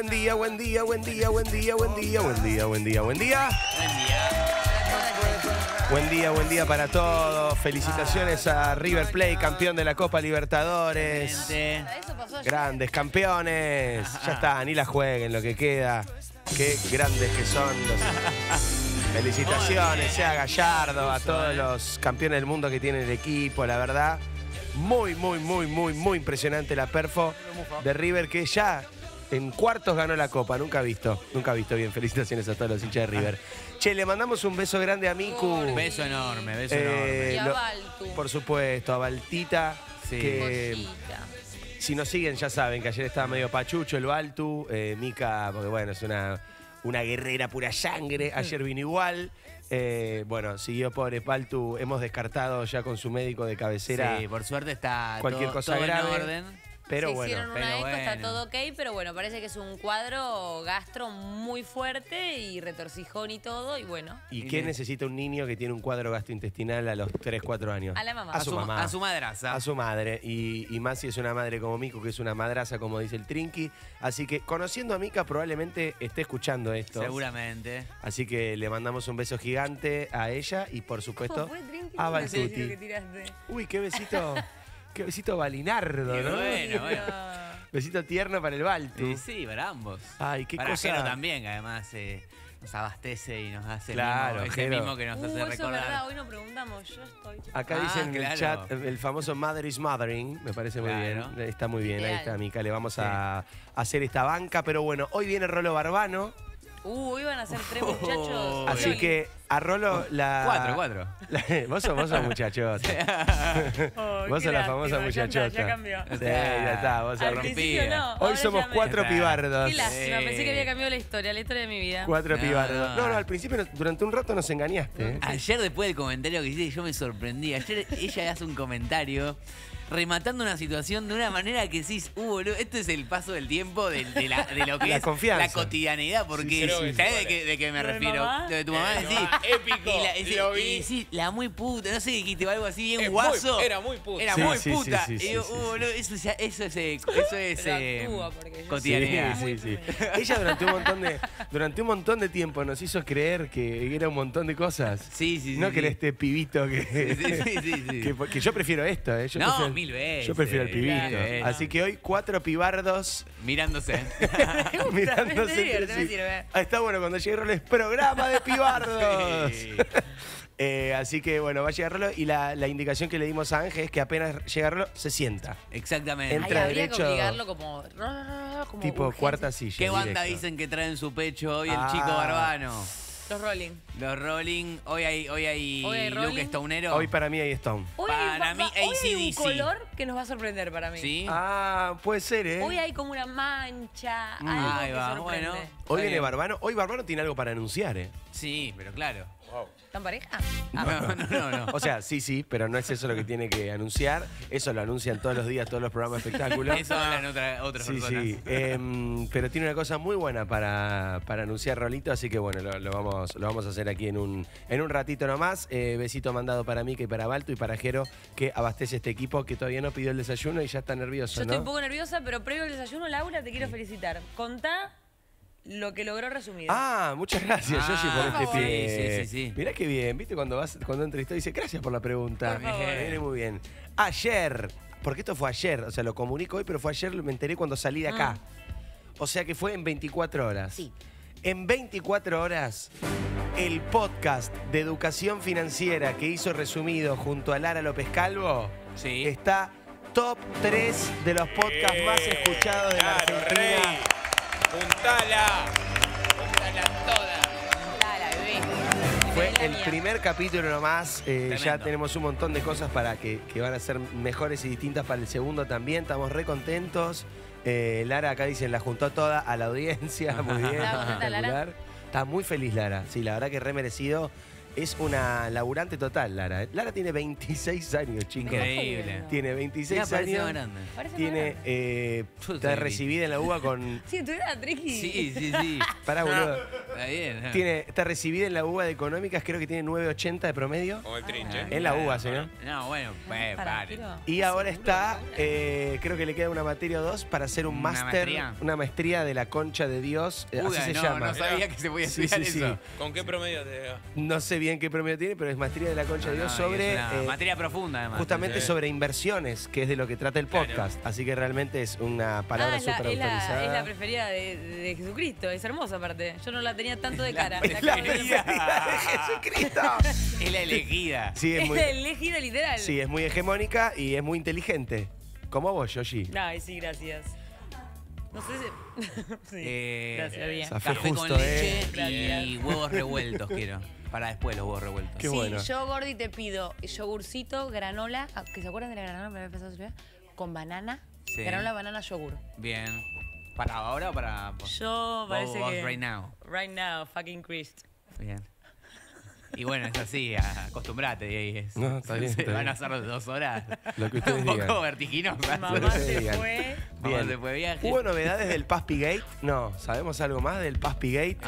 buen día, buen día, buen día, buen día, buen día, buen día, buen día, buen día. Buen día para todos. Felicitaciones a River Plate, campeón de la Copa Libertadores. Grandes campeones. Ya está, ni la jueguen lo que queda. Qué grandes que son los... Felicitaciones, sea Gallardo, a todos los campeones del mundo que tiene el equipo, la verdad. Muy, muy, muy, muy, muy impresionante la perfo de River, que ya en cuartos ganó la Copa. Nunca visto bien. Felicitaciones a todos los hinchas de River. Che, le mandamos un beso grande a Micu. Un beso enorme, beso enorme. Y a Baltu. Por supuesto, a Baltita, sí. Si nos siguen ya saben que ayer estaba medio pachucho el Baltu. Mica, porque bueno, es una guerrera pura sangre. Ayer vino igual. Bueno, siguió pobre Paltu. Hemos descartado ya con su médico de cabecera. Sí, por suerte está cualquier cosa todo grave, en orden. Pero bueno, hicieron una eco, está todo ok. Pero bueno, parece que es un cuadro gastro muy fuerte y retorcijón y todo. Y bueno. ¿Y qué necesita un niño que tiene un cuadro gastrointestinal a los 3, 4 años? A la mamá. A su mamá. A su madraza. A su madre. Y más si es una madre como Mico, que es una madraza, como dice el Trinqui. Así que, conociendo a Mica, probablemente esté escuchando esto. Seguramente. Así que le mandamos un beso gigante a ella y, por supuesto, a Baltuti. Uy, qué besito. Qué besito balinardo, ¿no? Bueno, bueno. Besito tierno para el Baltu. Sí, para ambos. Ay, qué para cosa. Jero también, que además nos abastece y nos hace el mismo que nos hace recordar. Es verdad, hoy nos preguntamos, yo estoy... Acá dicen en el chat el famoso Mother is Mothering, me parece muy bien. Está muy bien, ahí está, Mica. Le vamos a hacer esta banca, pero bueno, hoy viene Rolo Barbano. Iban a ser 3 muchachos. Así que a Rolo la... 4. Vos sos muchachota. Vos sos la famosa muchachota. Ya cambió. Sí, ya está, vos sos rompida. Hoy somos 4 pibardos. Qué lástima, pensé que había cambiado la historia de mi vida. 4 pibardos. No, al principio, durante un rato nos engañaste. Ayer, después del comentario que hiciste, yo me sorprendí. Ayer ella hace un comentario rematando una situación de una manera que decís, boludo, esto es el paso del tiempo de lo que es la cotidianidad, porque sí, ¿sabés de qué me refiero? De tu mamá, decís, épico, la muy puta, no sé, dijiste algo así bien guaso. Era muy puta. Era muy puta. Y yo, boludo, eso es cotidianidad. Ella durante un montón de tiempo nos hizo creer que era un montón de cosas. No que era este pibito que yo prefiero esto, yo prefiero... Mil veces. Yo prefiero al pibito. Claro, así que hoy 4 pibardos... Mirándose. Mirándose. Está bueno, cuando llegue Rolo es programa de pibardos. Sí. Así que bueno, va a llegar Rolo y la indicación que le dimos a Ángel es que apenas llega Rolo, se sienta. Exactamente. Entra derecho. Habría que obligarlo como tipo urgencia. Cuarta silla. ¿Qué banda dicen que trae en su pecho hoy el chico Barbano? Los Rolling. Los Rolling. Hoy hay Luke Stonero. Hoy para mí hay Stone. Hoy hay un color que nos va a sorprender para mí. ¿Sí? Puede ser, ¿eh? Hoy hay como una mancha, algo que sorprende. Bueno, hoy viene Barbano. Hoy Barbano tiene algo para anunciar, ¿eh? Sí, pero claro. Wow. ¿Están pareja? No. O sea, sí, pero no es eso lo que tiene que anunciar. Eso lo anuncian todos los días, todos los programas de espectáculos. Eso hablan otras personas. Sí. Pero tiene una cosa muy buena para anunciar Rolito, así que bueno, lo vamos a hacer aquí en un ratito nomás. Besito mandado para Mica y para Baltu y para Jero, que abastece este equipo que todavía no pidió el desayuno y ya está nervioso. Yo estoy un poco nerviosa, pero previo al desayuno, Laura, te quiero felicitar. Contá lo que logró Resumido. Muchas gracias, Yoshi, por este pie. Sí. Mirá qué bien, ¿viste? Cuando entrevistó dice, gracias por la pregunta. Viene muy bien. Ayer, porque esto fue ayer, o sea, lo comunico hoy, pero fue ayer, me enteré cuando salí de acá. O sea que fue en 24 horas. Sí. En 24 horas, el podcast de educación financiera que hizo Resumido junto a Lara López Calvo está top 3 de los podcasts más escuchados de la Argentina. Rey. ¡Puntala toda! ¡Puntala, bebé! Fue el primer capítulo nomás. Ya tenemos un montón de cosas para que van a ser mejores y distintas para el segundo también. Estamos re contentos. Lara acá dicen, la juntó toda a la audiencia. Muy bien. Está muy feliz Lara. Sí, la verdad que re merecido. Es una laburante total, Lara. Lara tiene 26 años, chicos. Increíble. Tiene 26 años. Grande. Tiene... está recibida en la UBA con... Sí, tú eras Trinqui. Sí, sí, sí. Pará, boludo. Está bien. No. Está recibida en la UBA de Económicas, creo que tiene 9.80 de promedio. Como el Trinche. En la UBA, señor. No, bueno, pare. Y ahora está... creo que le queda una materia o dos para hacer un máster. Una maestría de la concha de Dios. Uy, así se llama. No sabía que se podía estudiar eso. ¿Con qué promedio te digo? No sé bien en qué promedio tiene, pero es maestría de la concha de Dios sobre... materia profunda, además. Justamente sobre inversiones, que es de lo que trata el podcast. Claro. Así que realmente es una palabra súper autorizada. Es la preferida de Jesucristo. Es hermosa, aparte. Yo no la tenía tanto de cara. La preferida de Jesucristo. Es la elegida. Sí, es muy, la elegida, literal. Sí, es muy hegemónica y es muy inteligente. Como vos, Yoshi. Ay, sí, gracias. No sé si... sí, gracias, bien. Café justo, con leche y huevos revueltos quiero. Para después los huevos revueltos. Qué sí, bueno. Yo, Gordi, te pido yogurcito, granola, que se acuerdan de la granola, me había pasado con banana, sí. Granola, banana, yogur. Bien. ¿Para ahora o para...? Yo parece que... Right now. Right now, fucking Christ. Bien. Y bueno, es así, acostumbrate. Es, no, está bien, está bien. Van a hacer 2 horas. Lo que ustedes digan. Un poco vertiginosa. Mamá se fue. Mamá se fue viaje. ¿Hubo novedades del Paspi Gate? No. ¿Sabemos algo más del Paspi Gate?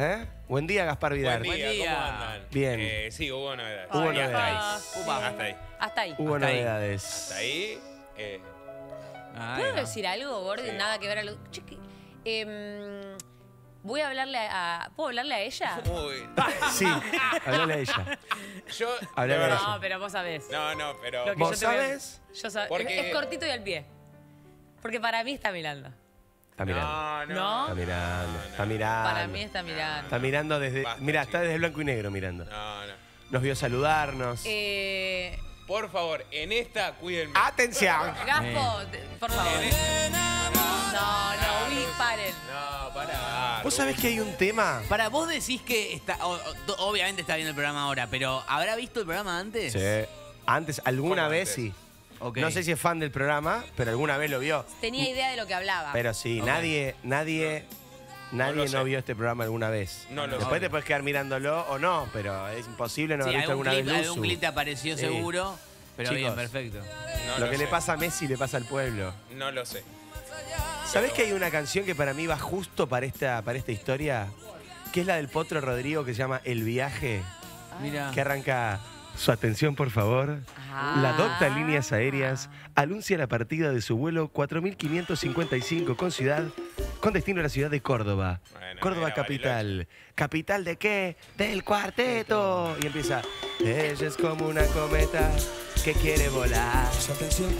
¿Eh? Buen día, Gaspar Vidal. Buen día, ¿cómo andan? Bien. Sí, hubo novedades. Hubo novedades. Hasta ahí. Hasta ahí. Hubo novedades. Hasta ahí. ¿Puedo decir algo, Gordi? Nada que ver a los... voy a hablarle a... ¿Puedo hablarle a ella? Uy. Sí, hablarle a ella. Yo... No, pero vos sabés. No, pero... ¿Vos sabés? Yo sabés. Es cortito y al pie. Porque para mí está mirando. Está mirando. No, no. Está mirando. Está mirando. Para mí está mirando. Está mirando desde... Mirá, está desde blanco y negro mirando. No. Nos vio saludarnos. Por favor, en esta cuídenme. ¡Atención! Gaspo, por favor. No, paren. No, pará. ¿Vos sabés que hay un tema? Para vos decís que está... obviamente está viendo el programa ahora, pero ¿habrá visto el programa antes? Sí. Antes, alguna vez sí. Okay. No sé si es fan del programa, pero alguna vez lo vio. Tenía idea de lo que hablaba. Pero sí, okay. nadie no vio este programa alguna vez. Después te puedes quedar mirándolo o no, pero es imposible no haber visto alguna vez. Algún clip te apareció seguro, pero chicos, bien, perfecto. No lo que sé. Le pasa a Messi le pasa al pueblo. No lo sé. ¿Sabés que hay una canción que para mí va justo para esta historia? Que es la del Potro Rodrigo, que se llama El Viaje. Mira. Que arranca... Su atención, por favor. La Docta Líneas Aéreas anuncia la partida de su vuelo 4555 con destino a la ciudad de Córdoba. Bueno, Córdoba capital. ¿Capital de qué? Del cuarteto. Y empieza. Ella es como una cometa que quiere volar. Su atención.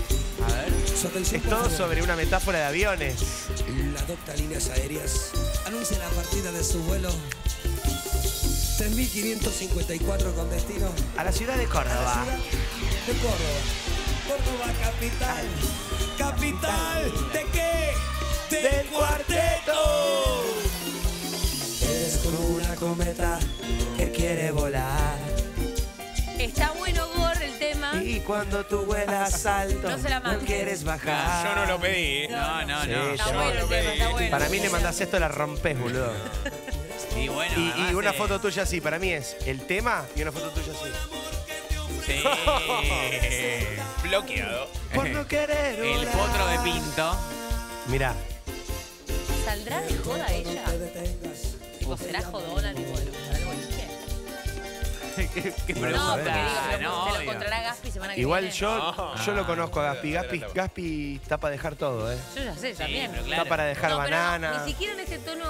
A ver. Su atención, es todo sobre una metáfora de aviones. La Docta Líneas Aéreas anuncia la partida de su vuelo 3554 con destino a la ciudad de Córdoba. Córdoba capital. ¿Capital de qué? ¡Del cuarteto! Eres como una cometa que quiere volar. Está bueno, Gordo, el tema. Y cuando tú vuelas alto, no quieres bajar. Yo no lo pedí. No. Está bueno el tema, está bueno. Para mí le mandás esto, la rompes, boludo. Y, bueno, y una foto tuya así, para mí es el tema y una foto tuya así. Sí. Bloqueado. Por no querer. El Potro de Pinto. Mirá. ¿Saldrá de joda ella? ¿O será jodona ni bueno? ¿Qué pregunta? No, porque digo, se lo encontrará Gaspi semana que viene. Igual yo lo conozco a Gaspi. Gaspi está para dejar todo, ¿eh? Yo ya sé, también. Está para dejar banana. Ni siquiera en este tono...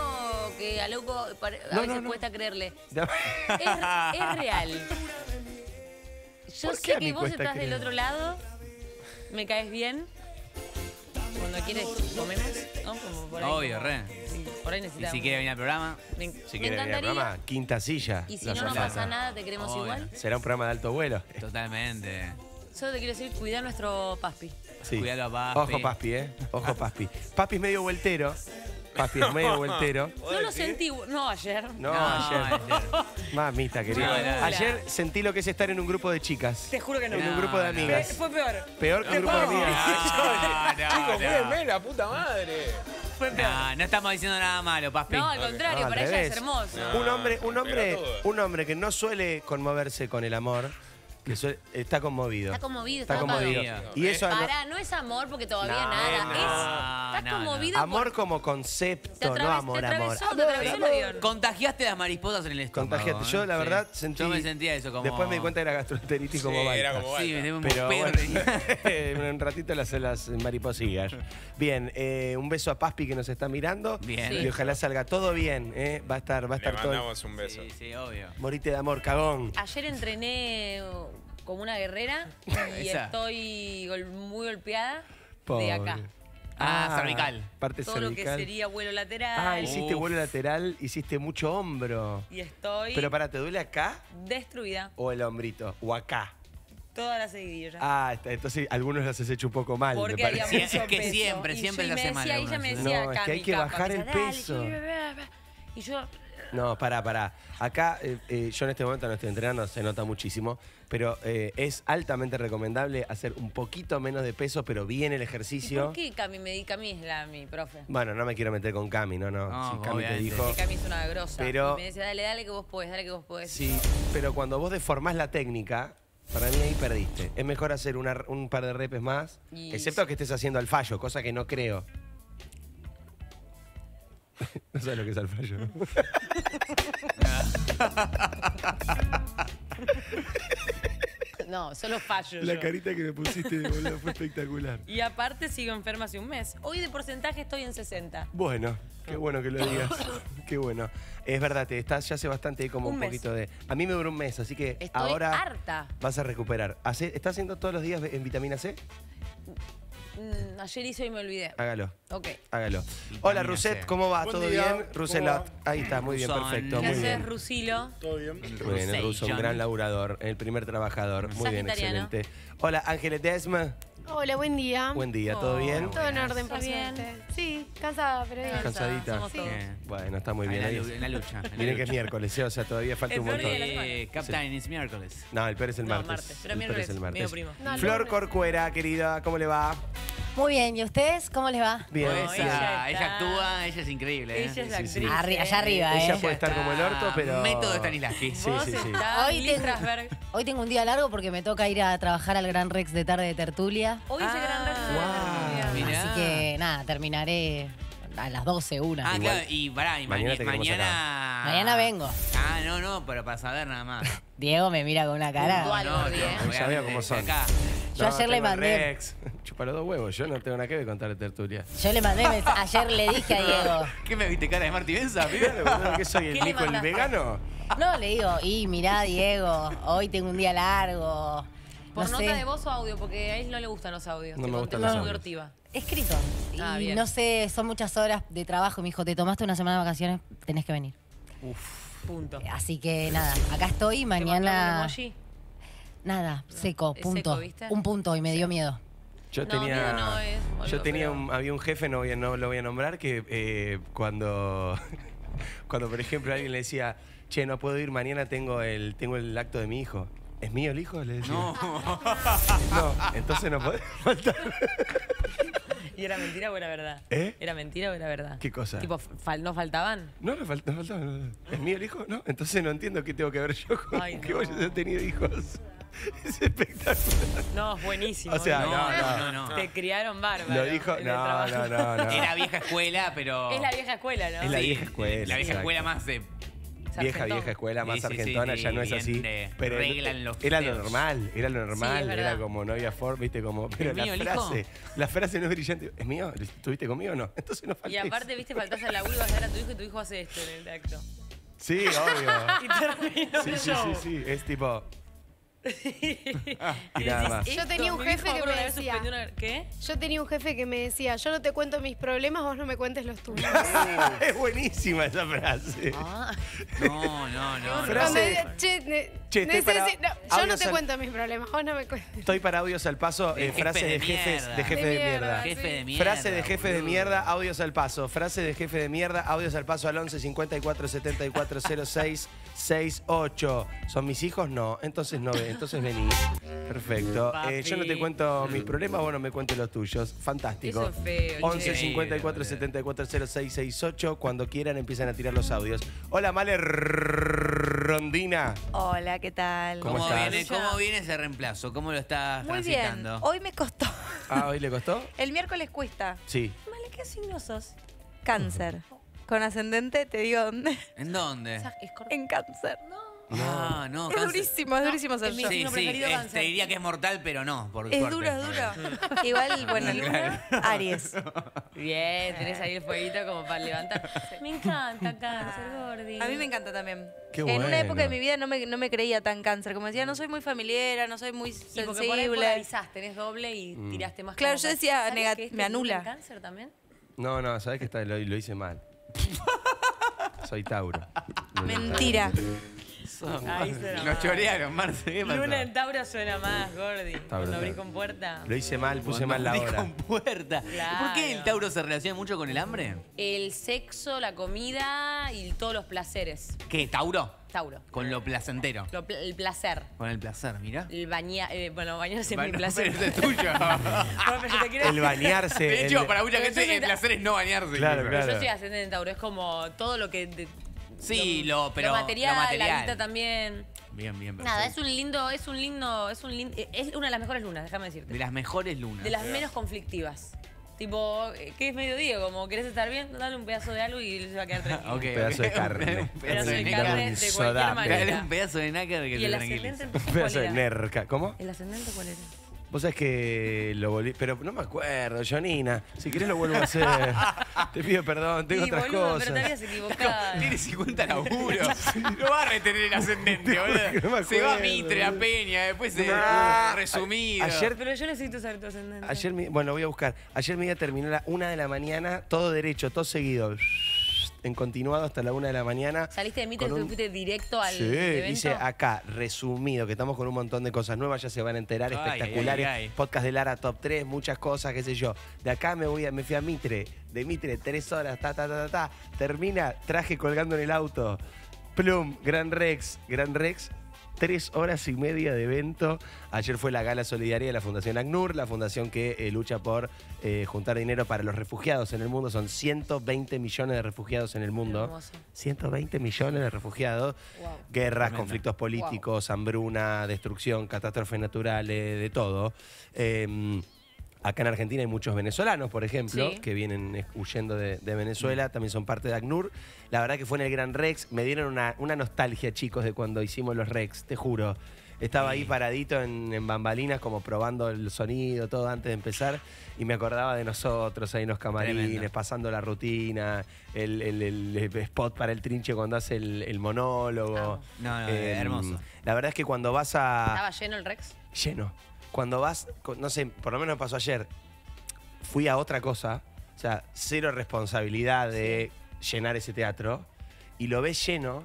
que a loco a veces cuesta creerle. No. Es real. Yo sé que vos estás creer? Del otro lado, me caes bien. Cuando quieres comemos, ¿no? Como por ahí. Obvio, re. Sí, por ahí necesitamos. Y si quiere venir al programa, si quiere venir al programa, quinta silla. Y si no pasa nada, te queremos obvio. Igual. Será un programa de alto vuelo. Totalmente. Solo te quiero decir, cuidá nuestro Paspi. Sí. Cuidalo a Paspi. Ojo Paspi, ¿eh? Ojo Paspi. Paspi es medio vueltero. Papi es medio voltero. No lo sentí. No, ayer. No, ayer. Mamita querida. No. Ayer sentí lo que es estar en un grupo de chicas. Te juro que no. En un grupo de amigas. Fue peor. Peor que un grupo de amigas. Chicos, cuídenme, la puta madre. Fue peor. No, no estamos diciendo nada malo, Paspi. No, al contrario, no, para ella es hermoso. No, un hombre que no suele conmoverse con el amor, que suele, está conmovido. Está conmovido, está conmovido. Y eso pará, no es amor porque todavía no, nada. No, es, está no, conmovido. No. Amor como concepto, no amor, te atravesó. Contagiaste las mariposas en el estómago. Contagiaste. Yo la verdad sentí... Yo me sentía eso como... Después me di cuenta que era gastroenteritis como vaina. Sí, me tengo un pedo. Bueno, en un ratito las mariposillas. Bien, un beso a Paspi que nos está mirando. Bien. Y ojalá salga todo bien, ¿eh? Va a estar todo... Le mandamos un beso. Sí, sí, obvio. Morite de amor, cagón. Ayer entrené... como una guerrera y estoy muy golpeada de acá. Ah, cervical. Parte todo cervical. Todo lo que sería vuelo lateral. Ah, hiciste vuelo lateral, hiciste mucho hombro. Y estoy... Pero pará, ¿te duele acá? Destruida. O el hombrito, o acá. Todas las seguidillas. Ah, entonces algunos las has hecho un poco mal, porque me parece. Es que peso. siempre las hace mal. Ella me decía, no, es que hay que bajar el peso. Y yo... No, pará. Acá, yo en este momento no estoy entrenando, se nota muchísimo, pero es altamente recomendable hacer un poquito menos de peso, pero bien el ejercicio. ¿Por qué Cami me di? Cami es mi profe. Bueno, no me quiero meter con Cami, no. Sí, Cami te dijo... Cami es una grosa. Pero... Me dice, dale que vos podés, Sí, pero cuando vos deformás la técnica... Para mí ahí perdiste. Es mejor hacer un par de repes más, y... excepto que estés haciendo al fallo, cosa que no creo. No sabes lo que es al fallo. No, solo fallo. La carita que me pusiste, boludo, fue espectacular. Y aparte sigo enferma hace un mes. Hoy de porcentaje estoy en 60. Bueno, qué bueno que lo digas. Qué bueno. Es verdad, te estás ya hace bastante como un poquito de... A mí me duró un mes, así que estoy ahora harta. Vas a recuperar. ¿Estás haciendo todos los días en vitamina C? Ayer hice y me olvidé. Hágalo. Ok. Hágalo. Hola, Ruset, ¿cómo va? ¿Todo bien? Ruselot. Ahí está, muy bien, perfecto. ¿Qué haces, Rusilo? Todo bien. Muy bien, el ruso, un gran laburador, el primer trabajador. Muy bien, excelente. Hola, Ángeles Desma. Hola, buen día. Buen día, ¿todo bien? Todo en orden, por suerte. Sí, cansada, pero bien. Cansadita. Bueno, está muy bien. En la lucha. Miren que es miércoles, o sea, todavía falta un montón. Captain, es miércoles. No, el peor es el martes. El peor es el martes. Flor Corcuera, querida, ¿cómo le va? Muy bien, ¿y ustedes? ¿Cómo les va? Bien. No, ella actúa, ella es increíble. Ella es la actriz. Sí. Allá arriba, ¿eh? Ella puede estar como el orto, pero... Método Stanislavski. Sí. Hoy tengo un día largo porque me toca ir a trabajar al Grand Rex de tarde de tertulia. Hoy es el Grand Rex de tarde de tertulia. Así que, nada, terminaré... A las 12, una. Ah, igual. Claro, y pará, y mañana... Mañana vengo. Ah, no, pero para saber nada más. Diego me mira con una cara. No, ya veo cómo son. Acá. Yo ayer le mandé... Rex. Chupa los dos huevos, yo no tengo nada que ver con tal tertulia. Yo le mandé, ayer le dije a Diego... ¿Qué me viste cara de Marti Benza? ¿Qué soy, el Nico el vegano? No, le digo, mirá, Diego, hoy tengo un día largo. ¿Por nota de voz o audio? Porque a él no le gustan los audios. No me gustan los audios. Escrito. Y no sé, son muchas horas de trabajo. Me dijo, te tomaste una semana de vacaciones, tenés que venir. Uf, punto. Así que nada, acá estoy, mañana... Nada, seco, punto. Seco, ¿viste? Un punto y me dio miedo. Había un jefe, no lo voy a nombrar, que cuando por ejemplo alguien le decía, che, no puedo ir, mañana tengo el acto de mi hijo. ¿Es mío el hijo? Le decía. No, entonces no podés faltar. ¿Y era mentira o era verdad? ¿Eh? ¿Era mentira o era verdad? ¿Qué cosa? Tipo, ¿no faltaban? No faltaban. ¿Es mío el hijo? No, entonces no entiendo qué tengo que ver yo con que vos hayas tenido hijos. Es espectacular. No, es buenísimo. O sea, no. Te criaron bárbaro. Lo dijo, no. Es la vieja escuela, pero... Es la vieja escuela, ¿no? Es la vieja escuela. La vieja escuela más de... Vieja escuela, más argentona, ya no es así. Pero era lo normal, sí, era como no había forma, viste, como... Pero la frase no es brillante. ¿Es mío? ¿Estuviste conmigo o no? Entonces no faltás. Y aparte, viste, faltás a la UBA, vas a ver a tu hijo y tu hijo hace esto en el acto. Sí, obvio. Y terminó el show. Sí, es tipo... Yo tenía un jefe que me decía yo no te cuento mis problemas, vos no me cuentes los tuyos. Es buenísima esa frase. Frase, che, Che, yo no te cuento mis problemas, vos no me cuentas. Estoy para audios al paso, frases de jefes de jefe de mierda. Frase de jefe de mierda, audios al paso. Frase de jefe de mierda, audios al paso al 11 54 74 06 68. ¿Son mis hijos? No. Entonces no, entonces venís. Perfecto. Yo no te cuento mis problemas, vos no me cuentes los tuyos. Fantástico. Eso es feo, 11 54 74 06 68. Cuando quieran empiezan a tirar los audios. Hola, Male Rondina. Hola. ¿Qué tal? ¿Cómo viene ese reemplazo? ¿Cómo lo estás transitando? Muy bien. Hoy me costó. Ah, ¿hoy le costó? El miércoles cuesta. Sí. Vale, ¿qué signo sos? Cáncer. Con ascendente, te digo dónde. ¿En dónde? En cáncer. No, es durísimo, es durísimo ser yo. Sí, sí, te diría que es mortal, pero no. Es duro. Igual, bueno, Luna, Aries. Bien, tenés ahí el fueguito como para levantar. Me encanta cáncer, Gordi. A mí me encanta también. Qué bueno. En una época de mi vida no me creía tan cáncer. Como decía, no soy muy familiera, no soy muy sensible. Y porque por ahí polarizás, tenés doble y tiraste más. Claro, yo decía, me anula. ¿Cáncer también? No, sabés que lo hice mal. Soy Tauro. Mentira. Nos chorearon, Marce. Luna en Tauro suena más, Gordi. Cuando abrís con puerta. Lo hice mal, puse mal la hora. Con puerta. Claro. ¿Por qué el Tauro se relaciona mucho con el hambre? El sexo, la comida y todos los placeres. ¿Qué, Tauro? Tauro. Con lo placentero. El placer. Con el placer, mira. Bañarse es mi placer. Pero es tuyo. El bañarse. De hecho, para mucha gente el placer es no bañarse. Claro. Yo soy ascendente en Tauro. Es como todo lo que... Sí, pero lo material. La vida también. Bien. Perfecto. Nada, es un lindo, es una de las mejores lunas, déjame decirte. De las mejores lunas. De las menos conflictivas. Tipo, ¿qué es mediodía? Como, ¿querés estar bien? Dale un pedazo de algo y se va a quedar tranquilo. Okay, un pedazo de carne de cualquier manera. Dale un pedazo de nácar que te tranquilice. Un pedazo de nerca. ¿Cómo? ¿El ascendente cuál era? Vos sabés que lo volví... Pero no me acuerdo, Jonina. Si querés lo vuelvo a hacer. Te pido perdón, tengo otras cosas. Pero te equivocado. Tiene 50 laburos. No va a retener el ascendente, boludo. No se va a Mitre, a Peña, después se... Resumido. Ayer, pero yo necesito saber tu ascendente. Bueno, voy a buscar. Ayer mi día terminó a la 1 de la mañana, todo derecho, todo seguido. En continuado hasta la 1 de la mañana. Saliste de Mitre y te fuiste directo al evento. Dice acá, resumido, que estamos con un montón de cosas nuevas, ya se van a enterar, espectaculares. Podcast de Lara Top 3, muchas cosas, qué sé yo. De acá me fui a Mitre, de Mitre, 3 horas, termina, traje colgando en el auto. Plum, Grand Rex. 3 horas y media de evento. Ayer fue la gala solidaria de la Fundación ACNUR, la fundación que lucha por juntar dinero para los refugiados en el mundo. Son 120 millones de refugiados en el mundo. Hermoso. 120 millones de refugiados. Wow. Guerras, conflictos políticos, hambruna, destrucción, catástrofes naturales, de todo. Acá en Argentina hay muchos venezolanos, por ejemplo, que vienen huyendo de Venezuela. También son parte de ACNUR. La verdad que fue en el Gran Rex. Me dieron una nostalgia, chicos, de cuando hicimos los Rex, te juro. Estaba ahí paradito en bambalinas, como probando el sonido, todo antes de empezar. Y me acordaba de nosotros ahí en los camarines, pasando la rutina, el spot para el Trinche cuando hace el monólogo. Hermoso. La verdad es que cuando vas a... ¿Estaba lleno el Rex? Lleno. Cuando vas, no sé, por lo menos pasó ayer, fui a otra cosa, o sea, cero responsabilidad de llenar ese teatro, y lo ves lleno,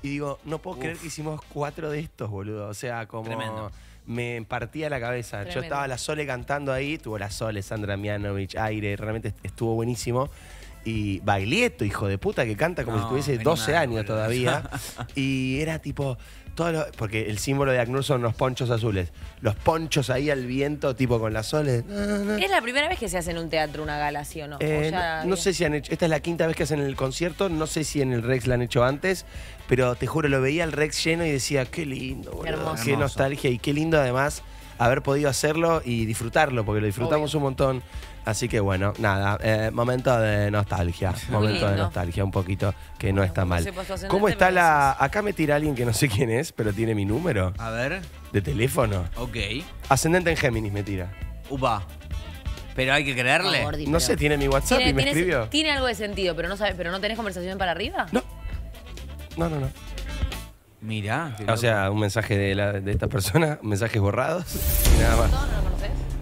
y digo, no puedo creer que hicimos 4 de estos, boludo, o sea, como... Tremendo. Me partía la cabeza. Tremendo. Yo estaba la Sole cantando ahí, tuvo la Sole, Sandra Mianovich, aire, realmente estuvo buenísimo. Y Baglietto, hijo de puta, que canta como si tuviese 12 años todavía. Y era tipo... porque el símbolo de ACNUR son los ponchos azules. Los ponchos ahí al viento, tipo con las soles. ¿Es la primera vez que se hace en un teatro una gala, sí o no? No sé si han hecho... Esta es la 5ª vez que hacen el concierto. No sé si en el Rex la han hecho antes. Pero te juro, lo veía el Rex lleno y decía, qué lindo, boludo. Hermoso. Qué nostalgia y qué lindo además haber podido hacerlo y disfrutarlo, porque lo disfrutamos un montón. Así que bueno, nada, momento de nostalgia, un poquito, que no está mal. ¿Cómo está la...? Acá me tira alguien que no sé quién es, pero tiene mi número. A ver. De teléfono. Ok. Ascendente en Géminis me tira. Upa. ¿Pero hay que creerle? No sé, tiene mi WhatsApp y me escribió. Tiene algo de sentido, pero no sabes, pero no tenés conversación para arriba. No. No. Mirá. O sea, un mensaje de esta persona, mensajes borrados, nada más.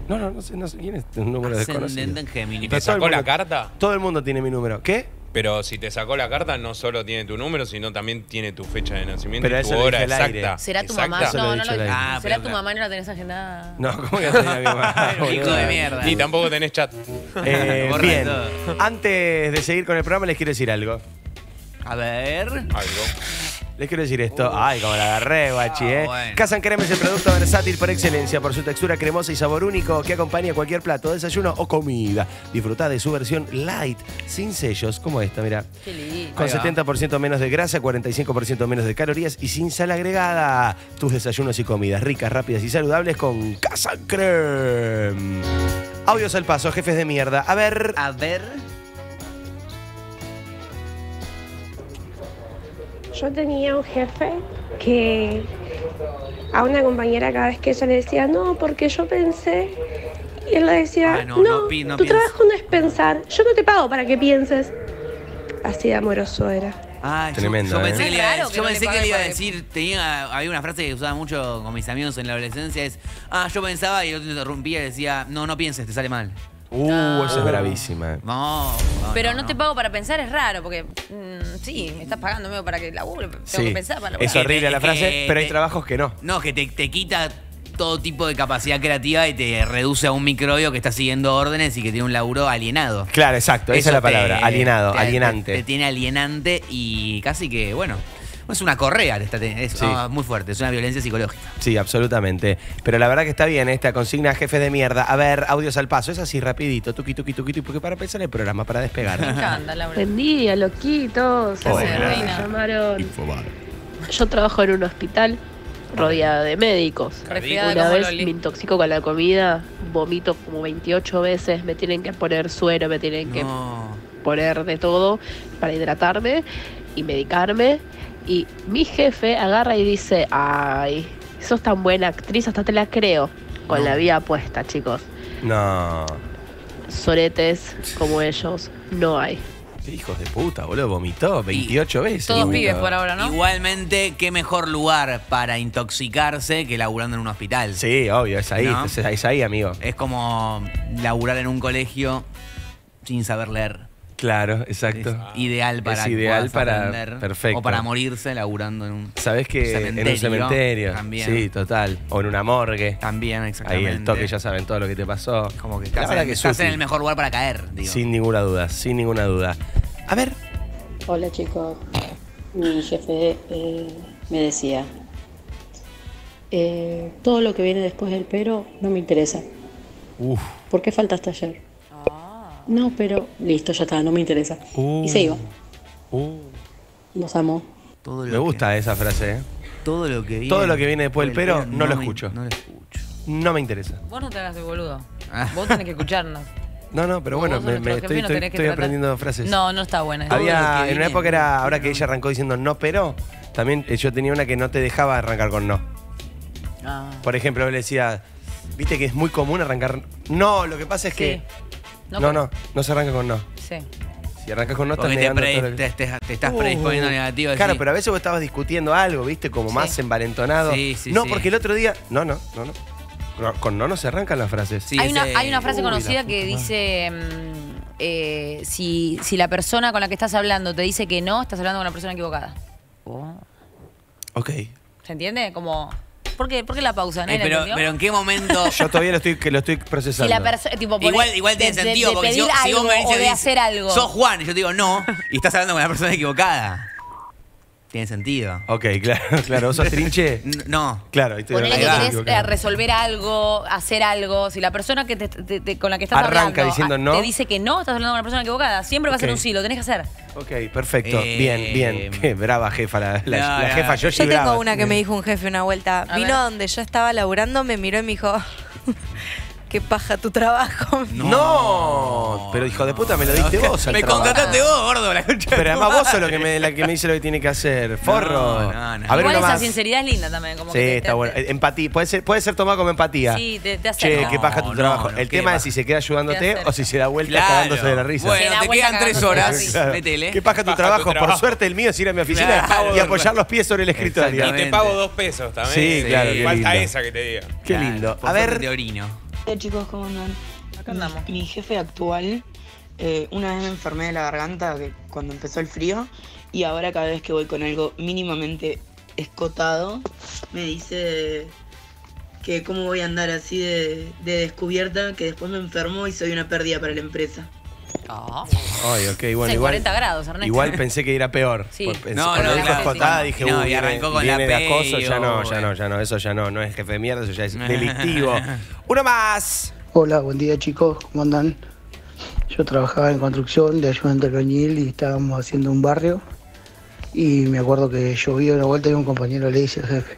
¿No lo conocés? No sé quién es, un número desconocido. Ascendente en Géminis. ¿Te sacó la carta? Todo el mundo tiene mi número. ¿Qué? Pero si te sacó la carta, no solo tiene tu número, sino también tiene tu fecha de nacimiento y tu hora exacta. ¿Será tu mamá? No, no lo dije. ¿Será tu mamá y no la tenés agendada? No, ¿cómo que tenés a mi mamá? Hijo de mierda. Ni tampoco tenés chat. Bien, antes de seguir con el programa les quiero decir algo. A ver... Les quiero decir esto. Ay, como la agarré, guachi, bueno. Casan Creme es el producto versátil por excelencia por su textura cremosa y sabor único que acompaña cualquier plato, desayuno o comida. Disfrutá de su versión light, sin sellos, como esta, mirá. Qué lindo. Con 70% menos de grasa, 45% menos de calorías y sin sal agregada. Tus desayunos y comidas ricas, rápidas y saludables con Casan Creme. Audios al paso, jefes de mierda. A ver. A ver. Yo tenía un jefe que a una compañera cada vez que ella le decía no, porque yo pensé, y él le decía, no, tu trabajo no es pensar, yo no te pago para que pienses. Así de amoroso era. Ah, tremendo. Yo pensé que le iba a decir, había una frase que usaba mucho con mis amigos en la adolescencia, es, yo pensaba y el otro interrumpía y decía, no pienses, te sale mal. Esa es bravísima. Pero no te pago para pensar es raro, porque sí, me estás pagando medio para que labure, tengo que pensar para laburar. Es horrible la frase, pero hay trabajos que no. No, que te quita todo tipo de capacidad creativa y te reduce a un microbio que está siguiendo órdenes y que tiene un laburo alienado. Claro, exacto, esa es la palabra, alienado, alienante. Te tiene alienante y casi que, bueno... Es una correa, muy fuerte, es una violencia psicológica. Sí, absolutamente. Pero la verdad que está bien esta consigna, jefe de mierda. A ver, audios al paso, es así rapidito, tuqui, porque para pensar el programa, para despegar. Me encanta, Laura. Buen día, loquitos. Yo trabajo en un hospital rodeada de médicos. Una vez me intoxico con la comida, vomito como 28 veces, me tienen que poner suero, me tienen que poner de todo para hidratarme y medicarme. Y mi jefe agarra y dice, ay, sos tan buena actriz, hasta te la creo. Con la vía puesta, chicos. No. Soretes como ellos no hay. Hijos de puta, boludo, vomitó 28 veces. Todos pibes por ahora, ¿no? Igualmente, qué mejor lugar para intoxicarse que laburando en un hospital. Sí, obvio, es ahí, ¿no? Es ahí, amigo. Es como laburar en un colegio sin saber leer. Claro, exacto. Es ideal para aprender, perfecto. O para morirse laburando en un cementerio. En un cementerio. También. Sí, total. O en una morgue. También, exactamente. Ahí el toque, ya saben todo lo que te pasó. Como que estás en el mejor lugar para caer, digo. Sin ninguna duda, sin ninguna duda. A ver. Hola, chicos. Mi jefe me decía, todo lo que viene después del pero no me interesa. Uf. ¿Por qué faltaste ayer? No, pero listo, ya está, no me interesa. Y se iba. Los amo. Me gusta esa frase, ¿eh? Todo lo que viene después del pero no lo escucho. No lo escucho. No me interesa. Vos no te hagas de boludo. Vos tenés que escucharnos. No, pero bueno, estoy aprendiendo frases. No está buena. Había, en una época era, ahora que ella arrancó diciendo no, pero también yo tenía una que no te dejaba arrancar con no. Por ejemplo, él decía, viste que es muy común arrancar. No, lo que pasa es que... No se arranca con no. Sí. Si arrancas con no, estás negando todo lo que... te estás predisponiendo negativo. Claro, pero a veces vos estabas discutiendo algo, ¿viste? Como más envalentonado. Sí, porque el otro día... No. Con no se arrancan las frases. Sí, hay una frase conocida que dice... si la persona con la que estás hablando te dice que no, estás hablando con la persona equivocada. Ok. ¿Se entiende? Como... ¿Por qué la pausa? ¿No? Pero ¿en qué momento? Yo todavía lo estoy procesando. Igual tiene sentido, porque si vos me dices, sos Juan, y yo te digo no, y estás hablando con la persona equivocada. Tiene sentido. Ok, claro. ¿Vos sos trinche? No. Claro. Ponele que querés resolver algo, hacer algo. Si la persona que con la que estás hablando no, te dice que no, estás hablando con la persona equivocada. Siempre va a ser un sí, lo tenés que hacer. Ok, perfecto. Bien. Qué brava jefa. La jefa Yoshi brava. Yo tengo una que me dijo un jefe una vuelta. Vino donde yo estaba laburando, me miró y me dijo... Qué paja tu trabajo. No. Pero hijo de puta, me lo diste vos. Me contrataste vos, gordo. Pero además vos sos la que me dice lo que tiene que hacer. Forro. A ver, igual esa sinceridad es linda también. Como sí, que está bueno. Empatía. Puede ser tomado como empatía. Sí, te hace. Che, qué paja tu trabajo. El tema es si se queda ayudándote o si se da vuelta cagándose de la risa. Bueno, te quedan 3 horas. Métele. Qué paja tu trabajo. Por suerte el mío es ir a mi oficina y apoyar los pies sobre el escritorio. Y te pago $2 también. Sí, claro. Falta esa que te diga. Qué lindo. A ver. Hola, chicos, ¿cómo andan? Acá andamos. Mi jefe actual Una vez me enfermé de la garganta cuando empezó el frío y ahora cada vez que voy con algo mínimamente escotado me dice que cómo voy a andar así de descubierta, que después me enfermo y soy una pérdida para la empresa. Oh. Ay, okay, bueno, igual, 40 grados, Ernesto. Igual pensé que era peor. Sí. Dije, y arrancó con viene la de acoso, ya no, eso ya no es jefe de mierda, eso ya es delictivo. ¡Uno más! Hola, buen día chicos, ¿cómo andan? Yo trabajaba en construcción de ayudante albañil y estábamos haciendo un barrio y me acuerdo que llovió una vuelta y un compañero le dice al jefe,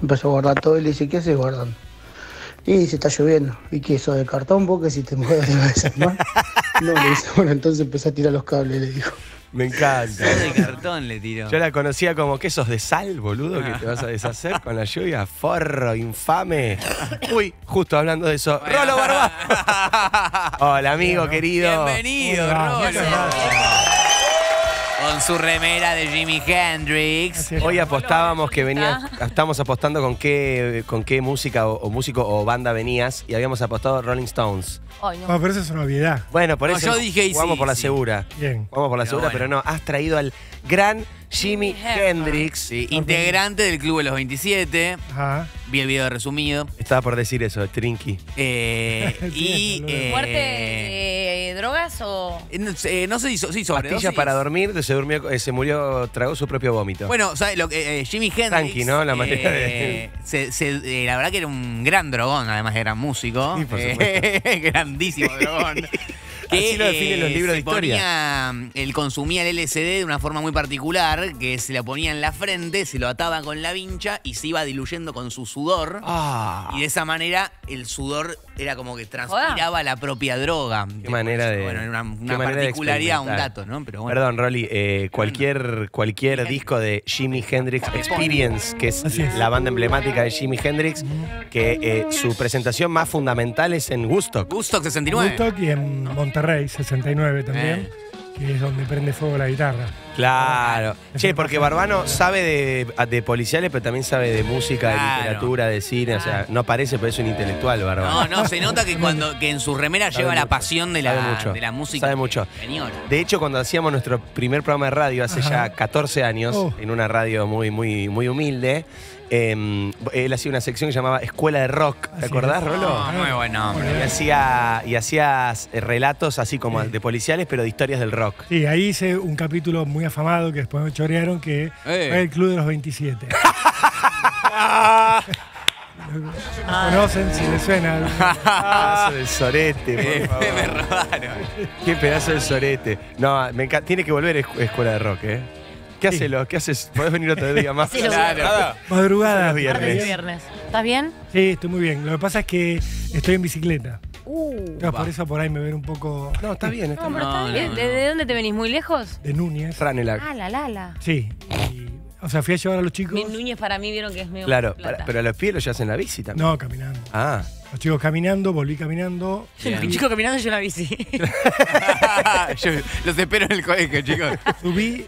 empezó a guardar todo y le dice, ¿qué haces guardando? Y dice, está lloviendo. ¿Y qué? ¿Eso de cartón? Porque si te mueves te vas a desarmar. No, le dice, bueno, entonces empecé a tirar los cables, le dijo. Me encanta. De cartón le tiró. Yo la conocía como que sos de sal, boludo, que te vas a deshacer con la lluvia. Forro, infame. Uy, justo hablando de eso. Bueno. ¡Rolo Barbano! Hola, amigo querido. Bienvenido, Rolo. Con su remera de Jimi Hendrix. Hoy apostábamos que venías, estábamos apostando con qué música o músico o banda venías y habíamos apostado Rolling Stones. Ay, no. Pero eso es una obviedad. Bueno, por eso yo dije, vamos por la segura. Bien. Vamos por la segura, pero no, has traído al gran Jimi Hendrix. Sí, integrante del Club de los 27. Ajá. Vi el video de Resumido. Estaba por decir eso, Trinqui. Sí, y ¿muerte de drogas o...? No sé, sí, pastillas para dormir, se murió, tragó su propio vómito. Bueno, ¿sabes? Jimi Hendrix... Tranqui, ¿no? La materia de... la verdad que era un gran drogón, además de gran músico. Sí, por supuesto. Grandísimo drogón. Que así lo definen los libros de historia. Él consumía el LSD de una forma muy particular, que se lo ponía en la frente, se lo ataba con la vincha y se iba diluyendo con su sudor. Ah. Y de esa manera el sudor era como que transpiraba la propia droga. Qué manera de... Bueno, era una particularidad, un dato, ¿no? Pero bueno. Perdón, Rolly, cualquier disco de Jimi Hendrix Experience, que es la banda emblemática de Jimi Hendrix, que su presentación más fundamental es en Woodstock. Woodstock 69. Woodstock y en Monterrey 69 también, que es donde prende fuego la guitarra. Claro. Che, porque Barbano sabe de policiales, pero también sabe de música, de literatura, de cine. O sea, no parece, pero es un intelectual, Barbano. No, se nota que en su remera lleva la pasión de la música. Sabe mucho. De hecho, cuando hacíamos nuestro primer programa de radio hace ya 14 años, en una radio muy, muy, muy humilde, él hacía una sección que llamaba Escuela de Rock. ¿Te acordás, Rolo? Muy bueno. Y hacías relatos así como de policiales, pero de historias del rock. Sí, ahí hice un capítulo muy afamado que después me chorearon, que fue el Club de los 27. Conocen, si les suena. Pedazo del sorete, por favor. Me robaron. Qué pedazo del sorete. No, me encanta. Tiene que volver Escuela de Rock, ¿eh? ¿Qué haces? ¿Qué haces? ¿Podés venir otro día más? Sí, claro. Madrugada. Viernes. ¿Estás bien? Sí, estoy muy bien. Lo que pasa es que estoy en bicicleta. Por eso por ahí me ven un poco... No, está bien. No, está bien. ¿De dónde te venís? ¿Muy lejos? De Núñez. Ranelac. Ah, la. Sí. O sea, fui a llevar a los chicos... Núñez para mí vieron que es medio... Claro, pero a los pies los llevas en la bici también. No, caminando. Ah. Los chicos caminando, volví caminando. Los chicos caminando, yo en la bici. Yo los espero en el colegio, chicos. Subí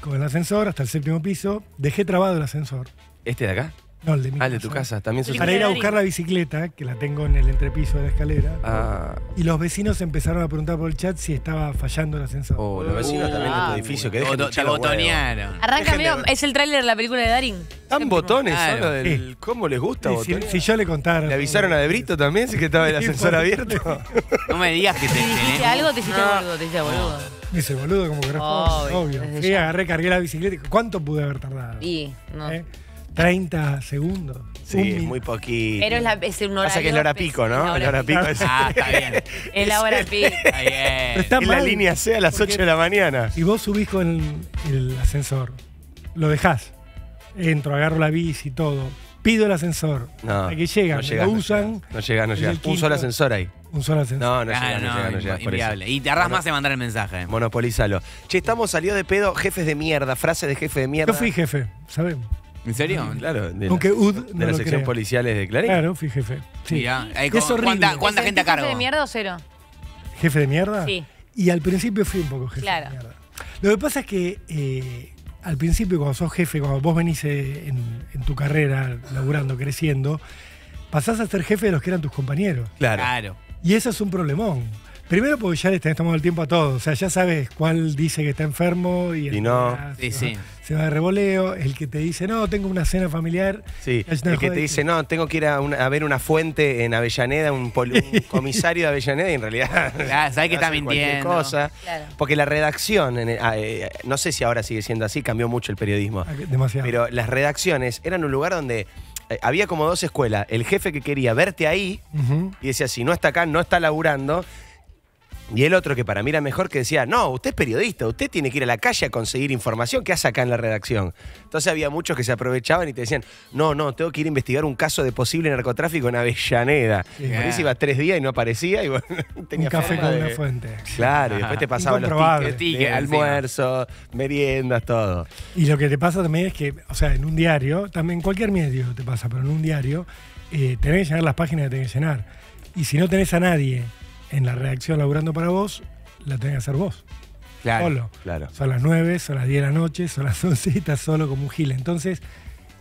con el ascensor hasta el 7º piso, dejé trabado el ascensor. ¿Este de acá? No, el de mi casa. Ah, el de tu casa. También para ir a buscar la bicicleta, que la tengo en el entrepiso de la escalera. Ah. Y los vecinos empezaron a preguntar por el chat si estaba fallando el ascensor. Oh, los vecinos también de tu edificio. Que te botonearon. Arranca, amigo, es el tráiler de la película de Darín. Están botones, claro. ¿Cómo les gusta botones? Si yo le contara. ¿Le avisaron a Debrito también si que estaba el ascensor abierto? No me digas que te... ¿Te algo? Te hiciste boludo, te hiciste boludo. Me hice boludo como que responde, obvio. Sí, agarré, cargué la bicicleta. ¿Cuánto pude haber tardado? Y no. 30 segundos. Sí, es muy poquito. Pero es un horario. O sea que es la hora pico, ¿no? La hora pico es. Ah, está bien. Es la hora pico. Está bien. Está en la línea C a las 8 de la mañana. Si vos subís con el ascensor, lo dejás. Entro, agarro la bici y todo. Pido el ascensor. No. Hasta que llegan, lo usan. No llega. Un solo ascensor ahí. Un solo ascensor. No llega. Y te arrasmas de mandar el mensaje. Monopolízalo. Che, estamos salidos de pedo, jefes de mierda, frases de jefe de mierda. Yo fui jefe, sabemos. ¿En serio? Claro. De la sección policiales de Clarín. Claro, fui jefe. Sí. Es horrible. ¿Cuánta gente a cargo? ¿Jefe de mierda o cero? ¿Jefe de mierda? Sí. Y al principio fui un poco jefe de mierda. Lo que pasa es que al principio cuando sos jefe, cuando vos venís en tu carrera laburando, creciendo, pasás a ser jefe de los que eran tus compañeros. Claro. Y eso es un problemón. Primero porque ya le tenés tomado el tiempo a todos. O sea, ya sabes cuál dice que está enfermo y no. Se va de revoleo. El que te dice, no, tengo una cena familiar. Sí, el que te dice, no, tengo que ir a ver una fuente en Avellaneda, un comisario de Avellaneda, y en realidad... Claro, sabés que está mintiendo. Cosa. Claro. Porque la redacción, no sé si ahora sigue siendo así, cambió mucho el periodismo. Demasiado. Pero las redacciones eran un lugar donde... había como dos escuelas. El jefe que quería verte ahí y decía, si no está acá, no está laburando. Y el otro, que para mí era mejor, que decía, no, usted es periodista, usted tiene que ir a la calle a conseguir información. ¿Qué hace acá en la redacción? Entonces había muchos que se aprovechaban y te decían, no, no, tengo que ir a investigar un caso de posible narcotráfico en Avellaneda. Yeah. Por eso iba 3 días y no aparecía. Y bueno, tenía un café con una fuente. Claro, y después te pasaban los tickets, almuerzo, meriendas, todo. Y lo que te pasa también es que, o sea, en un diario, también en cualquier medio te pasa, pero en un diario, tenés que llenar las páginas que tenés que llenar. Y si no tenés a nadie en la redacción laburando para vos, la tenés que hacer vos. Claro, solo. Claro. Son las 9, son las 10 de la noche, son las 11 y estás solo como un gil. Entonces,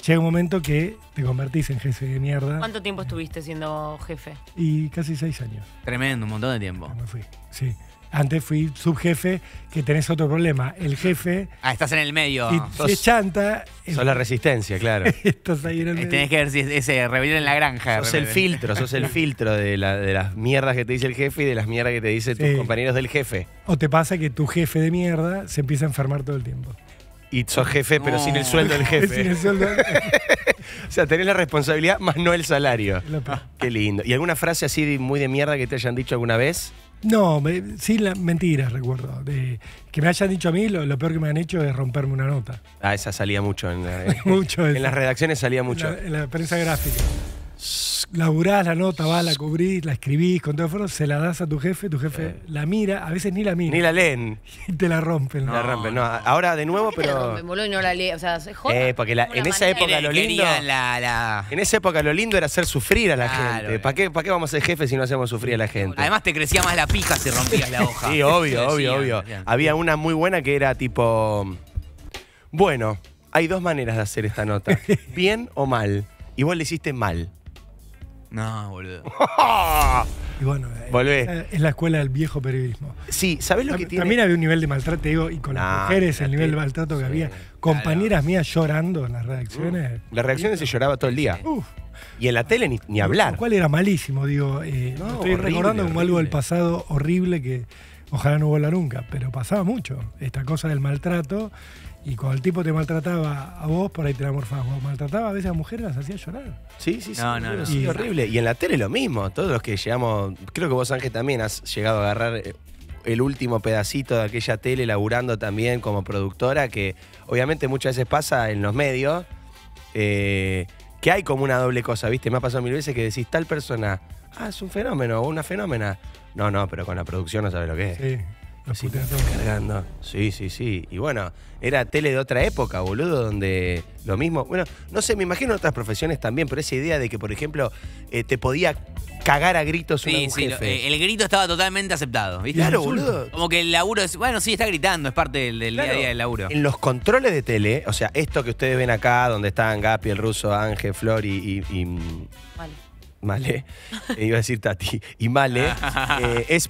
llega un momento que te convertís en jefe de mierda. ¿Cuánto tiempo estuviste siendo jefe? Y casi 6 años. Tremendo, un montón de tiempo. Me fui, sí. Antes fui subjefe, que tenés otro problema. El jefe... Ah, estás en el medio. Se chanta. Sos la resistencia, claro. Estás ahí en el medio. Tenés que ver si ese rebelión en la granja. Sos el filtro, sos el filtro de las mierdas que te dice el jefe y de las mierdas que te dicen tus compañeros del jefe. O te pasa que tu jefe de mierda se empieza a enfermar todo el tiempo. Y sos jefe, pero sin el sueldo del jefe. Sin el sueldo del jefe. O sea, tenés la responsabilidad más no el salario. Qué lindo. ¿Y alguna frase así muy de mierda que te hayan dicho alguna vez? No, sí, mentiras recuerdo. Que me hayan dicho a mí, lo peor que me han hecho es romperme una nota. Ah, esa salía mucho. Mucho en las redacciones salía mucho. En la prensa gráfica. Laburás la nota, vas, la cubrís, la escribís, con todo esfuerzo, se la das a tu jefe la mira, a veces ni la mira. Ni la leen. Y te la rompen. No, la rompen, no. Ahora de nuevo, pero... La rompen, boludo, y no la lee, o sea, se jode. Porque en esa época lo lindo... En esa época lo lindo era hacer sufrir a la gente. ¿Para qué vamos a ser jefes si no hacemos sufrir a la gente? Además te crecía más la pija si rompías la hoja. Sí, obvio. Había una muy buena que era tipo... Bueno, hay dos maneras de hacer esta nota. Bien o mal. Y vos le hiciste mal. No, boludo. Y bueno, es la escuela del viejo periodismo. Sí, ¿sabés lo que tiene? También había un nivel de maltrato, digo, y con las mujeres, el nivel de maltrato que había. Compañeras mías llorando en las redacciones. Las redacciones se lloraba todo el día. Y en la tele ni hablar. Lo cual era malísimo, digo. Lo estoy recordando como algo del pasado horrible que ojalá no vuelva nunca. Pero pasaba mucho esta cosa del maltrato. Y cuando el tipo te maltrataba a vos, por ahí te la morfabas. Cuando maltrataba a veces a mujeres, las hacía llorar. Sí. No, horrible. Y en la tele lo mismo. Todos los que llegamos... Creo que vos, Ángel, también has llegado a agarrar el último pedacito de aquella tele, laburando también como productora, que obviamente muchas veces pasa en los medios, que hay como una doble cosa, ¿viste? Me ha pasado 1000 veces que decís, tal persona, es un fenómeno o una fenómena. No, pero con la producción no sabes lo que es. Sí. Sí, cargando. Sí. Y bueno, era tele de otra época, boludo, donde lo mismo... Bueno, no sé, me imagino otras profesiones también, pero esa idea de que, por ejemplo, te podía cagar a gritos un jefe. Sí, el grito estaba totalmente aceptado, ¿viste? Claro, boludo. Como que el laburo... está gritando, es parte del día a día del laburo. En los controles de tele, o sea, esto que ustedes ven acá, donde están Gapi, el ruso, Ángel, Flor y... Vale. Male, iba a decir Tati, y Male,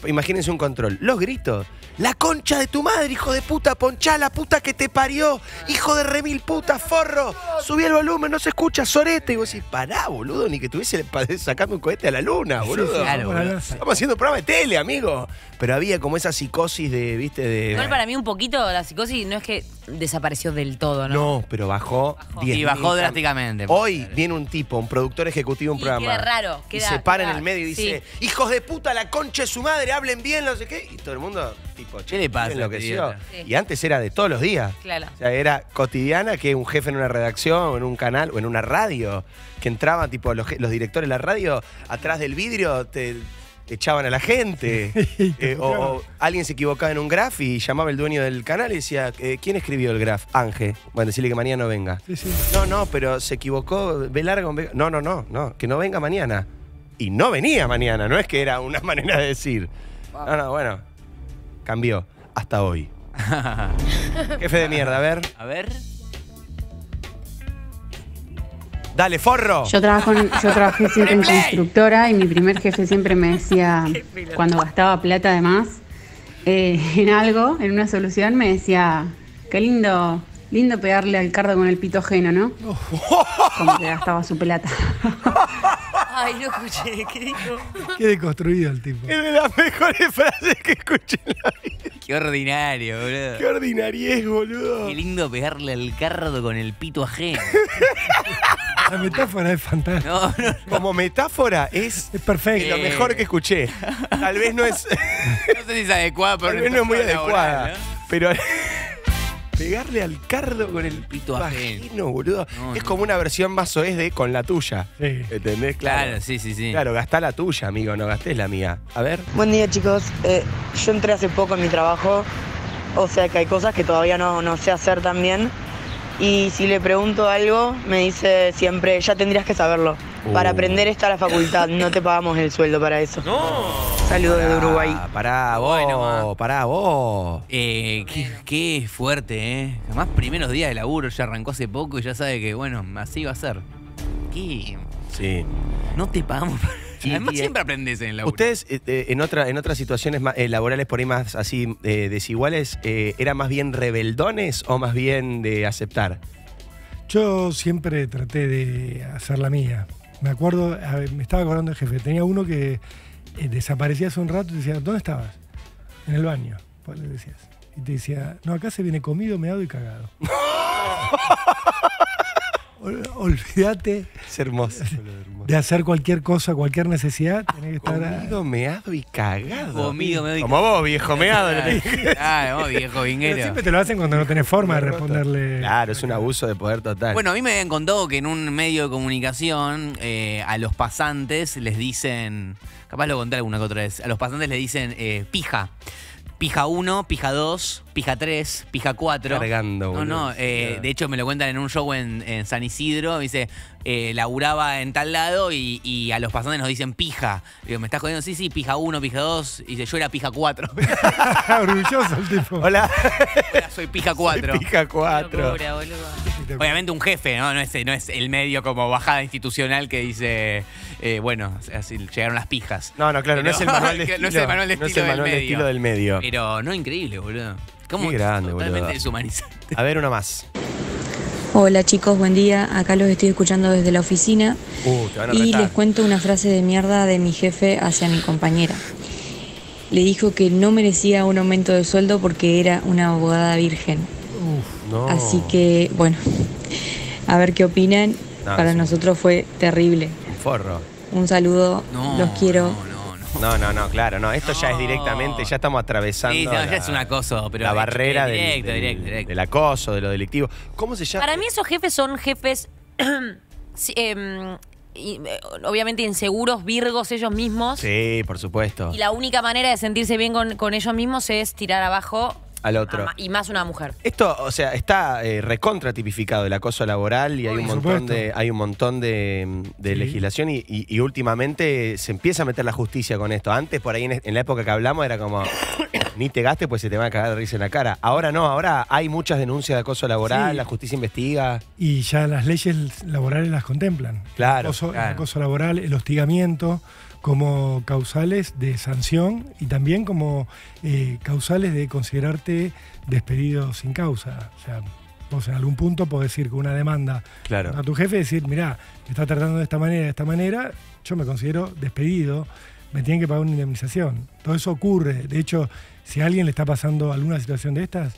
imagínense un control. Los gritos, la concha de tu madre, hijo de puta, ponchá, la puta que te parió, hijo de remil puta, forro, subí el volumen, no se escucha, sorete. Y vos decís, pará, boludo, ni que tuviese para sacarme un cohete a la luna, boludo. Sí, claro, boludo. Estamos haciendo un programa de tele, amigo. Pero había como esa psicosis de... Igual para mí un poquito la psicosis no es que desapareció del todo, ¿no? No, pero bajó. Y bajó drásticamente. Hoy viene un tipo, un productor ejecutivo de un programa. Qué raro. Y se para en el medio y dice, hijos de puta, la concha de su madre, hablen bien, no sé qué. Y todo el mundo, tipo, ¿qué le pasa? Enloqueció. Y antes era de todos los días. Claro. O sea, era cotidiana que un jefe en una redacción, o en un canal, o en una radio, que entraban, tipo, los directores de la radio, atrás del vidrio, te echaban a la gente. O alguien se equivocaba en un graf y llamaba el dueño del canal y decía, ¿quién escribió el graf? Ángel. Bueno, decirle que mañana no venga. Sí. No, pero se equivocó, ve largo. No, que no venga mañana. Y no venía mañana, no es que era una manera de decir. Bueno, cambió. Hasta hoy. Jefe de mierda, a ver. Dale, forro. Yo trabajé siempre en constructora y mi primer jefe siempre me decía, cuando gastaba plata además, en algo, en una solución, me decía, qué lindo, lindo pegarle al cardo con el pito ajeno, ¿no? Como que gastaba su plata. Ay, yo escuché, ¿qué dijo? Qué deconstruido el tipo. Es de las mejores frases que escuché en la vida. Qué ordinario, boludo. Qué ordinariez, boludo. Qué lindo pegarle al cardo con el pito ajeno. La metáfora es fantástica. No. Como metáfora es perfecto. Lo mejor que escuché. Tal vez no es... No sé si es adecuada, pero... Tal vez no es muy adecuada. Laboral, ¿no? Pero... Pegarle al cardo con el pito ajeno, boludo. No, es como una versión más soez de con la tuya. Sí. ¿Entendés? Claro, sí, sí, sí. Claro, gastá la tuya, amigo, no gastés la mía. A ver. Buen día, chicos. Yo entré hace poco en mi trabajo. O sea que hay cosas que todavía no sé hacer tan bien. Y si le pregunto algo, me dice siempre, ya tendrías que saberlo. Para aprender está la facultad, no te pagamos el sueldo para eso. No. Saludos de Uruguay. Pará vos, bueno, pará vos. Qué fuerte, ¿eh? Además, primeros días de laburo, ya arrancó hace poco y ya sabe que, bueno, así va a ser. ¿Qué? Sí. No te pagamos. Además, siempre aprendes en el laburo. Ustedes, en otras situaciones laborales por ahí más así desiguales, ¿eran más bien rebeldones o más bien de aceptar? Yo siempre traté de hacer la mía. Me acuerdo, me estaba acordando el jefe, tenía uno que... desaparecías un rato y te decías, ¿dónde estabas? En el baño, pues le decías. Y te decía, no, acá se viene comido, meado y cagado. Olvídate. Es hermoso. De hacer cualquier cosa, cualquier necesidad, tenés que estar. Comido, meado y cagado. Comido, meado y cagado. Como vos, viejo meado. Ah, vos, viejo vinguero. Pero siempre te lo hacen cuando no tenés forma de responderle. Claro, es un abuso de poder total. Bueno, a mí me habían contado que en un medio de comunicación a los pasantes les dicen. Capaz lo conté alguna que otra vez. A los pasantes le dicen pija. Pija 1, pija 2, pija 3, pija 4. Cargando, boludo. No, no. De hecho, me lo cuentan en un show en San Isidro. Me dice, laburaba en tal lado y a los pasantes nos dicen pija. Digo, ¿me estás jodiendo? Sí, pija 1, pija 2. Y dice, yo era pija 4. Orgulloso el tipo. Hola. Hola, soy pija 4. Soy pija 4. Obviamente un jefe, ¿no? No es el medio como bajada institucional que dice, bueno, así llegaron las pijas. No, no, claro, pero, no es el manual de estilo. No es el manual de estilo, no es el manual del medio. Estilo del medio. Pero no, increíble, boludo. ¿Cómo? Qué grande, totalmente boludo. Deshumanizante. A ver, una más. Hola chicos, buen día. Acá los estoy escuchando desde la oficina. Te van a retar. Y les cuento una frase de mierda de mi jefe hacia mi compañera. Le dijo que no merecía un aumento de sueldo porque era una abogada virgen. No. Así que, bueno, a ver qué opinan. No, para nosotros fue terrible. Un forro. Un saludo, no, los quiero. No, claro, no. Esto no. Ya es directamente, ya estamos atravesando. Sí, no, ya es un acoso, pero la barrera del acoso, de lo delictivo. ¿Cómo se llama? Para mí esos jefes son jefes, obviamente inseguros, virgos ellos mismos. Sí, por supuesto. Y la única manera de sentirse bien con ellos mismos es tirar abajo... al otro. Y más una mujer. Esto, o sea, está recontra tipificado el acoso laboral y hay un montón de legislación y últimamente se empieza a meter la justicia con esto. Antes, por ahí en la época que hablamos, era como ni te gastes pues se te va a cagar de risa en la cara. Ahora no, ahora hay muchas denuncias de acoso laboral, sí. La justicia investiga. Y ya las leyes laborales las contemplan. Claro. El acoso laboral, el hostigamiento como causales de sanción y también como causales de considerarte despedido sin causa. O sea, vos en algún punto podés ir con una demanda a tu jefe y decir, mirá, me está tratando de esta manera, yo me considero despedido, me tienen que pagar una indemnización. Todo eso ocurre. De hecho, si a alguien le está pasando alguna situación de estas,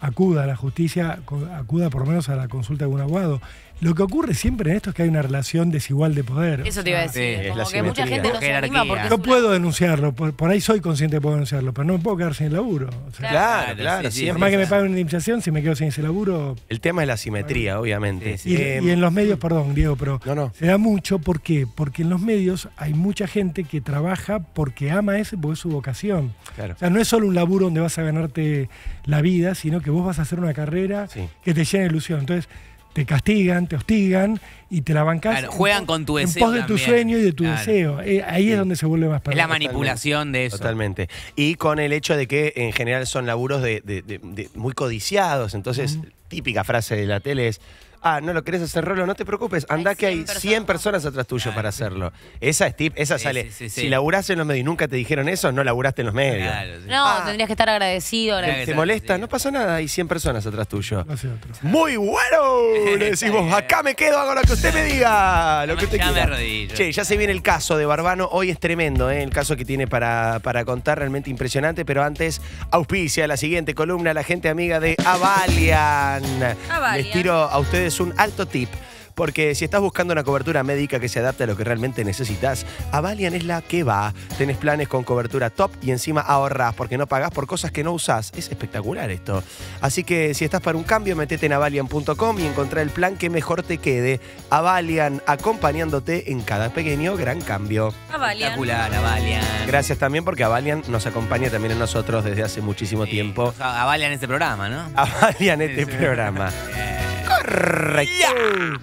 acuda a la justicia, acuda por lo menos a la consulta de un abogado. Lo que ocurre siempre en esto es que hay una relación desigual de poder. Eso te iba a decir. Sí, como que mucha gente no se anima porque... No puedo denunciarlo, por ahí soy consciente de poder denunciarlo, pero no me puedo quedar sin el laburo. O sea, claro. Sí, por más que me paguen una indemnización, si me quedo sin ese laburo... El tema es la asimetría, obviamente. Sí, sí. Y en los medios, perdón, Diego, pero se da mucho. ¿Por qué? Porque en los medios hay mucha gente que trabaja porque ama eso, porque es su vocación. Claro. O sea, no es solo un laburo donde vas a ganarte la vida, sino que vos vas a hacer una carrera que te llene de ilusión. Entonces... te castigan, te hostigan y te la bancás. Claro, juegan con tu deseo. En pos de tu sueño y de tu deseo. Ahí es donde se vuelve más perverso. Es la manipulación de eso. Totalmente. Y con el hecho de que en general son laburos de muy codiciados. Entonces, típica frase de la tele es: ah, no lo querés hacer, Rolo, no te preocupes, andá que hay 100 personas atrás tuyo para hacerlo. Esa es tip, esa sale. Sí. Si laburaste en los medios y nunca te dijeron eso, no laburaste en los medios. Claro, sí. No, tendrías que estar agradecido. Te molesta, no pasa nada, hay 100 personas atrás tuyo. Muy bueno, le decimos, acá me quedo, hago lo que usted me diga, lo que usted quiera. Che, ya se viene el caso de Barbano, hoy es tremendo, el caso que tiene para contar, realmente impresionante, pero antes, auspicia la siguiente columna, la gente amiga de Avalian. Les tiro a ustedes un alto tip, porque si estás buscando una cobertura médica que se adapte a lo que realmente necesitas, Avalian es la que va. Tenés planes con cobertura top y encima ahorrás porque no pagás por cosas que no usás. Es espectacular esto. Así que si estás para un cambio, metete en avalian.com y encontrá el plan que mejor te quede. Avalian, acompañándote en cada pequeño gran cambio. Avalian. Espectacular, Avalian. Gracias también porque Avalian nos acompaña también a nosotros desde hace muchísimo tiempo. O sea, Avalian este programa, ¿no? Avalian este programa. Correcto. Yeah.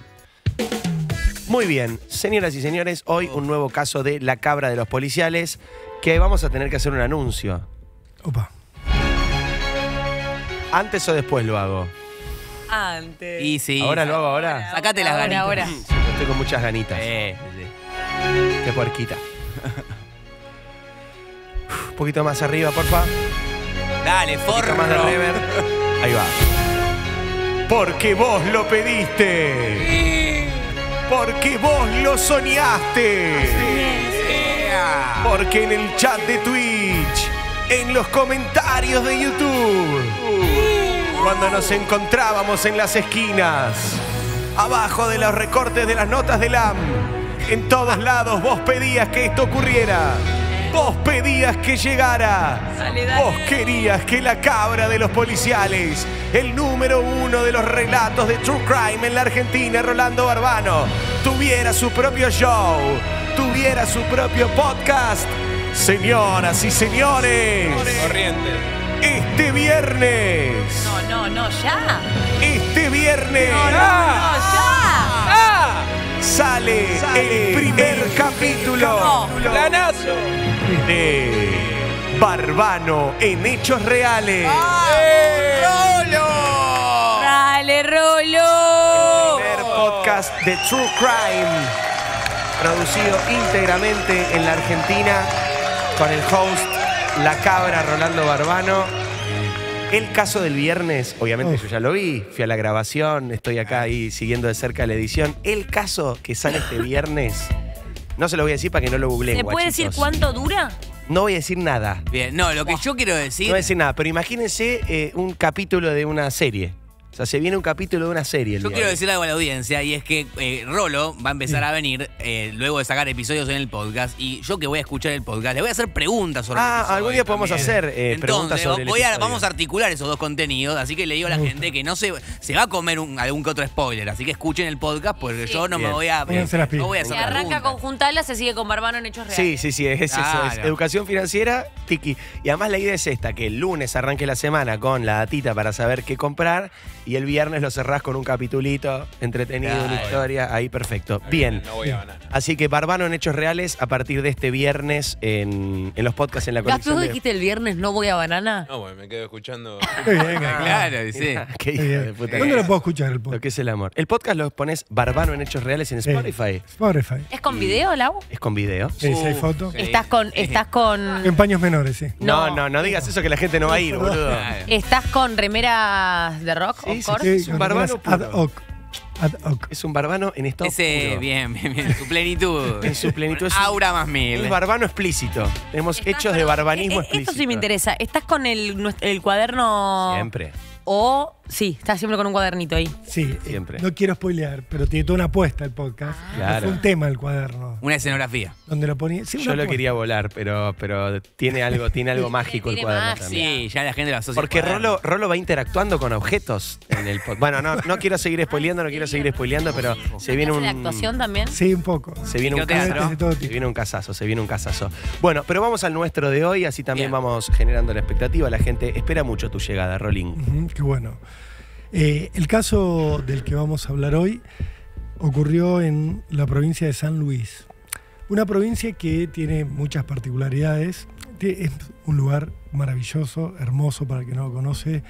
Muy bien, señoras y señores, hoy un nuevo caso de la cabra de los policiales, que vamos a tener que hacer un anuncio. Opa. ¿Antes o después lo hago? Antes. Y sí. ¿Ahora lo hago ahora? Sacate las ganitas. Ahora. Sí, estoy con muchas ganitas. Sí. Qué puerquita. Un poquito más arriba, porfa. Dale, porro. Más de River. Ahí va. Porque vos lo pediste. Sí. Porque vos lo soñaste. Sí. Porque en el chat de Twitch, en los comentarios de YouTube, cuando nos encontrábamos en las esquinas, abajo de los recortes de las notas del AM, en todos lados vos pedías que esto ocurriera. Vos pedías que llegara. Vos querías que la cabra de los policiales, el número 1 de los relatos de True Crime en la Argentina, Rolando Barbano, tuviera su propio show, tuviera su propio podcast. Señoras y señores, corriente. Este viernes. No, ya. Este viernes. No, ya. Sale el primer capítulo. Planazo. De Barbano en Hechos Reales. ¡Rolo! ¡Dale, Rolo! El primer podcast de True Crime, producido íntegramente en la Argentina, con el host La Cabra, Rolando Barbano. El caso del viernes, obviamente yo ya lo vi, fui a la grabación, estoy acá ahí siguiendo de cerca la edición. El caso que sale este viernes, no se lo voy a decir para que no lo googleen, guachitos. ¿Me puede decir cuánto dura? No voy a decir nada. Bien, no, lo que yo quiero decir... No voy a decir nada, pero imagínense un capítulo de una serie. O sea, se viene un capítulo de una serie. Yo quiero decir algo a la audiencia, y es que Rolo va a empezar a venir luego de sacar episodios en el podcast, y yo que voy a escuchar el podcast, le voy a hacer preguntas sobre el episodio. Algún día podemos hacer preguntas sobre el episodio. Vamos a articular esos dos contenidos, así que le digo a la gente que no se va a comer algún que otro spoiler, así que escuchen el podcast, porque yo no me voy a... no voy a hacer preguntas. Se arranca con Juntala, se sigue con Barbano en Hechos Reales. Sí, es eso. Es educación financiera, tiki. Y además la idea es esta, que el lunes arranque la semana con la datita para saber qué comprar, y el viernes lo cerrás con un capitulito entretenido, una historia, ahí perfecto. Bien, no voy a ganar. Así que Barbano en Hechos Reales a partir de este viernes en los podcasts en la colección. ¿Tú dijiste el viernes no voy a banana? No, me quedo escuchando. Claro, dice. Qué hija de puta. ¿Dónde lo puedo escuchar el podcast? Lo que es el amor. El podcast lo pones Barbano en Hechos Reales en Spotify. Spotify. ¿Es con video, Lau? Es con video. Sí, hay foto. Estás con... En paños menores, sí. No digas eso que la gente no va a ir, boludo. ¿Estás con remeras de rock? Sí. Es un Barbano ad hoc. Ad hoc. Es un Barbano en estado puro. Bien. En su plenitud. En su plenitud. Aura más mil. Es Barbano explícito. Tenemos hechos de barbanismo explícito. Esto sí me interesa. ¿Estás con el cuaderno? Siempre. O... Sí, estás siempre con un cuadernito ahí. Sí, siempre. No quiero spoilear, pero tiene toda una apuesta el podcast. Claro. Fue un tema el cuaderno. Una escenografía. Donde lo ponía. Sí, yo lo quería volar, pero tiene algo mágico el cuaderno también. Sí, ya la gente lo asocia. Porque Rolo va interactuando con objetos en el podcast. Bueno, no quiero seguir spoileando, pero se viene un... ¿De actuación también? Sí, un poco. Se viene un casazo. Se viene un casazo. Bueno, pero vamos al nuestro de hoy, así también vamos generando la expectativa. La gente espera mucho tu llegada, Rolín. Qué bueno. El caso del que vamos a hablar hoy ocurrió en la provincia de San Luis, una provincia que tiene muchas particularidades. Es un lugar maravilloso, hermoso, para el que no lo conoce,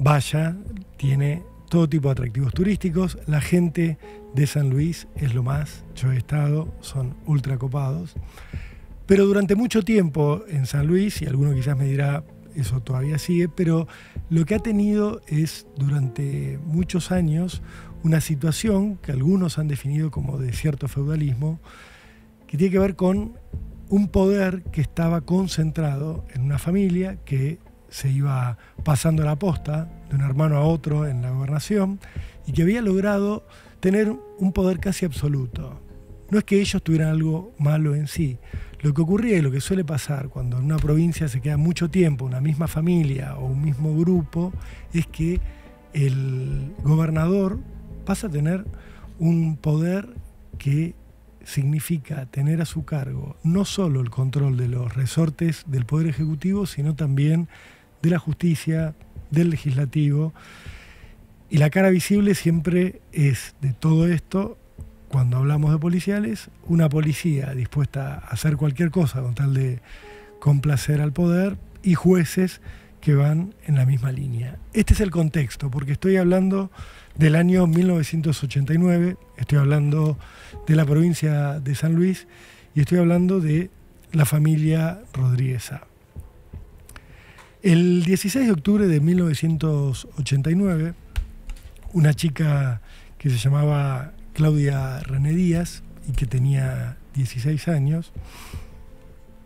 vaya, tiene todo tipo de atractivos turísticos. La gente de San Luis es lo más, yo he estado, son ultra copados. Pero durante mucho tiempo en San Luis, y alguno quizás me dirá, eso todavía sigue, pero lo que ha tenido es durante muchos años una situación que algunos han definido como de cierto feudalismo, que tiene que ver con un poder que estaba concentrado en una familia que se iba pasando la posta de un hermano a otro en la gobernación y que había logrado tener un poder casi absoluto. No es que ellos tuvieran algo malo en sí. Lo que ocurría y lo que suele pasar cuando en una provincia se queda mucho tiempo una misma familia o un mismo grupo es que el gobernador pasa a tener un poder que significa tener a su cargo no solo el control de los resortes del Poder Ejecutivo, sino también de la justicia, del legislativo. Y la cara visible siempre es de todo esto, cuando hablamos de policiales, una policía dispuesta a hacer cualquier cosa con tal de complacer al poder y jueces que van en la misma línea. Este es el contexto, porque estoy hablando del año 1989, estoy hablando de la provincia de San Luis y estoy hablando de la familia Rodríguez Saá. El 16 de octubre de 1989, una chica que se llamaba Claudia René Díaz y que tenía 16 años,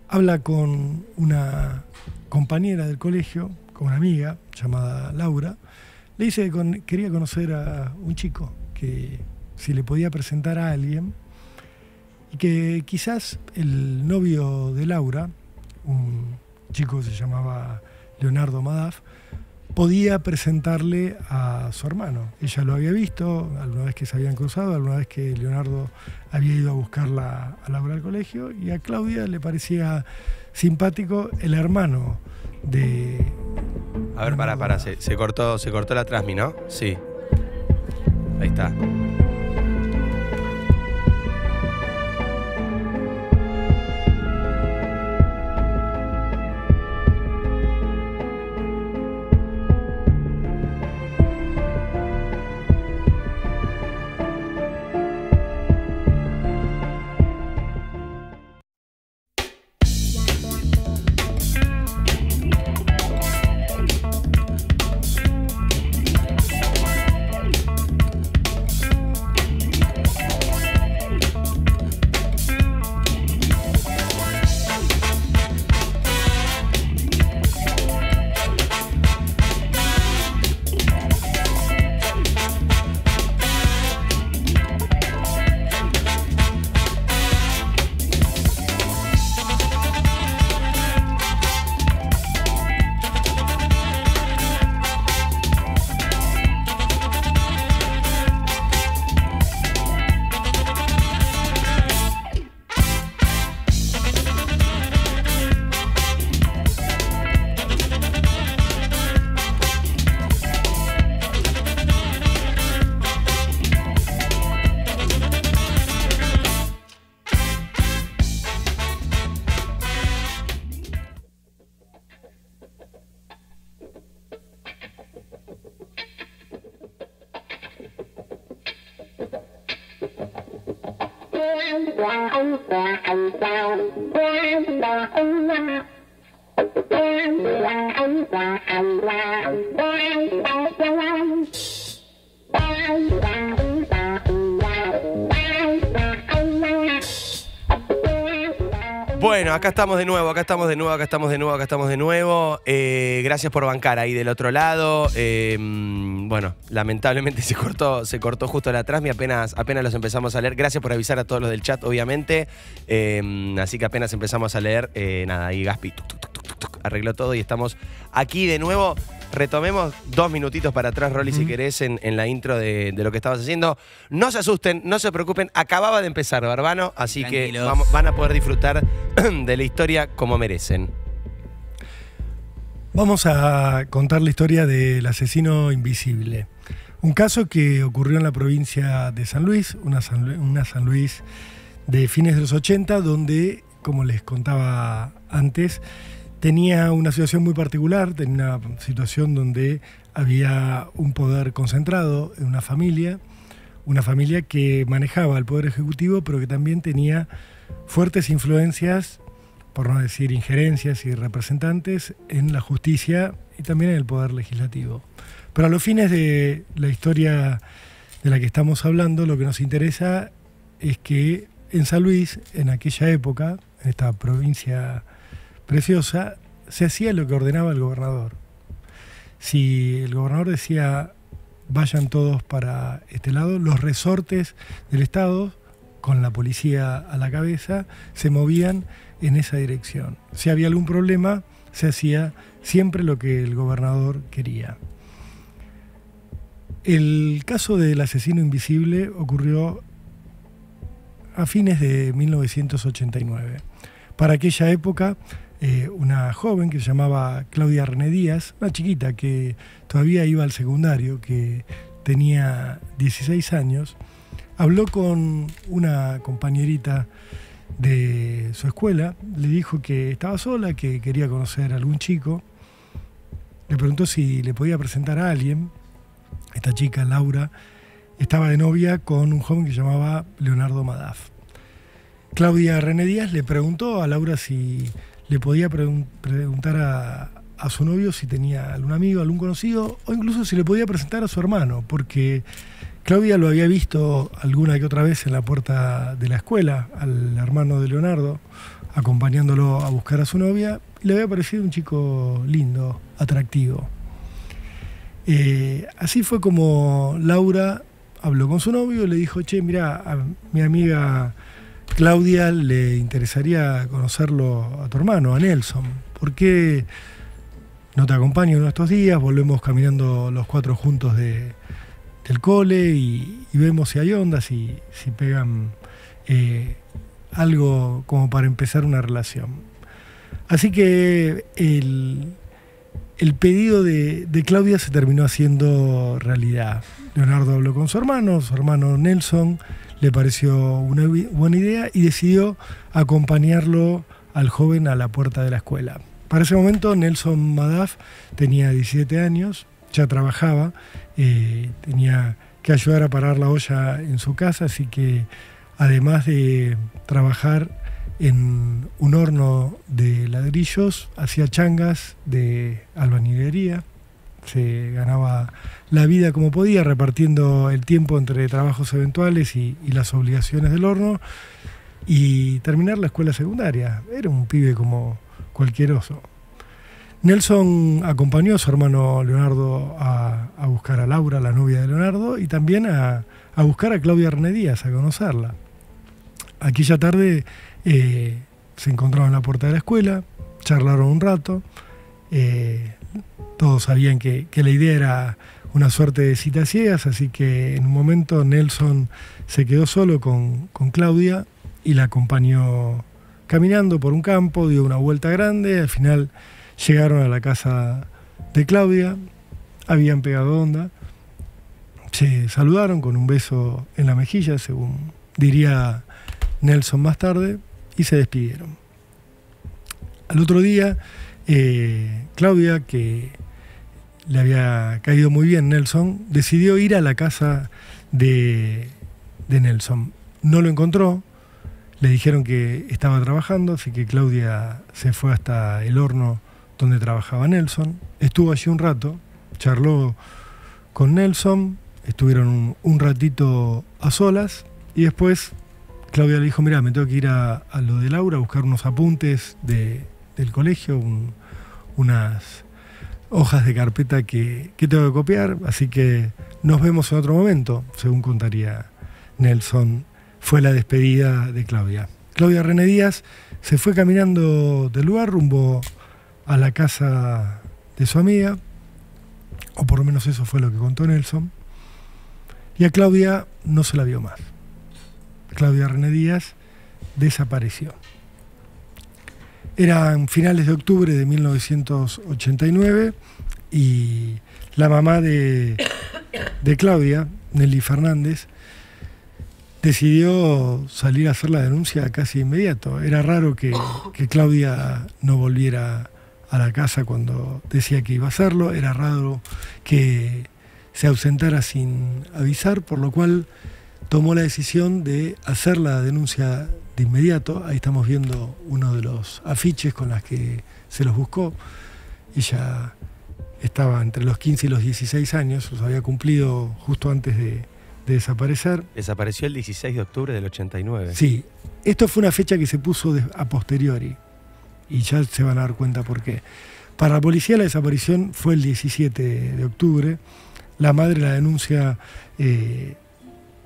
habla con una compañera del colegio, con una amiga llamada Laura, le dice que quería conocer a un chico, que si le podía presentar a alguien, y que quizás el novio de Laura, un chico que se llamaba Leonardo Madaf, podía presentarle a su hermano. Ella lo había visto, alguna vez que se habían cruzado, alguna vez que Leonardo había ido a buscarla a Laura al colegio, y a Claudia le parecía simpático el hermano de... A ver, pará, se cortó la transmi, ¿no? Sí. Ahí está. Bueno, acá estamos de nuevo. Gracias por bancar ahí del otro lado. Bueno, lamentablemente se cortó justo la transmisión, apenas los empezamos a leer. Gracias por avisar a todos los del chat, obviamente. Así que apenas empezamos a leer, nada, ahí Gaspi arregló todo y estamos aquí de nuevo. Retomemos 2 minutitos para atrás, Rolly, si querés, en la intro de lo que estabas haciendo. No se asusten, no se preocupen. Acababa de empezar, Barbano, así tranquilos, que van a poder disfrutar de la historia como merecen. Vamos a contar la historia del asesino invisible. Un caso que ocurrió en la provincia de San Luis, una San Luis de fines de los 80, donde, como les contaba antes, tenía una situación muy particular, tenía una situación donde había un poder concentrado en una familia que manejaba el poder ejecutivo, pero que también tenía fuertes influencias, por no decir injerencias y representantes, en la justicia y también en el poder legislativo. Pero a los fines de la historia de la que estamos hablando, lo que nos interesa es que en San Luis, en aquella época, en esta provincia preciosa, se hacía lo que ordenaba el gobernador. Si el gobernador decía vayan todos para este lado, los resortes del Estado, con la policía a la cabeza, se movían en esa dirección. Si había algún problema, se hacía siempre lo que el gobernador quería. El caso del asesino invisible ocurrió a fines de 1989. Para aquella época, una joven que se llamaba Claudia René Díaz, una chiquita que todavía iba al secundario, que tenía 16 años, habló con una compañerita de su escuela, le dijo que estaba sola, que quería conocer a algún chico, le preguntó si le podía presentar a alguien. Esta chica, Laura, estaba de novia con un joven que se llamaba Leonardo Madaf. Claudia René Díaz le preguntó a Laura si le podía preguntar a su novio si tenía algún amigo, algún conocido, o incluso si le podía presentar a su hermano, porque Claudia lo había visto alguna que otra vez en la puerta de la escuela, al hermano de Leonardo, acompañándolo a buscar a su novia, y le había parecido un chico lindo, atractivo. Así fue como Laura habló con su novio y le dijo, che, mirá, a mi amiga Claudia le interesaría conocerlo a tu hermano, a Nelson. ¿Por qué no te acompaño uno de estos días? Volvemos caminando los cuatro juntos del cole y vemos si hay onda, si pegan algo como para empezar una relación. Así que el pedido de Claudia se terminó haciendo realidad. Leonardo habló con su hermano Nelson le pareció una buena idea y decidió acompañarlo al joven a la puerta de la escuela. Para ese momento Nelson Madaf tenía 17 años, ya trabajaba, tenía que ayudar a parar la olla en su casa, así que además de trabajar en un horno de ladrillos, hacía changas de albañilería, se ganaba la vida como podía, repartiendo el tiempo entre trabajos eventuales y las obligaciones del horno, y terminar la escuela secundaria. Era un pibe como cualquier oso. Nelson acompañó a su hermano Leonardo a buscar a Laura, la novia de Leonardo, y también a buscar a Claudia René Díaz, a conocerla. Aquella tarde se encontraron en la puerta de la escuela, charlaron un rato, todos sabían que la idea era una suerte de citas ciegas, así que en un momento Nelson se quedó solo con Claudia y la acompañó caminando por un campo, dio una vuelta grande, al final llegaron a la casa de Claudia, habían pegado onda, se saludaron con un beso en la mejilla, según diría Nelson más tarde, y se despidieron. Al otro día, Claudia, que le había caído muy bien Nelson, decidió ir a la casa de Nelson. No lo encontró, le dijeron que estaba trabajando, así que Claudia se fue hasta el horno donde trabajaba Nelson, estuvo allí un rato, charló con Nelson, estuvieron un ratito a solas, y después Claudia le dijo, mirá, me tengo que ir a lo de Laura a buscar unos apuntes del colegio, unas hojas de carpeta que tengo que copiar, así que nos vemos en otro momento, según contaría Nelson. Fue la despedida de Claudia. Claudia René Díaz se fue caminando del lugar rumbo a la casa de su amiga, o por lo menos eso fue lo que contó Nelson, y a Claudia no se la vio más. Claudia René Díaz desapareció. Eran finales de octubre de 1989 y la mamá de Claudia, Nelly Fernández, decidió salir a hacer la denuncia casi inmediato. Era raro que Claudia no volviera a la casa cuando decía que iba a hacerlo. Era raro que se ausentara sin avisar, por lo cual tomó la decisión de hacer la denuncia de inmediato. Ahí estamos viendo uno de los afiches con las que se los buscó. Ella estaba entre los 15 y los 16 años, los había cumplido justo antes de desaparecer. Desapareció el 16 de octubre del 89. Sí, esto fue una fecha que se puso a posteriori, y ya se van a dar cuenta por qué. Para la policía la desaparición fue el 17 de octubre, la madre la denuncia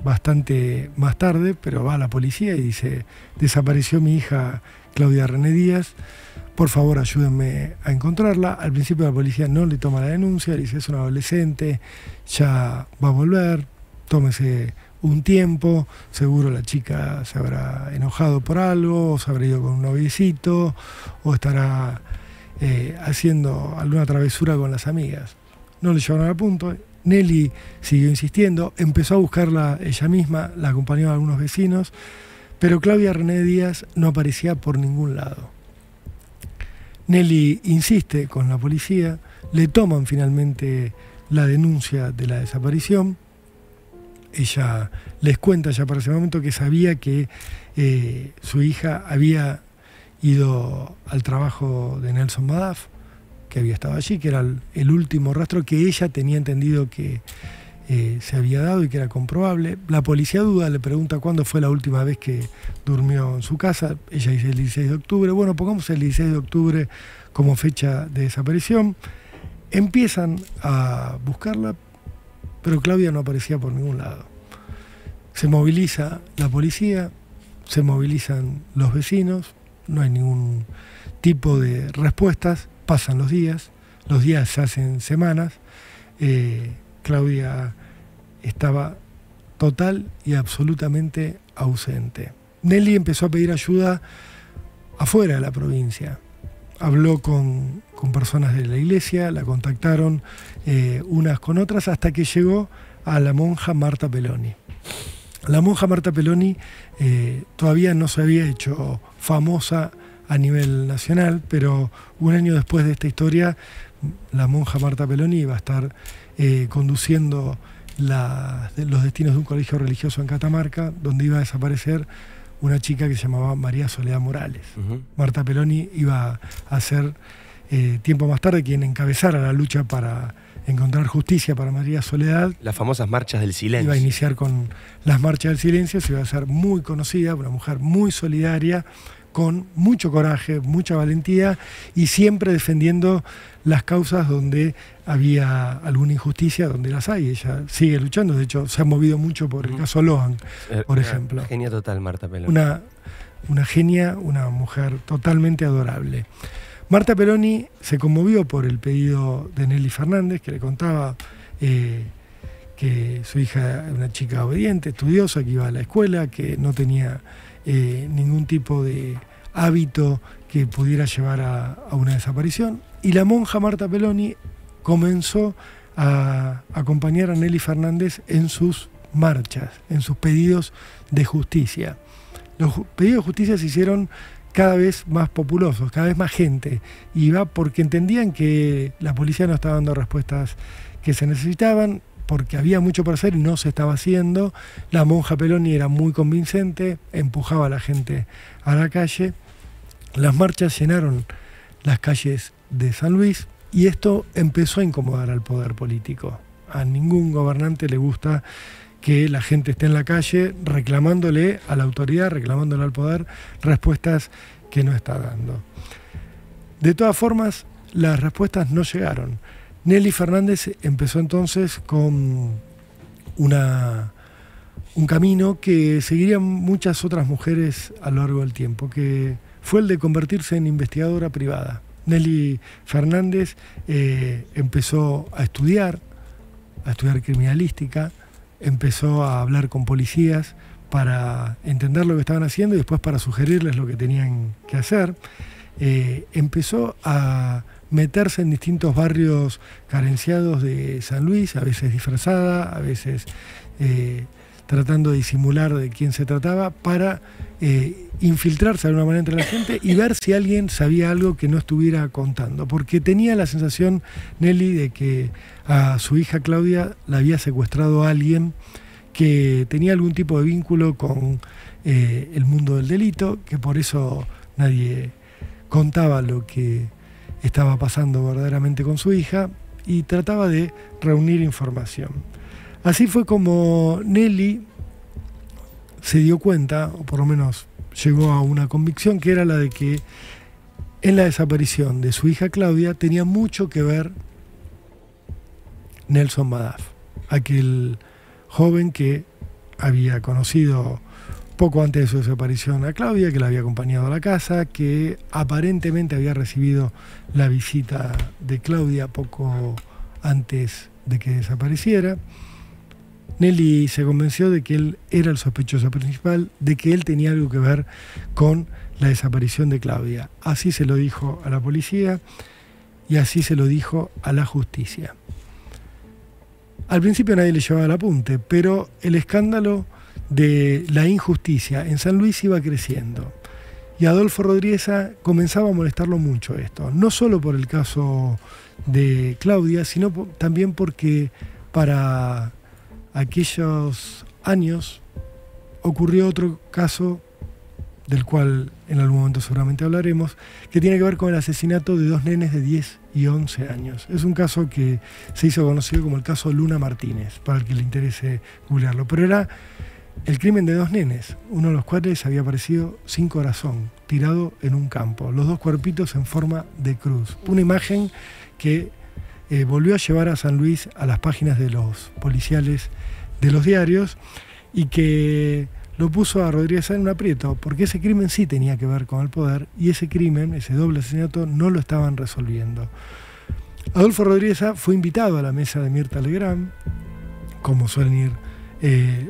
bastante más tarde, pero va a la policía y dice: desapareció mi hija Claudia René Díaz, por favor ayúdenme a encontrarla. Al principio la policía no le toma la denuncia, le dice: es un adolescente, ya va a volver, tómese un tiempo, seguro la chica se habrá enojado por algo, o se habrá ido con un noviecito, o estará haciendo alguna travesura con las amigas. No le llevaron a punto. Nelly siguió insistiendo, empezó a buscarla ella misma, la acompañó a algunos vecinos, pero Claudia René Díaz no aparecía por ningún lado. Nelly insiste con la policía, le toman finalmente la denuncia de la desaparición. Ella les cuenta ya para ese momento que sabía que su hija había ido al trabajo de Nelson Madaf, que había estado allí, que era el último rastro que ella tenía entendido que se había dado y que era comprobable. La policía duda, le pregunta cuándo fue la última vez que durmió en su casa. Ella dice el 16 de octubre. Bueno, pongamos el 16 de octubre como fecha de desaparición. Empiezan a buscarla, pero Claudia no aparecía por ningún lado. Se moviliza la policía, se movilizan los vecinos, no hay ningún tipo de respuestas. Pasan los días se hacen semanas. Claudia estaba total y absolutamente ausente. Nelly empezó a pedir ayuda afuera de la provincia. Habló con personas de la iglesia, la contactaron unas con otras, hasta que llegó a la monja Marta Pelloni. La monja Marta Pelloni todavía no se había hecho famosa a nivel nacional, pero un año después de esta historia, la monja Marta Pelloni va a estar conduciendo los destinos de un colegio religioso en Catamarca, donde iba a desaparecer una chica que se llamaba María Soledad Morales. Marta Pelloni iba a ser, tiempo más tarde, quien encabezara la lucha para encontrar justicia para María Soledad. Las famosas marchas del silencio. Iba a iniciar con las marchas del silencio, se iba a hacer muy conocida, una mujer muy solidaria, con mucho coraje, mucha valentía, y siempre defendiendo las causas donde había alguna injusticia, donde las hay. Ella sigue luchando, de hecho se ha movido mucho por el caso Lohan, por ejemplo. Una genia total, Marta Pelloni. Una genia, una mujer totalmente adorable. Marta Pelloni se conmovió por el pedido de Nelly Fernández, que le contaba que su hija era una chica obediente, estudiosa, que iba a la escuela, que no tenía ningún tipo de hábito que pudiera llevar a una desaparición. Y la monja Marta Pelloni comenzó a acompañar a Nelly Fernández en sus marchas, en sus pedidos de justicia. Los pedidos de justicia se hicieron cada vez más populosos, cada vez más gente iba, porque entendían que la policía no estaba dando respuestas que se necesitaban, porque había mucho por hacer y no se estaba haciendo. La monja Pelloni era muy convincente, empujaba a la gente a la calle. Las marchas llenaron las calles de San Luis y esto empezó a incomodar al poder político. A ningún gobernante le gusta que la gente esté en la calle reclamándole a la autoridad, reclamándole al poder respuestas que no está dando. De todas formas, las respuestas no llegaron. Nelly Fernández empezó entonces con un camino que seguirían muchas otras mujeres a lo largo del tiempo, que fue el de convertirse en investigadora privada. Nelly Fernández empezó a estudiar criminalística, empezó a hablar con policías para entender lo que estaban haciendo y después para sugerirles lo que tenían que hacer. Empezó a meterse en distintos barrios carenciados de San Luis, a veces disfrazada, a veces tratando de disimular de quién se trataba, para infiltrarse de alguna manera entre la gente y ver si alguien sabía algo que no estuviera contando, porque tenía la sensación, Nelly, de que a su hija Claudia la había secuestrado a alguien que tenía algún tipo de vínculo con el mundo del delito, que por eso nadie contaba lo que estaba pasando verdaderamente con su hija, y trataba de reunir información. Así fue como Nelly se dio cuenta, o por lo menos llegó a una convicción, que era la de que en la desaparición de su hija Claudia tenía mucho que ver Nelson Madaf, aquel joven que había conocido poco antes de su desaparición a Claudia, que la había acompañado a la casa, que aparentemente había recibido la visita de Claudia poco antes de que desapareciera. Nelly se convenció de que él era el sospechoso principal, de que él tenía algo que ver con la desaparición de Claudia. Así se lo dijo a la policía y así se lo dijo a la justicia. Al principio nadie le llevaba el apunte, pero el escándalo de la injusticia en San Luis iba creciendo, y Adolfo Rodríguez Saá comenzaba a molestarlo mucho esto, no solo por el caso de Claudia, sino también porque para aquellos años ocurrió otro caso del cual en algún momento seguramente hablaremos, que tiene que ver con el asesinato de dos nenes de 10 y 11 años. Es un caso que se hizo conocido como el caso Luna Martínez, para el que le interese googlearlo, pero era el crimen de dos nenes, uno de los cuales había aparecido sin corazón, tirado en un campo, los dos cuerpitos en forma de cruz. Una imagen que volvió a llevar a San Luis a las páginas de los policiales de los diarios, y que lo puso a Rodríguez Saá en un aprieto, porque ese crimen sí tenía que ver con el poder, y ese crimen, ese doble asesinato, no lo estaban resolviendo. Adolfo Rodríguez Saá fue invitado a la mesa de Mirta Legrand, como suelen ir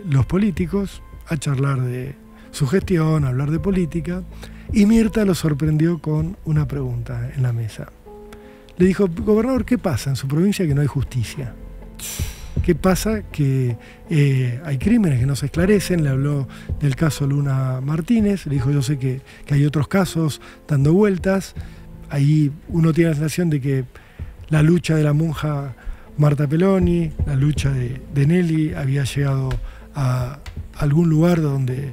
los políticos, a charlar de su gestión, a hablar de política, y Mirta lo sorprendió con una pregunta en la mesa. Le dijo: gobernador, ¿qué pasa en su provincia que no hay justicia? ¿Qué pasa que hay crímenes que no se esclarecen? Le habló del caso Luna Martínez, le dijo: yo sé que hay otros casos dando vueltas. Ahí uno tiene la sensación de que la lucha de la monja Marta Pelloni, la lucha de Nelly, había llegado a algún lugar donde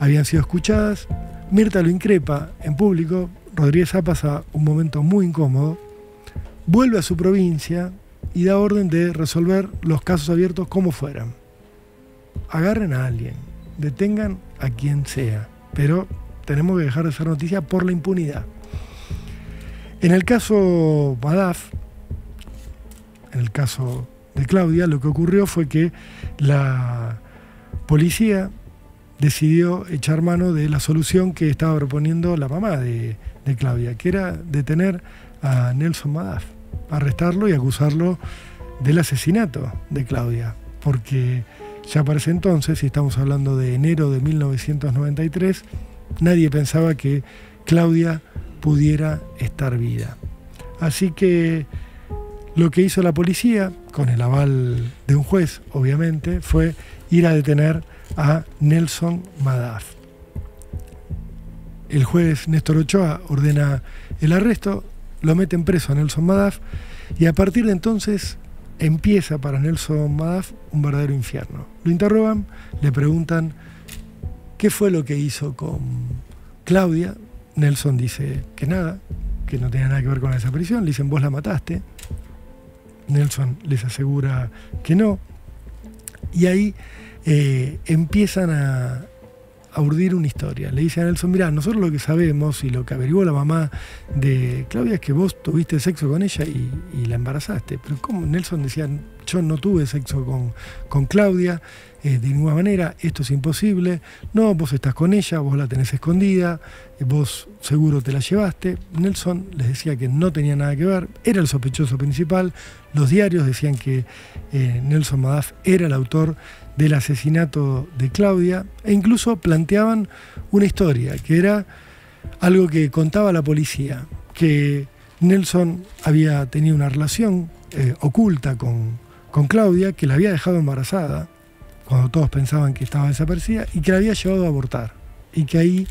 habían sido escuchadas. Mirta lo increpa en público, Rodríguez Saá pasa un momento muy incómodo, vuelve a su provincia y da orden de resolver los casos abiertos como fueran. Agarren a alguien, detengan a quien sea, pero tenemos que dejar de hacer noticia por la impunidad. En el caso Madaf, en el caso de Claudia, lo que ocurrió fue que la policía decidió echar mano de la solución que estaba proponiendo la mamá de Claudia, que era detener a Nelson Madaf, arrestarlo y acusarlo del asesinato de Claudia, porque ya para ese entonces, y estamos hablando de enero de 1993, nadie pensaba que Claudia pudiera estar viva. Así que lo que hizo la policía, con el aval de un juez, obviamente, fue ir a detener a Nelson Madaf. El juez Néstor Ochoa ordena el arresto, lo meten preso a Nelson Madaf, y a partir de entonces empieza para Nelson Madaf un verdadero infierno. Lo interrogan, le preguntan qué fue lo que hizo con Claudia. Nelson dice que nada, que no tenía nada que ver con la desaparición. Le dicen: vos la mataste. Nelson les asegura que no, y ahí empiezan a urdir una historia. Le dicen a Nelson: mirá, nosotros lo que sabemos y lo que averiguó la mamá de Claudia es que vos tuviste sexo con ella y la embarazaste. Pero ¿cómo? Nelson decía: yo no tuve sexo con Claudia, de ninguna manera, esto es imposible. No, vos estás con ella, vos la tenés escondida, vos seguro te la llevaste. Nelson les decía que no tenía nada que ver, era el sospechoso principal. Los diarios decían que Nelson Madaf era el autor del asesinato de Claudia, e incluso planteaban una historia, que era algo que contaba la policía, que Nelson había tenido una relación oculta con Claudia, que la había dejado embarazada, cuando todos pensaban que estaba desaparecida, y que la había llevado a abortar, y que ahí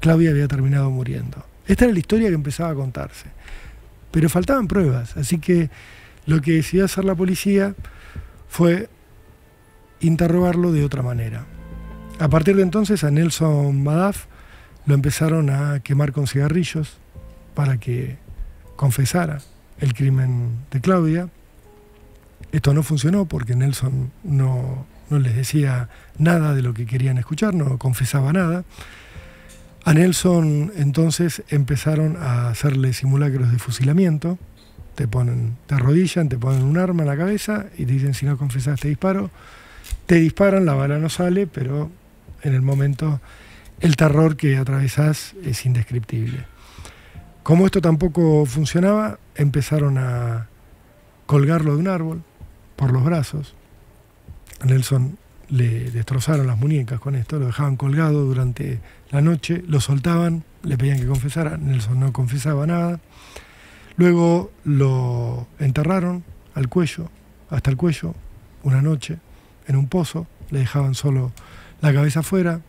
Claudia había terminado muriendo. Esta era la historia que empezaba a contarse, pero faltaban pruebas, así que lo que decidió hacer la policía fue interrogarlo de otra manera. A partir de entonces a Nelson Madaf lo empezaron a quemar con cigarrillos para que confesara el crimen de Claudia. Esto no funcionó porque Nelson no les decía nada de lo que querían escuchar, no confesaba nada. A Nelson entonces empezaron a hacerle simulacros de fusilamiento. Te arrodillan, te ponen un arma en la cabeza y te dicen: si no confesás te disparo. Te disparan, la bala no sale, pero en el momento el terror que atravesás es indescriptible. Como esto tampoco funcionaba, empezaron a colgarlo de un árbol por los brazos. A Nelson le destrozaron las muñecas con esto, lo dejaban colgado durante la noche, lo soltaban, le pedían que confesara, Nelson no confesaba nada. Luego lo enterraron al cuello, hasta el cuello, una noche, en un pozo, le dejaban solo la cabeza afuera,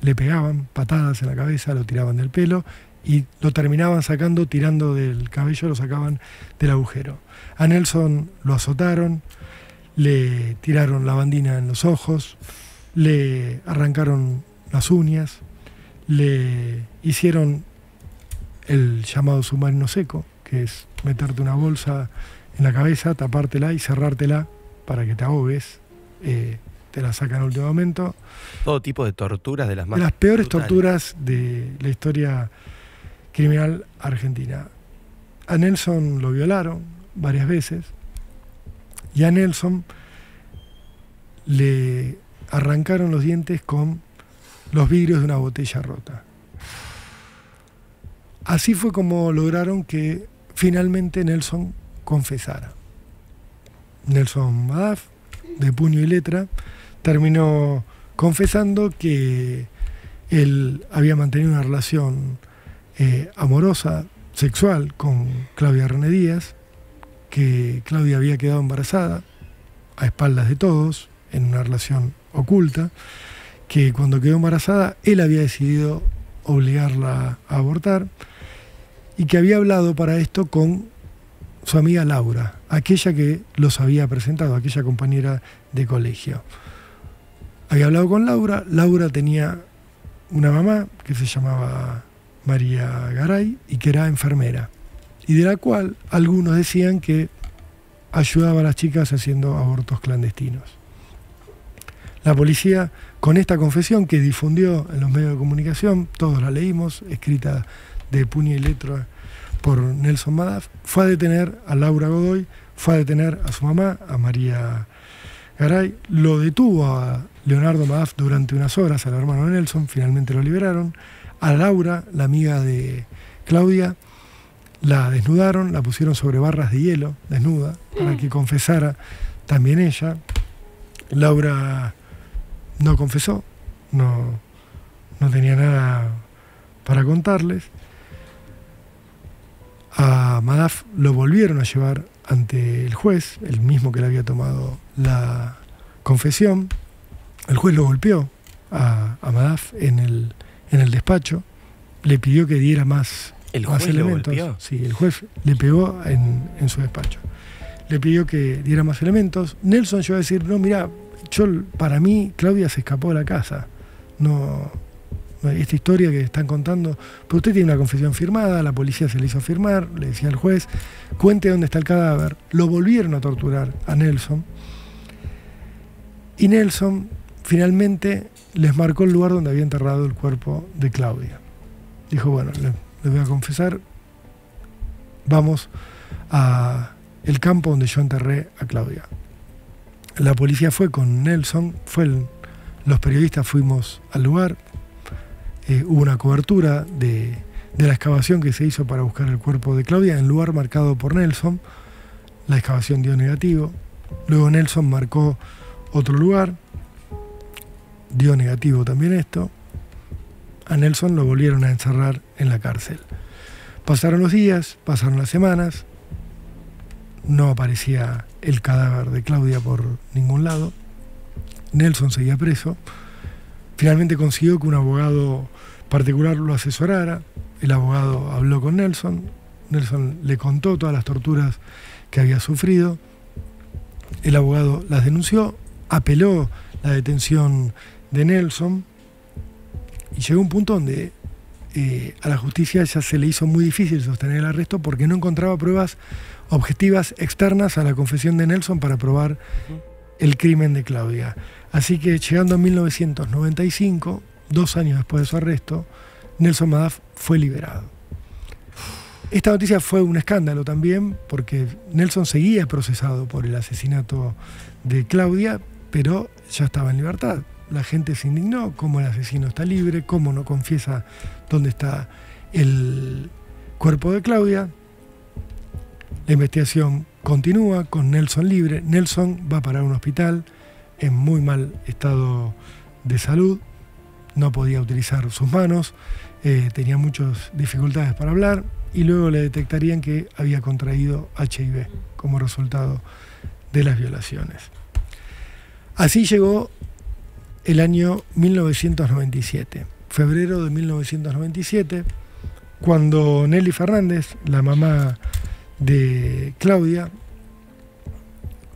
le pegaban patadas en la cabeza, lo tiraban del pelo y lo terminaban sacando, tirando del cabello, lo sacaban del agujero. A Nelson lo azotaron, le tiraron la bandina en los ojos, le arrancaron las uñas, le hicieron el llamado submarino seco, que es meterte una bolsa en la cabeza, tapártela y cerrártela para que te ahogues. Te la sacan al último momento. Todo tipo de torturas, de las más... De las peores torturas de la historia criminal argentina. A Nelson lo violaron varias veces y a Nelson le arrancaron los dientes con los vidrios de una botella rota. Así fue como lograron que finalmente Nelson confesara. Nelson Madaf, de puño y letra, terminó confesando que él había mantenido una relación amorosa, sexual, con Claudia René Díaz, que Claudia había quedado embarazada a espaldas de todos, en una relación oculta, que cuando quedó embarazada él había decidido obligarla a abortar y que había hablado para esto con su amiga Laura, aquella que los había presentado, aquella compañera de colegio. Había hablado con Laura, Laura tenía una mamá que se llamaba María Garay y que era enfermera, y de la cual algunos decían que ayudaba a las chicas haciendo abortos clandestinos. La policía, con esta confesión que difundió en los medios de comunicación, todos la leímos, escrita de puño y letra por Nelson Madaf, fue a detener a Laura Godoy, fue a detener a su mamá, a María Garay, lo detuvo a Leonardo Madaf durante unas horas, al hermano de Nelson, finalmente lo liberaron, a Laura, la amiga de Claudia, la desnudaron, la pusieron sobre barras de hielo, desnuda, para que confesara también ella. Laura no confesó, no tenía nada para contarles. A Madaf lo volvieron a llevar ante el juez, el mismo que le había tomado la confesión. El juez lo golpeó a Madaf en el despacho, le pidió que diera más, elementos. Sí, el juez le pegó en su despacho. Le pidió que diera más elementos. Nelson llegó a decir: no, mirá, para mí Claudia se escapó de la casa. Esta historia que están contando, pero usted tiene una confesión firmada, la policía se le hizo firmar, le decía al juez, cuente dónde está el cadáver. Lo volvieron a torturar a Nelson y Nelson finalmente les marcó el lugar donde había enterrado el cuerpo de Claudia. Dijo: bueno, les voy a confesar, vamos al campo donde yo enterré a Claudia. La policía fue con Nelson, los periodistas fuimos al lugar. Hubo una cobertura de la excavación que se hizo para buscar el cuerpo de Claudia en el lugar marcado por Nelson. La excavación dio negativo. Luego Nelson marcó otro lugar. Dio negativo también esto. A Nelson lo volvieron a encerrar en la cárcel. Pasaron los días, pasaron las semanas. No aparecía el cadáver de Claudia por ningún lado. Nelson seguía preso. Finalmente consiguió que un abogado particular lo asesorara. El abogado habló con Nelson. Nelson le contó todas las torturas que había sufrido. El abogado las denunció, apeló la detención de Nelson y llegó un punto donde a la justicia ya se le hizo muy difícil sostener el arresto porque no encontraba pruebas objetivas externas a la confesión de Nelson para probar el crimen de Claudia. Así que llegando a 1995, 2 años después de su arresto, Nelson Madaf fue liberado. Esta noticia fue un escándalo también porque Nelson seguía procesado por el asesinato de Claudia, pero ya estaba en libertad. La gente se indignó, cómo el asesino está libre, cómo no confiesa dónde está el cuerpo de Claudia. La investigación continúa con Nelson libre. Nelson va para un hospital en muy mal estado de salud, no podía utilizar sus manos, tenía muchas dificultades para hablar y luego le detectarían que había contraído HIV como resultado de las violaciones. Así llegó el año 1997, febrero de 1997, cuando Nelly Fernández, la mamá de Claudia,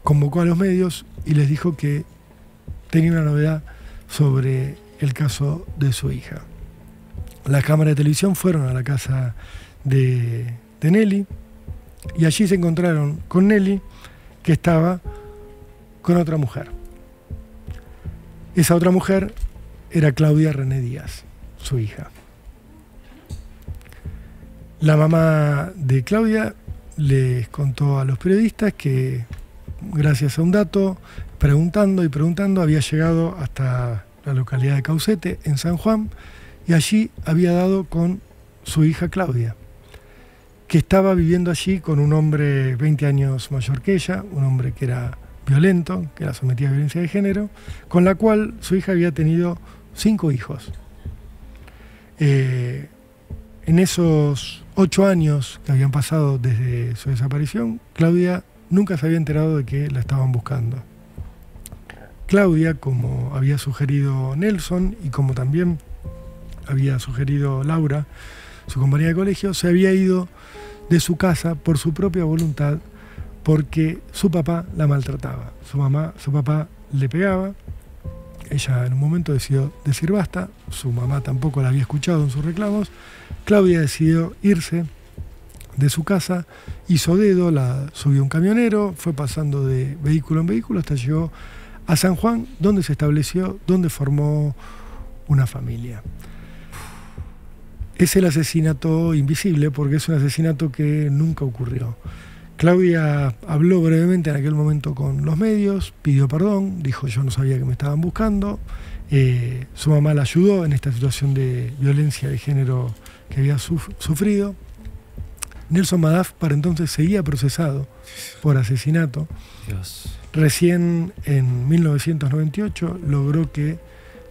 convocó a los medios y les dijo que tenía una novedad sobre el caso de su hija. Las cámaras de televisión fueron a la casa de Nelly y allí se encontraron con Nelly, que estaba con otra mujer. Esa otra mujer era Claudia René Díaz, su hija. La mamá de Claudia les contó a los periodistas que, gracias a un dato, preguntando y preguntando, había llegado hasta la localidad de Caucete, en San Juan, y allí había dado con su hija Claudia, que estaba viviendo allí con un hombre 20 años mayor que ella, un hombre que era violento, que la sometía a violencia de género, con la cual su hija había tenido 5 hijos. En esos 8 años que habían pasado desde su desaparición, Claudia nunca se había enterado de que la estaban buscando. Claudia, como había sugerido Nelson y como también había sugerido Laura, su compañera de colegio, se había ido de su casa por su propia voluntad porque su papá la maltrataba. Su papá le pegaba. Ella en un momento decidió decir basta, su mamá tampoco la había escuchado en sus reclamos. Claudia decidió irse de su casa, hizo dedo, la subió un camionero, fue pasando de vehículo en vehículo hasta llegó a San Juan, donde se estableció, donde formó una familia. Es el asesinato invisible porque es un asesinato que nunca ocurrió. Claudia habló brevemente en aquel momento con los medios, pidió perdón, dijo yo no sabía que me estaban buscando. Su mamá la ayudó en esta situación de violencia de género que había sufrido. Nelson Madaf para entonces seguía procesado por asesinato. Dios. Recién en 1998 logró que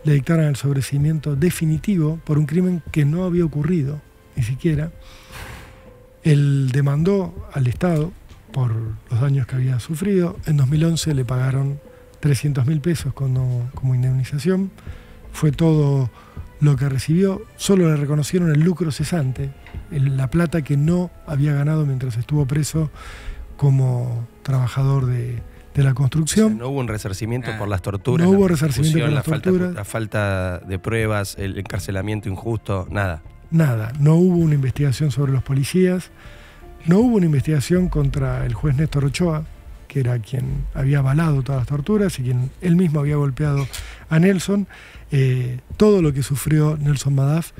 le dictaran el sobreseimiento definitivo por un crimen que no había ocurrido, ni siquiera. Él demandó al Estado por los daños que había sufrido. En 2011 le pagaron 300.000 pesos como indemnización. Fue todo lo que recibió. Solo le reconocieron el lucro cesante, la plata que no había ganado mientras estuvo preso como trabajador de la construcción. O sea, no hubo un resarcimiento por las torturas. No hubo resarcimiento por las torturas. La falta de pruebas, el encarcelamiento injusto, nada. Nada, no hubo una investigación sobre los policías, no hubo una investigación contra el juez Néstor Ochoa, que era quien había avalado todas las torturas y quien él mismo había golpeado a Nelson. Todo lo que sufrió Nelson Madaf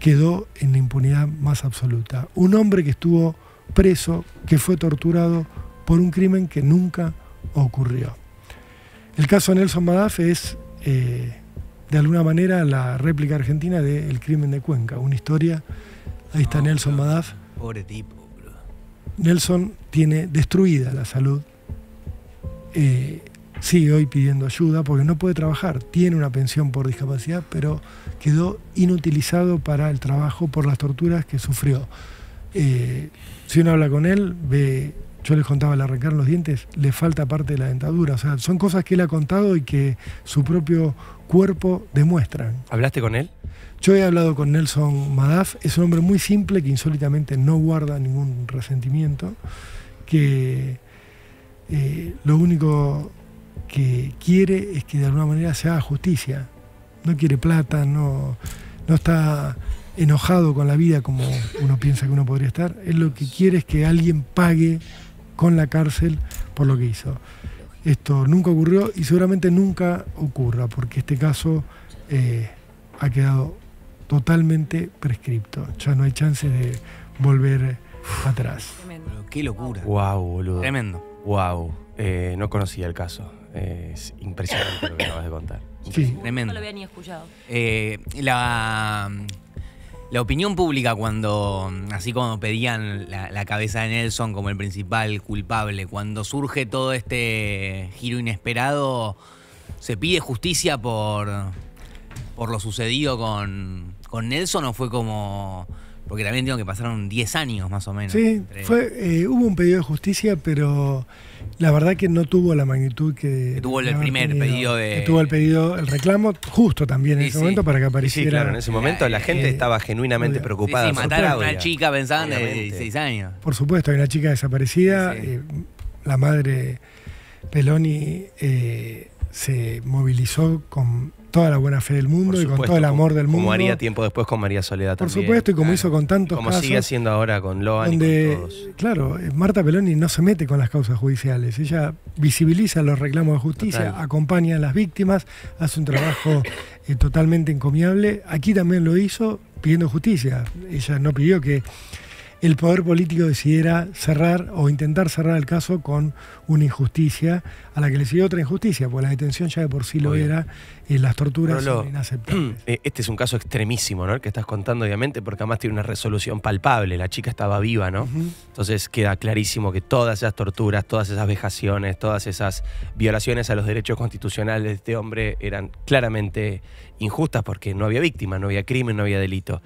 quedó en la impunidad más absoluta. Un hombre que estuvo preso, que fue torturado por un crimen que nunca ocurrió. El caso de Nelson Madaf es de alguna manera la réplica argentina de El crimen de Cuenca, una historia. Ahí está Nelson Madaf. Pobre tipo, bro. Nelson tiene destruida la salud. Sigue hoy pidiendo ayuda porque no puede trabajar. Tiene una pensión por discapacidad, pero quedó inutilizado para el trabajo por las torturas que sufrió. Si uno habla con él, ve Yo les contaba, al arrancar los dientes le falta parte de la dentadura. O sea, son cosas que él ha contado y que su propio cuerpo demuestran. ¿Hablaste con él? Yo he hablado con Nelson Madaf. Es un hombre muy simple que insólitamente no guarda ningún resentimiento. Que lo único que quiere es que de alguna manera se haga justicia. No quiere plata, no está enojado con la vida como uno piensa que uno podría estar. Él lo que quiere es que alguien pague con la cárcel por lo que hizo. Esto nunca ocurrió y seguramente nunca ocurra, porque este caso ha quedado totalmente prescripto. Ya no hay chance de volver atrás. Tremendo. ¡Qué locura! ¡Wow, boludo! Tremendo. ¡Wow! No conocía el caso. Es impresionante lo que acabas de contar. Sí. Tremendo. No lo había ni escuchado. La opinión pública, cuando, así como pedían la cabeza de Nelson como el principal culpable, cuando surge todo este giro inesperado, ¿se pide justicia por lo sucedido con Nelson, o fue como...? Porque también tengo que pasaron 10 años más o menos. Sí, hubo un pedido de justicia, pero la verdad que no tuvo la magnitud que tuvo el primer pedido de... Que tuvo el pedido, el reclamo, justo también en ese momento, para que apareciera... Sí, claro, en ese momento la gente estaba genuinamente preocupada. Sí, mataron a una chica, pensaban, de 16 años. Por supuesto, hay una chica desaparecida. Sí. La madre Pelloni se movilizó con toda la buena fe del mundo, supuesto, y con todo el amor del mundo. Como haría tiempo después con María Soledad también. Por supuesto, y como hizo con tantos casos. Como sigue haciendo ahora con Loan y con todos. Claro, Marta Pelloni no se mete con las causas judiciales. Ella visibiliza los reclamos de justicia, total, acompaña a las víctimas, hace un trabajo totalmente encomiable. Aquí también lo hizo pidiendo justicia. Ella no pidió que el poder político decidiera cerrar o intentar cerrar el caso con una injusticia a la que le siguió otra injusticia, porque la detención ya de por sí lo era, y las torturas son inaceptables. Este es un caso extremísimo, ¿no?, el que estás contando, obviamente, porque además tiene una resolución palpable. La chica estaba viva, ¿no? Entonces queda clarísimo que todas esas torturas, todas esas vejaciones, todas esas violaciones a los derechos constitucionales de este hombre eran claramente injustas, porque no había víctima, no había crimen, no había delito.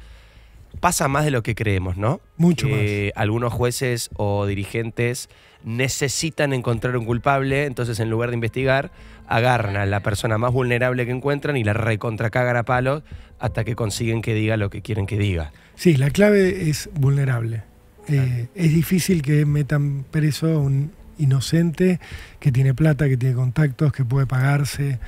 Pasa más de lo que creemos, ¿no? Mucho más. Algunos jueces o dirigentes necesitan encontrar un culpable, entonces en lugar de investigar, agarran a la persona más vulnerable que encuentran y la recontracagan a palos hasta que consiguen que diga lo que quieren que diga. Sí, la clave es vulnerable. Claro. Es difícil que metan preso a un inocente que tiene plata, que tiene contactos, que puede pagarse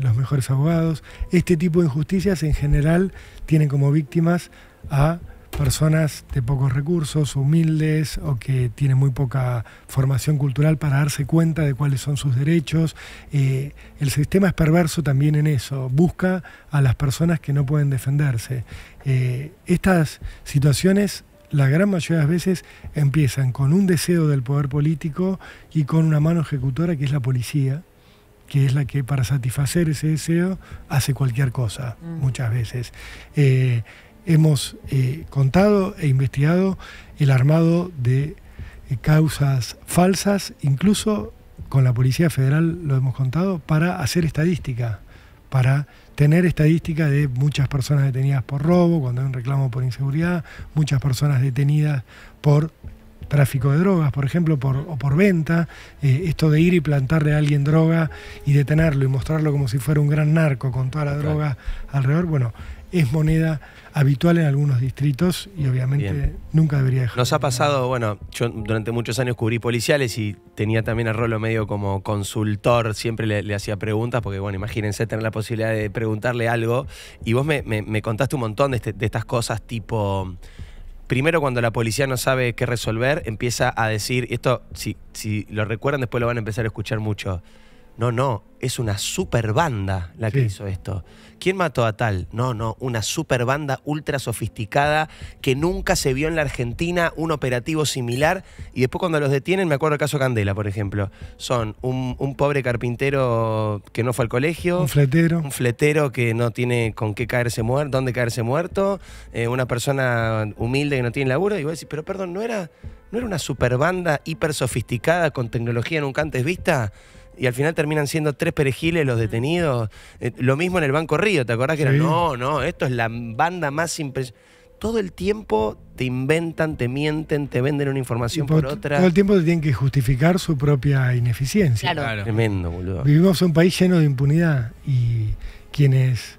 los mejores abogados. Este tipo de injusticias en general tienen como víctimas a personas de pocos recursos, humildes, o que tienen muy poca formación cultural para darse cuenta de cuáles son sus derechos. El sistema es perverso también en eso, busca a las personas que no pueden defenderse. Estas situaciones, la gran mayoría de las veces, empiezan con un deseo del poder político y con una mano ejecutora que es la policía, que es la que, para satisfacer ese deseo, hace cualquier cosa, muchas veces. Hemos contado e investigado el armado de causas falsas, incluso con la Policía Federal lo hemos contado, para hacer estadística, para tener estadística de muchas personas detenidas por robo, cuando hay un reclamo por inseguridad, muchas personas detenidas por tráfico de drogas, por ejemplo, o por venta. Esto de ir y plantarle a alguien droga y detenerlo y mostrarlo como si fuera un gran narco con toda la droga alrededor, bueno, es moneda habitual en algunos distritos y obviamente nunca debería dejar. Nos ha pasado, bueno, yo durante muchos años cubrí policiales y tenía también a Rolo medio como consultor, siempre le hacía preguntas, porque bueno, imagínense tener la posibilidad de preguntarle algo, y vos me contaste un montón de estas cosas tipo... Primero, cuando la policía no sabe qué resolver, empieza a decir, esto si lo recuerdan después lo van a empezar a escuchar mucho, no, es una super banda la que hizo esto. ¿Quién mató a tal? No, una super banda ultra sofisticada que nunca se vio en la Argentina un operativo similar. Y después cuando los detienen, me acuerdo el caso Candela, por ejemplo, son un pobre carpintero que no fue al colegio, un fletero que no tiene con qué caerse muerto, dónde caerse muerto, una persona humilde que no tiene laburo. Y vos decís, pero perdón, ¿no era una super banda hiper sofisticada con tecnología nunca antes vista? Y al final terminan siendo 3 perejiles los detenidos. Lo mismo en el Banco Río, ¿te acordás que era? No, esto es la banda más impresionante. todo el tiempo te inventan, te mienten, te venden una información por otra. Todo el tiempo te tienen que justificar su propia ineficiencia. Claro. Claro. Tremendo, boludo. Vivimos en un país lleno de impunidad y quienes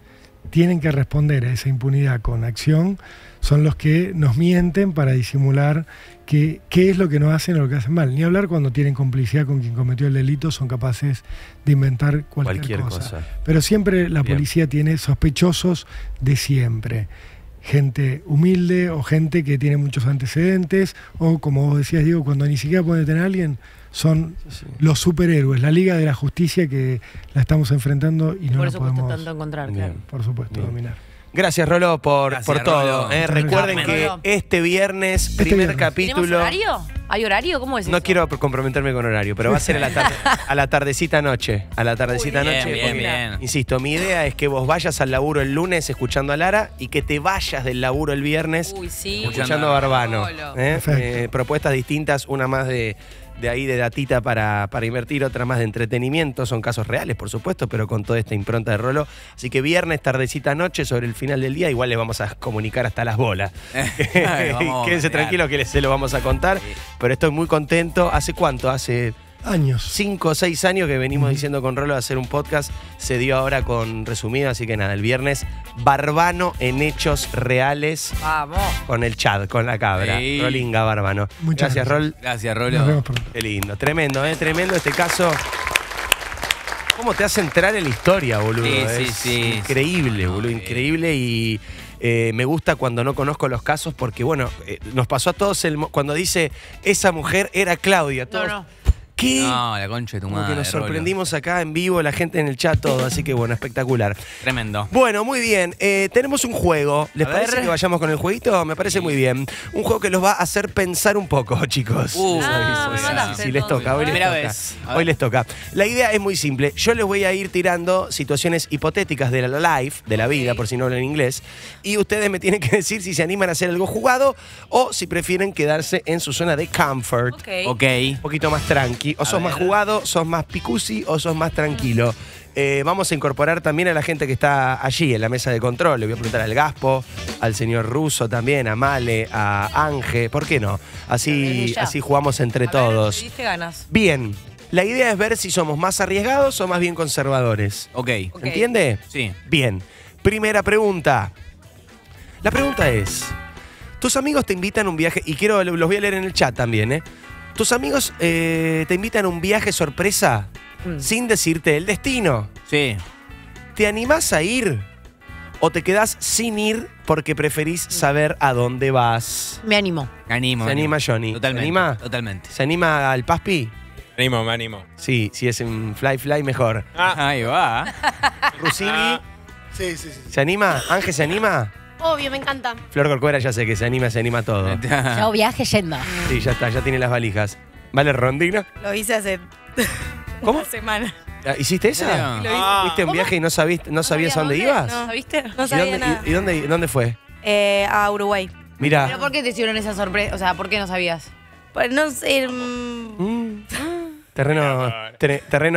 tienen que responder a esa impunidad con acción son los que nos mienten para disimular qué es lo que nos hacen o lo que hacen mal. Ni hablar cuando tienen complicidad con quien cometió el delito, son capaces de inventar cualquier cosa. Pero siempre la policía tiene sospechosos de siempre. Gente humilde o gente que tiene muchos antecedentes o, como vos decías, Diego, cuando ni siquiera pueden detener a alguien, son los superhéroes, la Liga de la Justicia que la estamos enfrentando y no la podemos tanto encontrar, claro. Por supuesto, dominar. Gracias, Rolo, por todo. Rolo. Recuerden que este viernes, primer capítulo. ¿Tenemos horario? ¿Hay horario? ¿Cómo es eso? No quiero comprometerme con horario, pero va a ser a la tardecita noche. Bien. Insisto, mi idea es que vos vayas al laburo el lunes escuchando a Lara y que te vayas del laburo el viernes escuchando a Barbano. Propuestas distintas, una más de ahí de datita para invertir, otra más de entretenimiento, son casos reales, por supuesto, pero con toda esta impronta de Rolo. Así que viernes, tardecita, noche, sobre el final del día, igual les vamos a comunicar hasta las bolas. Quédense tranquilos que se lo vamos a contar, pero estoy muy contento. ¿Hace cuánto? Hace... años. 5 o 6 años que venimos diciendo con Rolo de hacer un podcast. Se dio ahora con Resumido, así que nada, el viernes Barbano en Hechos Reales. Vamos. Con el chat, con la cabra. Sí. Rolinga Barbano. Muchas gracias, Rol. Gracias, Rolo. Nos vemos pronto. Qué lindo. Tremendo, ¿eh? Tremendo este caso. ¿Cómo te hace entrar en la historia, boludo? Sí, increíble, boludo. Increíble y... me gusta cuando no conozco los casos porque, bueno, nos pasó a todos cuando dice esa mujer era Claudia. Todos, ¿qué? No, la concha de tu madre. Porque nos sorprendimos acá en vivo, la gente en el chat, todo. Así que, bueno, espectacular. Tremendo. Bueno, muy bien. Tenemos un juego. ¿Les parece que vayamos con el jueguito? Me parece muy bien. Un juego que los va a hacer pensar un poco, chicos. Si les toca. Hoy les toca. Hoy les toca. La idea es muy simple. Yo les voy a ir tirando situaciones hipotéticas de la life, de la vida, por si no hablan inglés. Y ustedes me tienen que decir si se animan a hacer algo jugado o si prefieren quedarse en su zona de comfort. Ok. Un poquito más tranqui. O sos más jugado, sos más picusi o sos más tranquilo. Vamos a incorporar también a la gente que está allí en la mesa de control. Le voy a preguntar al Gaspo, al señor Russo también, a Male, a Ángel. ¿Por qué no? Así jugamos entre todos. Te diste ganas. Bien. La idea es ver si somos más arriesgados o más bien conservadores. Ok. ¿Entiende? Sí. Bien. Primera pregunta. La pregunta es, tus amigos te invitan a un viaje, y los voy a leer en el chat también, ¿eh? Tus amigos te invitan a un viaje sorpresa sin decirte el destino. Sí. ¿Te animás a ir o te quedás sin ir porque preferís saber a dónde vas? Me animo. ¿Se anima Johnny? Totalmente. ¿Se anima? Totalmente. ¿Se anima al Paspi? Me animo. Sí, si es en Fly, mejor. Ahí va. ¿Rusini? Sí. ¿Se anima? ¿Ángel se anima? Obvio, me encanta. Flor Corcuera ya sé que se anima todo. Yo viaje yendo. Sí, ya está, ya tiene las valijas. ¿Vale, Rondina? Lo hice hace una semana. ¿Hiciste esa? Lo hice. ¿Viste un viaje y no sabías a dónde ibas? No, ¿viste? No sabía nada. ¿Y dónde fue? A Uruguay. Mirá. ¿Pero por qué te hicieron esa sorpresa? O sea, ¿por qué no sabías? Pues no sé... Terrenos...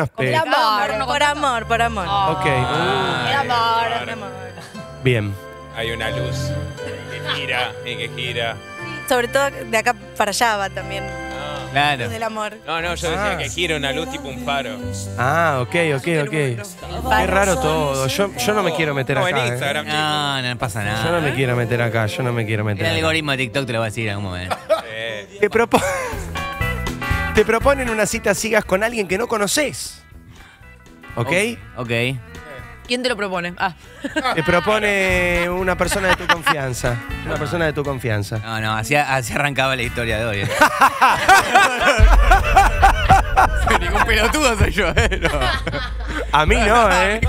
Por amor. Ok. Por amor. Bien. Hay una luz que gira y que gira. Sobre todo de acá para allá va también. Claro. Del amor. No, yo decía que gira una luz tipo un faro. Ok. Qué raro todo. Yo no me quiero meter acá. En Instagram, no pasa nada. Yo no me quiero meter acá. El algoritmo de TikTok te lo va a decir en algún momento. Te proponen una cita ciegas con alguien que no conoces. ¿Ok? ¿Quién te lo propone? Te propone una persona de tu confianza. No, así arrancaba la historia de hoy. Ningún pelotudo soy yo, ¿eh? No. A mí no, ¿eh?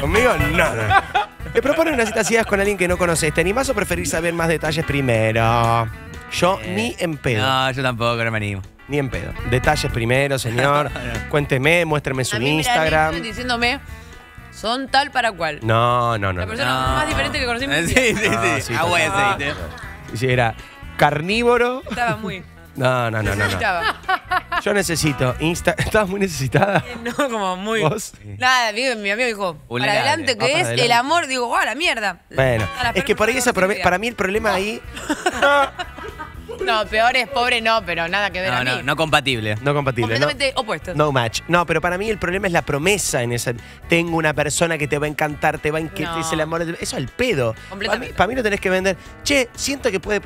Conmigo nada. Te proponen unas citas ciegas con alguien que no conoces. ¿Te animás o preferís saber más detalles primero? Yo ni en pedo. No, yo tampoco, no me animo. Ni en pedo. Detalles primero, señor. Cuénteme, muéstreme su Instagram. Diciéndome, son tal para cual. No. La persona más diferente que conocí. Sí. Agua de aceite. Era carnívoro. Estaba muy... No. Yo necesito Insta. ¿Estabas muy necesitada? No, como muy. ¿Vos? Nada, mi amigo dijo, para adelante que es adelante. El amor, digo, ¡ah, la mierda! Bueno, es que por ahí esa para mí el problema no. Ahí. No, peor es pobre, no, pero nada que ver no, a mí. No compatible. No compatible. Completamente no, opuesto. No match. No, pero para mí el problema es la promesa en esa. Tengo una persona que te va a encantar, te va a encantar, no. El amor. Eso es el pedo. Completamente. Para mí no tenés que vender. Che, siento que puede.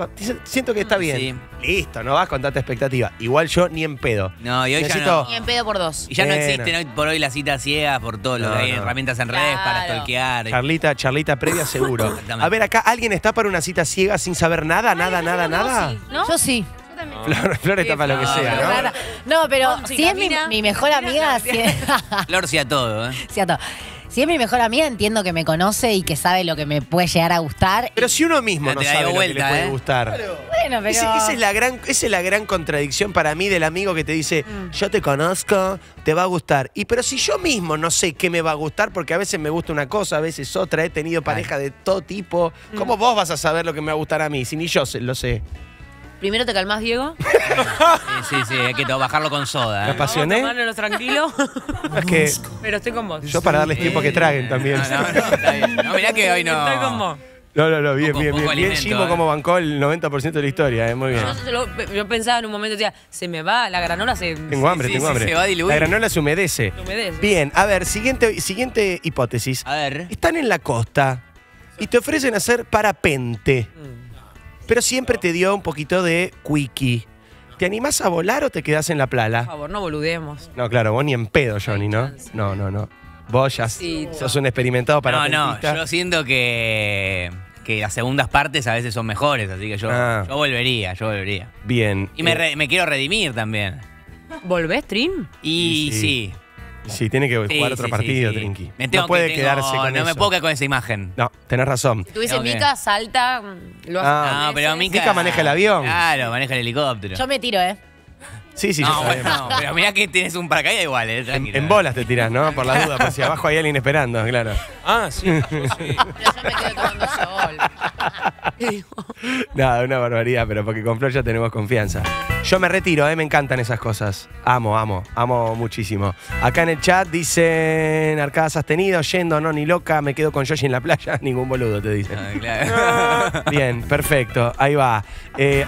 Siento que está bien. Sí. Listo, no vas con tanta expectativa. Igual yo ni en pedo. No, y hoy necesito, ya no. Ni en pedo por dos. Y ya no existen hoy por hoy las citas ciegas por todo. No, hay herramientas en redes para stalkear. Charlita previa seguro. A ver, acá alguien está para una cita ciega sin saber nada, nada. Sí. ¿No? Yo sí. Yo también. Flor está para lo que sea, ¿no? No, pero si es mi mejor amiga... Flor sí a todo, ¿eh? Sí a todo. Si es mi mejor amiga, entiendo que me conoce y que sabe lo que me puede llegar a gustar. Pero si uno mismo no sabe lo que le puede gustar. Bueno, pero... Esa es la gran contradicción para mí del amigo que te dice, yo te conozco, te va a gustar. Y pero si yo mismo no sé qué me va a gustar, porque a veces me gusta una cosa, a veces otra, he tenido pareja de todo tipo. ¿Cómo vos vas a saber lo que me va a gustar a mí? Si ni yo lo sé. Primero te calmás, Diego. Sí, hay que bajarlo con soda. ¿Me apasioné? Vamos a tomárnoslo tranquilo. Es que pero estoy con vos. Yo para darles tiempo a que traguen también. No, está bien. No, mirá que hoy no. Estoy con vos. No, bien. Bien Jimbo como bancó el 90% de la historia, muy bien. Yo pensaba en un momento, tía, se me va, la granola se... Tengo hambre. Se va a diluir. La granola se humedece. Bien, a ver, siguiente hipótesis. A ver. Están en la costa y te ofrecen hacer parapente. Pero siempre te dio un poquito de cuiqui. ¿Te animás a volar o te quedás en la playa? Por favor, no boludemos. No, claro, vos ni en pedo, Johnny, ¿no? No. Vos ya sos un experimentado parapentista. No, yo siento que las segundas partes a veces son mejores, así que yo volvería, Bien. Y me quiero redimir también. ¿Volvés, Trim? Y sí. Sí, tiene que jugar otro partido, Trinqui. No puede quedarse con eso. No me puedo quedar con esa imagen. No, tenés razón. Si tú dices Mica, salta, lo haces. No, pero Mica maneja el avión. Claro, maneja el helicóptero. Yo me tiro, Sí, yo sabía. No, pero mirá que tienes un paracaídas igual, tranquilo. En bolas te tirás, ¿no? Por la duda, por si abajo hay alguien esperando, claro. Sí. Pero yo me quedo tomando sol. Nada, una barbaridad, pero porque con Flor ya tenemos confianza. Yo me retiro, me encantan esas cosas. Amo muchísimo. Acá en el chat dicen arcadas sostenido, yendo, no, ni loca, me quedo con Yoshi en la playa, ningún boludo te dicen. Claro. Bien, perfecto, ahí va.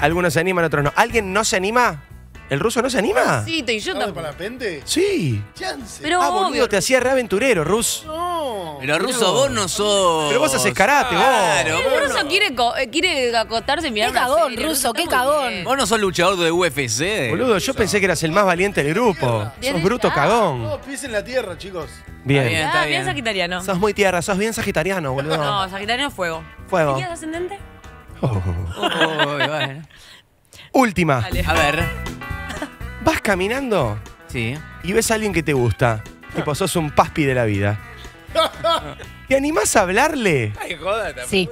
Algunos se animan, otros no. ¿Alguien no se anima? ¿El ruso no se anima? Sí, yo tampoco. ¿Para parapente? Sí. Chance. Pero boludo, te hacía reaventurero, Rus. No. Pero Ruso, vos no sos. Pero vos haces karate, vos. Pero Ruso quiere acostarse y mirar. Qué cagón, Ruso, qué cagón. Vos no sos luchador de UFC. Boludo, yo pensé que eras el más valiente del grupo. Sos bruto cagón. Todos pies en la tierra, chicos. Bien. Está bien sagitariano. Sos muy tierra, sos bien sagitariano, boludo. No, sagitariano es fuego. ¿Fuego? ¿Qué es ascendente? Bueno. Última. A ver. Vas caminando y ves a alguien que te gusta. Tipo, sos un Paspi de la vida. ¿Te animás a hablarle? Ay, joda, sí.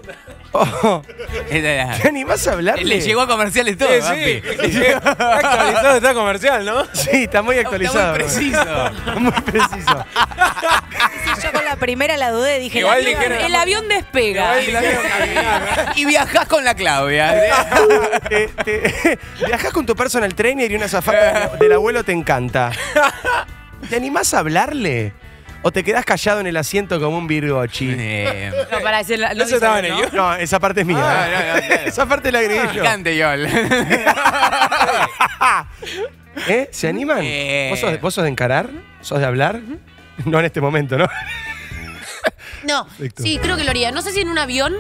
¿Te animás a hablarle? Le llegó a comerciales todo, Paspi. Actualizado está comercial, ¿no? Sí, está muy actualizado. Está muy preciso. Yo con la primera la dudé, dije, el avión despega. Y viajás con la Claudia. Viajás con tu personal trainer y una azafata del abuelo te encanta. ¿Te animás a hablarle? ¿O te quedás callado en el asiento como un virgochi? No, para decir... ¿Eso estaba en el IOL? No, esa parte es mía. Claro. Esa parte la agregué yo. Cante IOL. ¿Se animan? ¿Vos sos de encarar? ¿Sos de hablar? No en este momento, ¿no? No, sí, creo que lo haría. No sé si en un avión...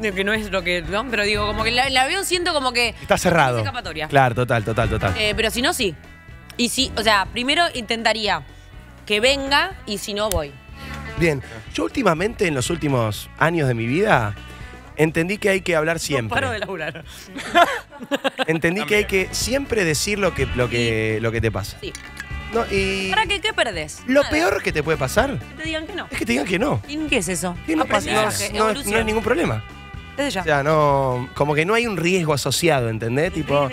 Que no es lo que... No, pero digo, como que el avión siento como que... Está cerrado. Es escapatoria. Claro, total. Pero si no, sí. Y sí, o sea, primero intentaría... Que venga y si no voy. Bien, yo últimamente, en los últimos años de mi vida, entendí que hay que hablar siempre. No paro de laburar. Entendí también. Que hay que siempre decir lo que te pasa. Sí. No, y ¿para qué perdés? Lo peor que te puede pasar... Que te digan que no. Es que te digan que no. ¿Qué es eso? No hay ningún problema. Desde ya. O sea, no... Como que no hay un riesgo asociado, ¿entendés? Tipo,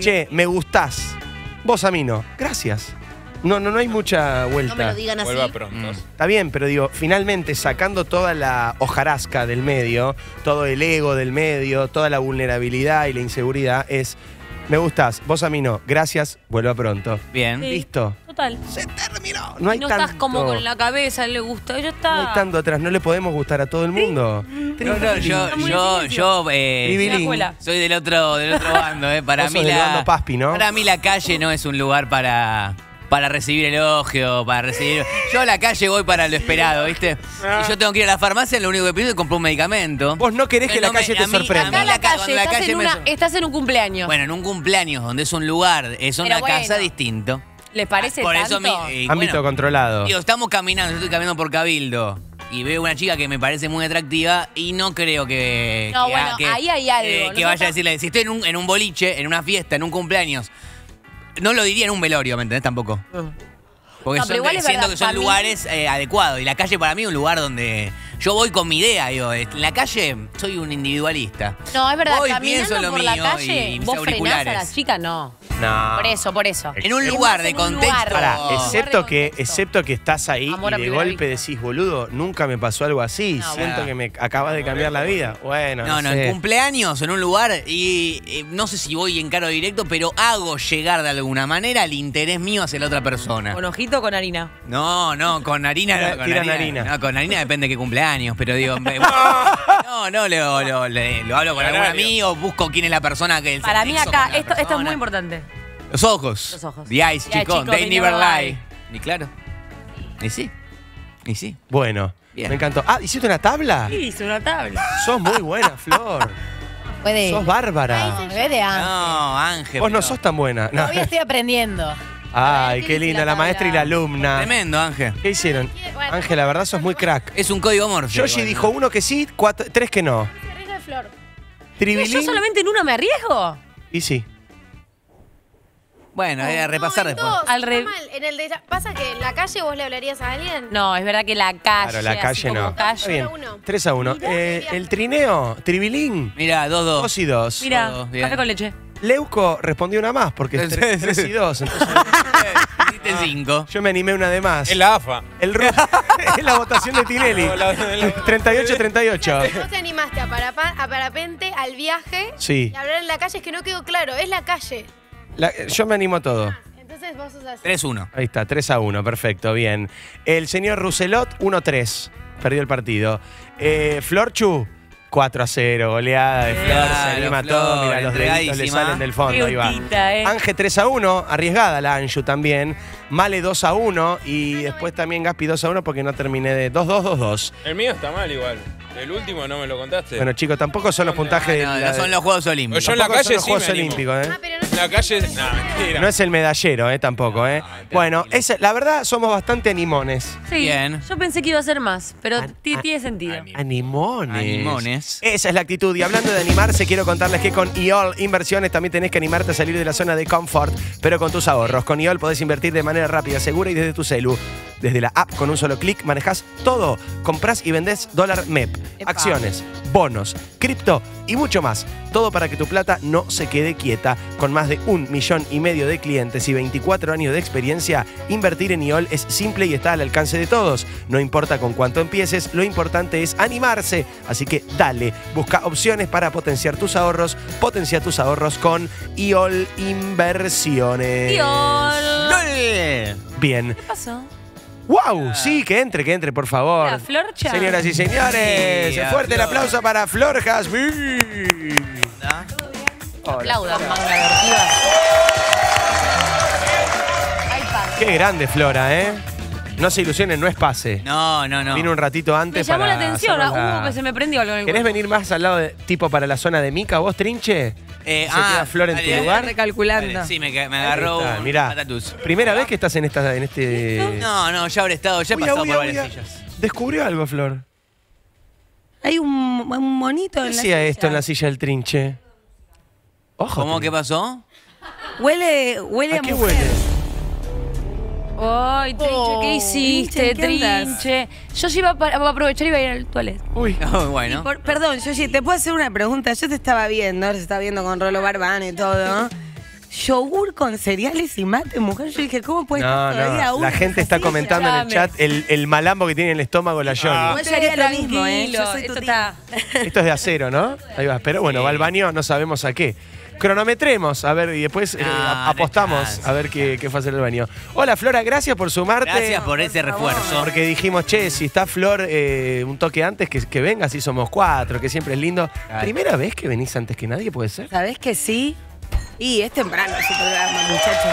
che, me gustás. Vos a mí no. Gracias. No hay mucha vuelta. No me lo digan así. Vuelva pronto. Está bien, pero digo, finalmente sacando toda la hojarasca del medio, todo el ego del medio, toda la vulnerabilidad y la inseguridad, es Me gustás, vos a mí no. Gracias, vuelva pronto. Bien. Sí. Listo. Total. Se terminó. No hay no tanto. Estás como con la cabeza, le gusta. Ella está... No hay tanto atrás, no le podemos gustar a todo el mundo. ¿Sí? No, no, yo soy del otro bando, Para mí la... bando Paspi, ¿no? Para mí la calle no es un lugar para recibir elogio, para recibir... Yo a la calle voy para lo esperado, ¿viste? Si yo tengo que ir a la farmacia, lo único que pido es comprar un medicamento. Vos no querés que la calle te sorprenda. Acá la calle, estás en un cumpleaños. Bueno, en un cumpleaños, donde es un lugar, es una casa distinto. ¿Les parece tanto? Ámbito controlado. Digo, estamos caminando, yo estoy caminando por Cabildo. Y veo una chica que me parece muy atractiva y no creo que... No, bueno, ahí hay algo. Que vaya a decirle, si estoy en un boliche, en una fiesta, en un cumpleaños... No lo diría en un velorio, ¿me entendés? Tampoco. Porque no, siento que son lugares adecuados. Y la calle para mí es un lugar donde yo voy con mi idea. Digo, en la calle soy un individualista. No, es verdad. Hoy caminando por la calle, y mis vos frenás a la chica, no. No. Por eso. En un lugar de contexto. Pará, excepto que estás ahí amor y de golpe decís, boludo, nunca me pasó algo así. No, siento que me acabas de cambiar la vida. Bueno, no sé. En cumpleaños, en un lugar, y no sé si voy en caro directo, pero hago llegar de alguna manera el interés mío hacia la otra persona. ¿Con ojito o con harina? No, con harina. Con harina. No, con harina depende de qué cumpleaños, pero digo... lo hablo con algún amigo, busco quién es la persona que... Para mí acá, esto es muy importante. Los ojos. The eyes, chicos. They never lie. Ni claro. Y sí. Bueno, bien. Me encantó. Ah, ¿hiciste una tabla? Sí, hice una tabla. Sos muy buena, Flor. Puede. Sos bárbara. No, Ángel. Vos no sos tan buena. No. Todavía estoy aprendiendo. Ay, qué linda, la maestra y la alumna. Tremendo, Ángel. ¿Qué hicieron? Ángel, la verdad sos muy crack. Es un código morse. Yoshi dijo uno que sí, tres que no. Flor. ¿Yo solamente en uno me arriesgo? Y sí. Bueno, a repasar después. ¿Pasa que en la calle vos le hablarías a alguien? No, es verdad que la calle. Claro, la calle no. 3-1. El trineo, tribilín. Mira, 2-2. 2-2. Mira, café con leche. Leuco respondió una más, porque es 3-2. Entonces, 5. Yo me animé una de más. Es la AFA. Es la votación de Tinelli. 38-38. No te animaste a parapente, al viaje. Sí. Y hablar en la calle es que no quedó claro. Es la calle. Yo me animo a todo. Entonces vos sos así. 3-1. Ahí está, 3-1, perfecto, bien. El señor Rousselot, 1-3. Perdió el partido. Florchu, 4-0. Goleada de Flor, se anima todo. Mira, los deditos le salen del fondo. Ahí va. Ángel 3-1, arriesgada la Anju también. Male 2-1 y después también Gaspi 2-1 porque no terminé de 2-2-2-2. El mío está mal igual. El último no me lo contaste. Bueno, chicos, tampoco son los puntajes... No son los Juegos Olímpicos. Yo en la calle son los Juegos Olímpicos, La calle... mentira. No es el medallero, tampoco, Bueno, la verdad, somos bastante animones. Sí. Bien. Yo pensé que iba a ser más, pero tiene sentido. Animones. Esa es la actitud. Y hablando de animarse, quiero contarles que con IOL Inversiones también tenés que animarte a salir de la zona de confort, pero con tus ahorros. Con IOL podés invertir de manera rápida, segura y desde tu celu. Desde la app, con un solo clic, manejás todo. Comprás y vendés dólar MEP, acciones, bonos, cripto y mucho más. Todo para que tu plata no se quede quieta. Con más de 1,5 millones de clientes y 24 años de experiencia, invertir en IOL es simple y está al alcance de todos. No importa con cuánto empieces, lo importante es animarse. Así que dale, busca opciones para potenciar tus ahorros. Potencia tus ahorros con IOL Inversiones. ¡IOL! Bien. ¿Qué pasó? ¡Wow! Sí, que entre, por favor. La Florcha. Señoras y señores, fuerte el aplauso para Flor Jasmine. Aplaudan, manga divertida. Qué grande, Flora, No se ilusionen, no es pase. No. Vino un ratito antes. Me llamó la atención, que se me prendió algo en el cuerpo. ¿Querés venir más al lado de, tipo para la zona de Mica, vos, Trinche? ¿Se queda Flor en tu lugar? Recalculando. Sí, me agarró un patatús. ¿Primera vez que estás en este...? No, ya habré estado, ya he pasado por varias sillas. ¿Descubrió algo, Flor? Hay un monito en la silla. ¿Qué hacía esto en la silla del Trinche? Ojo. ¿Cómo? ¿Qué pasó? Huele a mujer. ¿A qué huele? Ay, Trinche, ¿qué hiciste, Trinche? Yo iba a aprovechar y iba a ir al toilet. Uy, bueno. Perdón, Yoshi, ¿te puedo hacer una pregunta? Yo te estaba viendo, ahora se está viendo con Rolo Barbano y todo. Yogur con cereales y mate, mujer. Yo dije, ¿cómo puede estar todavía aún? La gente está comentando en el chat el malambo que tiene en el estómago la Johnny. Yo haría lo mismo, Yo soy tu tía. Esto es de acero, ¿no? Ahí va, pero bueno, va al baño, no sabemos a qué. cronometremos, a ver, y después apostamos a ver qué fue hacer el baño. Hola, Flora, gracias por sumarte. Gracias por ese refuerzo. Porque dijimos, che, si está Flor un toque antes, que venga, si somos cuatro, que siempre es lindo. Claro. ¿Primera vez que venís antes que nadie, puede ser? ¿Sabés que sí? Y es temprano ese programa, muchachos.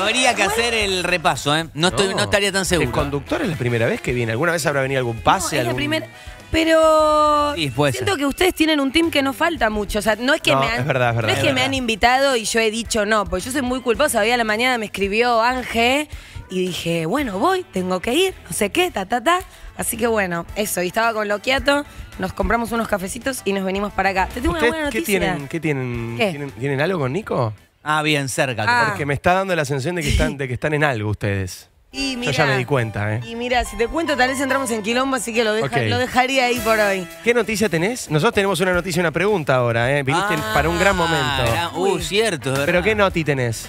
Habría que hacer el repaso, ¿eh? No estaría tan seguro. ¿El conductor es la primera vez que viene? ¿Alguna vez habrá venido algún pase? No, es la primera... Pero sí, siento que ustedes tienen un team que no falta mucho. O sea, no es que, me han invitado y yo he dicho no, porque yo soy muy culposa. Hoy a la mañana me escribió Ángel y dije, bueno, voy, tengo que ir, no sé qué, Así que bueno, eso. Y estaba con Loquiato, nos compramos unos cafecitos y nos venimos para acá. Te tengo una buena noticia. ¿Tienen algo con Nico? Ah, bien, cerca. Porque me está dando la sensación de que están, en algo ustedes. Y mirá, yo ya me di cuenta, ¿eh? Y mira, si te cuento, tal vez entramos en quilombo, así que lo dejaría ahí por hoy. ¿Qué noticia tenés? Nosotros tenemos una noticia y una pregunta ahora, ¿eh? Viniste para un gran momento. Cierto, ¿verdad? ¿Pero qué noti tenés?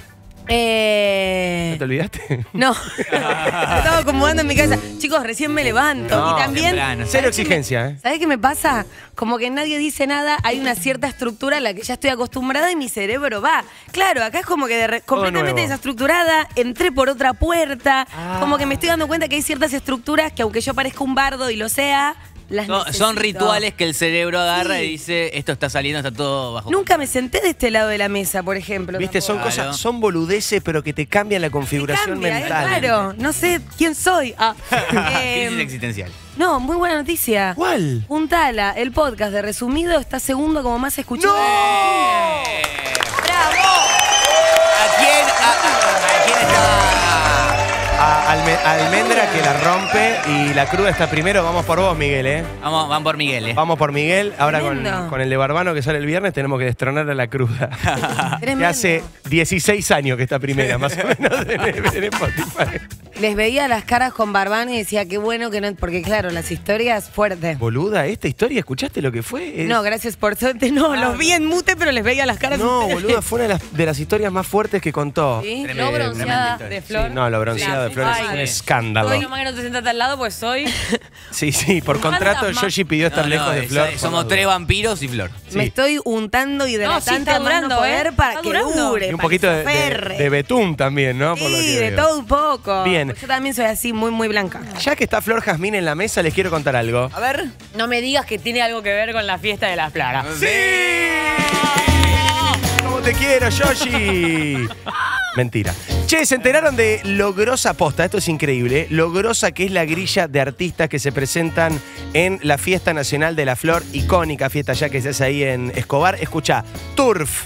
¿No te olvidaste? No. Estaba acomodando en mi casa. Chicos, recién me levanto. No, y también... Temprano. Cero exigencia, ¿eh? ¿Sabés qué me pasa? Como que nadie dice nada, hay una cierta estructura a la que ya estoy acostumbrada y mi cerebro va. Claro, acá es como que completamente desestructurada, entré por otra puerta, como que me estoy dando cuenta que hay ciertas estructuras que aunque yo parezca un bardo y lo sea... Son rituales que el cerebro agarra y dice, esto está saliendo, está todo bajo. Nunca me senté de este lado de la mesa, por ejemplo. Viste, son cosas, son boludeces, pero que te cambian la configuración mental. Claro, no sé quién soy. Crisis existencial. No, muy buena noticia. ¿Cuál? Puntala, el podcast de Resumido está segundo como más escuchado. ¡No! ¡Bravo! ¿A quién está? Almendra que la rompe y la cruda está primero. Vamos por vos, Miguel, ¿eh? Van por Miguel, ¿eh? Vamos por Miguel. Ahora con el de Barbano que sale el viernes tenemos que destronar a la cruda. Que hace 16 años que está primera, más o menos, en Spotify. Les veía las caras con Barbano y decía, qué bueno que no... Porque claro, las historias fuertes. Boluda, esta historia, ¿escuchaste lo que fue? No, gracias por suerte. No, los vi en mute, pero les veía las caras. No, boluda, fue una de las historias más fuertes que contó. ¿Sí? No bronceada de Flor. Sí, no, lo bronceado de Flor es un escándalo. Hoy nomás que no te sentaste al lado, pues soy... Sí, por contrato Yoshi pidió estar lejos de Flor. Somos tres vampiros y Flor. Sí. Me estoy untando y hidratante a más no poder para que dure. Y un poquito de betún también, ¿no? Sí, de todo un poco. Bien. Pues yo también soy así, muy, muy blanca. Ya que está Flor Jazmín en la mesa, les quiero contar algo. A ver. No me digas que tiene algo que ver con la fiesta de las plagas. ¡Sí! ¡Cómo te quiero, Yoshi! Mentira. Che, se enteraron de lo grosa posta, esto es increíble, ¿eh? Lo grosa que es la grilla de artistas que se presentan en la Fiesta Nacional de la Flor, icónica fiesta ya que se hace ahí en Escobar. Escuchá, Turf.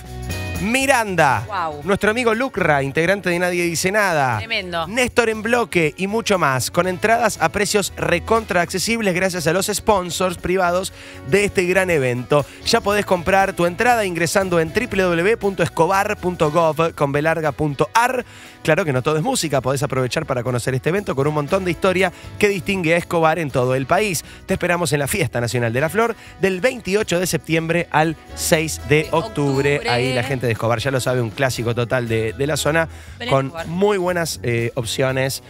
Miranda, wow. Nuestro amigo Lucra, integrante de Nadie Dice Nada. Tremendo. Néstor en Bloque y mucho más, con entradas a precios recontra accesibles gracias a los sponsors privados de este gran evento. Ya podés comprar tu entrada ingresando en www.escobar.gov.ar. Claro que no todo es música, podés aprovechar para conocer este evento con un montón de historia que distingue a Escobar en todo el país. Te esperamos en la Fiesta Nacional de la Flor del 28 de septiembre al 6 de octubre. Ahí la gente de Escobar, ya lo sabe, un clásico total de la zona, con muy buenas opciones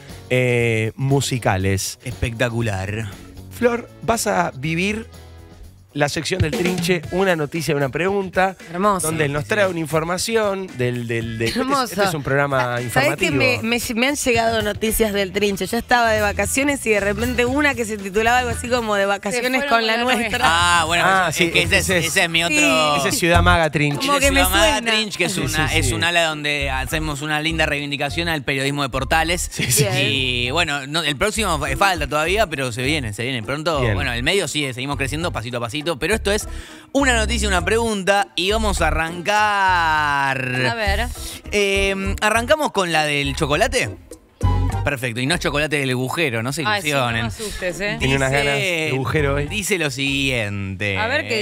musicales. Espectacular. Flor, vas a vivir la sección del Trinche, una noticia, una pregunta. Hermoso. Donde él nos trae una información Hermoso. Este es un programa informativo. ¿Sabés que me han llegado noticias del Trinche? Yo estaba de vacaciones y de repente una que se titulaba algo así como de vacaciones con la nuestra. Bueno, ese es mi otro... Ese es Ciudad Maga Trinche. Como que Ciudad Maga Trinche, que es un ala donde hacemos una linda reivindicación al periodismo de Portales. Sí. Y bueno, el próximo falta todavía, pero se viene pronto. Bien. Bueno, el medio seguimos creciendo pasito a pasito. Pero esto es una noticia, una pregunta. Y vamos a arrancar. A ver. ¿Arrancamos con la del chocolate? Perfecto. Y no es chocolate del agujero, no se ilusionen. Sí, no me asustes, ¿eh? Tiene unas ganas de agujero hoy. Dice lo siguiente. A ver, ¿qué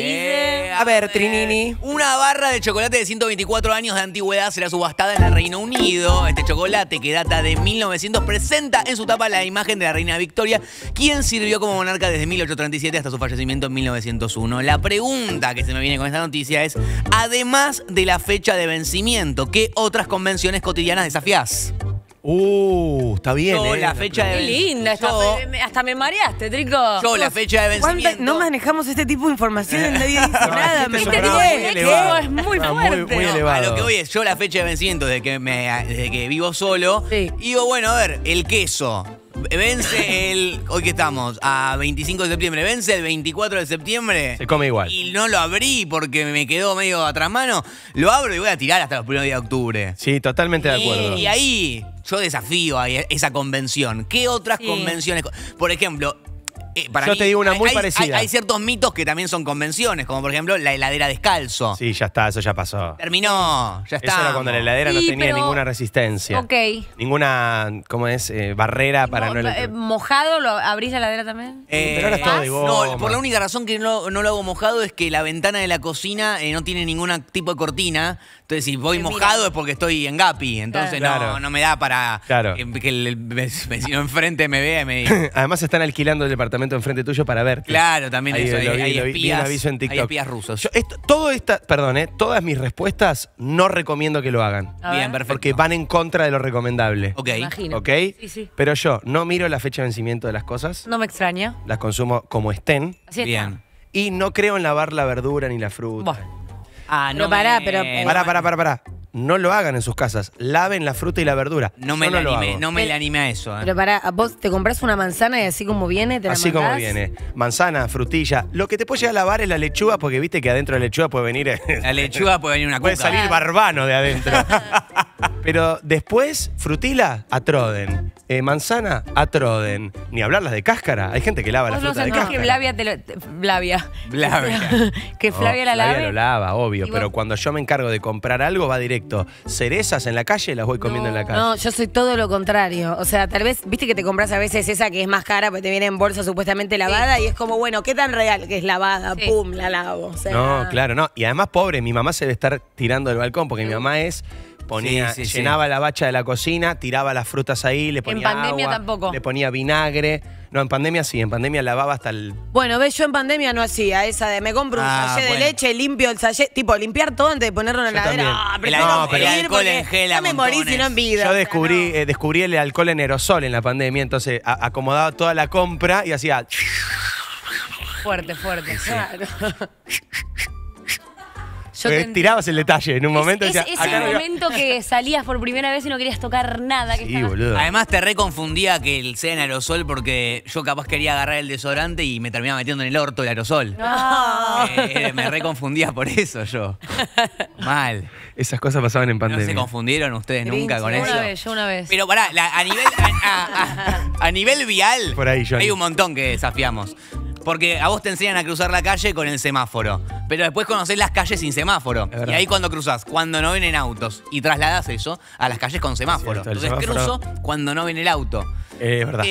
dice? A ver, Trinini. Una barra de chocolate de 124 años de antigüedad será subastada en el Reino Unido. Este chocolate, que data de 1900, presenta en su tapa la imagen de la reina Victoria, quien sirvió como monarca desde 1837 hasta su fallecimiento en 1901. La pregunta que se me viene con esta noticia es, además de la fecha de vencimiento, ¿qué otras convenciones cotidianas desafías? Está bien, yo, la fecha de... Qué linda, hasta me mareaste, Trinco. Yo, la fecha de vencimiento... No manejamos este tipo de información en Nadie Dice Nada. Es muy fuerte. Muy elevado. A lo que voy es, yo la fecha de vencimiento desde que vivo solo, sí. Y digo, bueno, a ver, el queso... Vence el... Hoy que estamos, a 25 de septiembre. Vence el 24 de septiembre. Se come igual. Y no lo abrí porque me quedó medio atrás mano. Lo abro y voy a tirar hasta los primeros días de octubre. Sí, totalmente de acuerdo. Y ahí yo desafío a esa convención. ¿Qué otras convenciones? Por ejemplo... yo te digo una muy parecida. Hay ciertos mitos que también son convenciones, como por ejemplo la heladera descalzo. Sí, ya está, eso ya pasó. Terminó, ya está. Eso era cuando la heladera no tenía ninguna resistencia. Ok. Ninguna, ¿cómo es? Barrera para no... ¿Mojado lo abrís la heladera también? Pero ahora es todo de goma. No, por la única razón que no lo hago mojado es que la ventana de la cocina no tiene ningún tipo de cortina. Entonces, si voy mojado es porque estoy en Gapi. Entonces, no me da para que el vecino enfrente me vea y me diga. Además, están alquilando el departamento enfrente tuyo para verte. Claro, también ahí, eso. Hay espías rusos. Yo, todas mis respuestas no recomiendo que lo hagan. Bien, perfecto. Porque van en contra de lo recomendable. Ok. Imagino. Ok. Sí, sí. Pero yo no miro la fecha de vencimiento de las cosas. No me extraña. Las consumo como estén. Así bien. Y no creo en lavar la verdura ni la fruta. Bueno. Ah, no, pará. No lo hagan en sus casas. Laven la fruta y la verdura. No me animé a eso. Pero pará, vos te compras una manzana y así como viene, te la mandás. Manzana, frutilla. Lo que te puede llegar a lavar es la lechuga, porque viste que adentro de la lechuga puede venir. La lechuga puede venir una cuca. Puede salir Barbano de adentro. Pero después, frutila, atroden. Manzana, atroden. Ni hablar las de cáscara. Hay gente que lava la fruta de cáscara. Que Flavia la lava. Flavia lo lava, obvio. Pero cuando yo me encargo de comprar algo, va directo. Cerezas en la calle, las voy comiendo en la calle. No, yo soy todo lo contrario. O sea, tal vez, viste que te compras a veces esa que es más cara, porque te viene en bolsa supuestamente lavada, y es como, bueno, ¿qué tan real que es lavada? Pum, la lavo. O sea, claro. Y además, pobre, mi mamá se debe estar tirando del balcón, porque mi mamá es... Llenaba la bacha de la cocina, tiraba las frutas ahí, le ponía agua, le ponía vinagre. No, en pandemia sí, en pandemia lavaba hasta el... Bueno, ves, yo en pandemia no hacía esa de me compro un sachet de leche, limpio el sachet, tipo limpiar todo antes de ponerlo en la heladera. Pero el alcohol en gel, no me morís sino en vida. Yo descubrí el alcohol en aerosol en la pandemia, entonces acomodaba toda la compra y hacía... Fuerte, claro. Tirabas el detalle en un momento. Ese momento que salías por primera vez y no querías tocar nada. Sí, boludo. Además te reconfundía que el sea en aerosol, porque yo capaz quería agarrar el desodorante y me terminaba metiendo en el orto el aerosol. No. Me reconfundía por eso yo. Mal. Esas cosas pasaban en pandemia. ¿No se confundieron ustedes nunca con eso? Yo una vez. Pero pará, a nivel vial por ahí, hay un montón que desafiamos. Porque a vos te enseñan a cruzar la calle con el semáforo, pero después conocés las calles sin semáforo. Y ahí cuando cruzás, cuando no vienen autos, y trasladás eso a las calles con semáforo. Entonces cruzo cuando no viene el auto. Es verdad.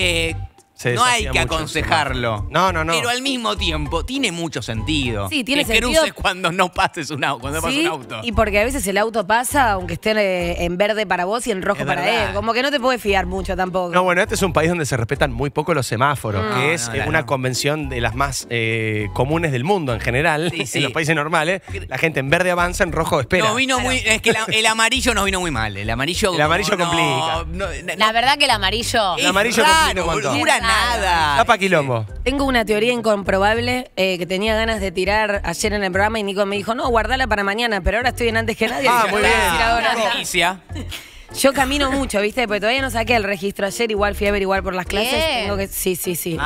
No hay que aconsejarlo. No. Pero al mismo tiempo tiene mucho sentido. Sí, tiene sentido. Que cruces cuando no pases un auto, cuando pasa un auto. Y porque a veces el auto pasa, aunque esté en verde para vos y en rojo para él. Como que no te puedes fiar mucho tampoco. No, bueno, este es un país donde se respetan muy poco los semáforos, que es una convención de las más comunes del mundo en general. Sí, sí. En los países normales, la gente en verde avanza, en rojo espera. Es que el amarillo nos vino muy mal. El amarillo complica. La verdad que el amarillo. El amarillo complica un montón. Nada. Tapa quilombo. Tengo una teoría incomprobable que tenía ganas de tirar ayer en el programa y Nico me dijo, no, guardala para mañana, pero ahora estoy en antes que nadie. Muy bien. Yo camino mucho, ¿viste? Porque todavía no saqué el registro ayer, igual fui a averiguar por las clases. Sí.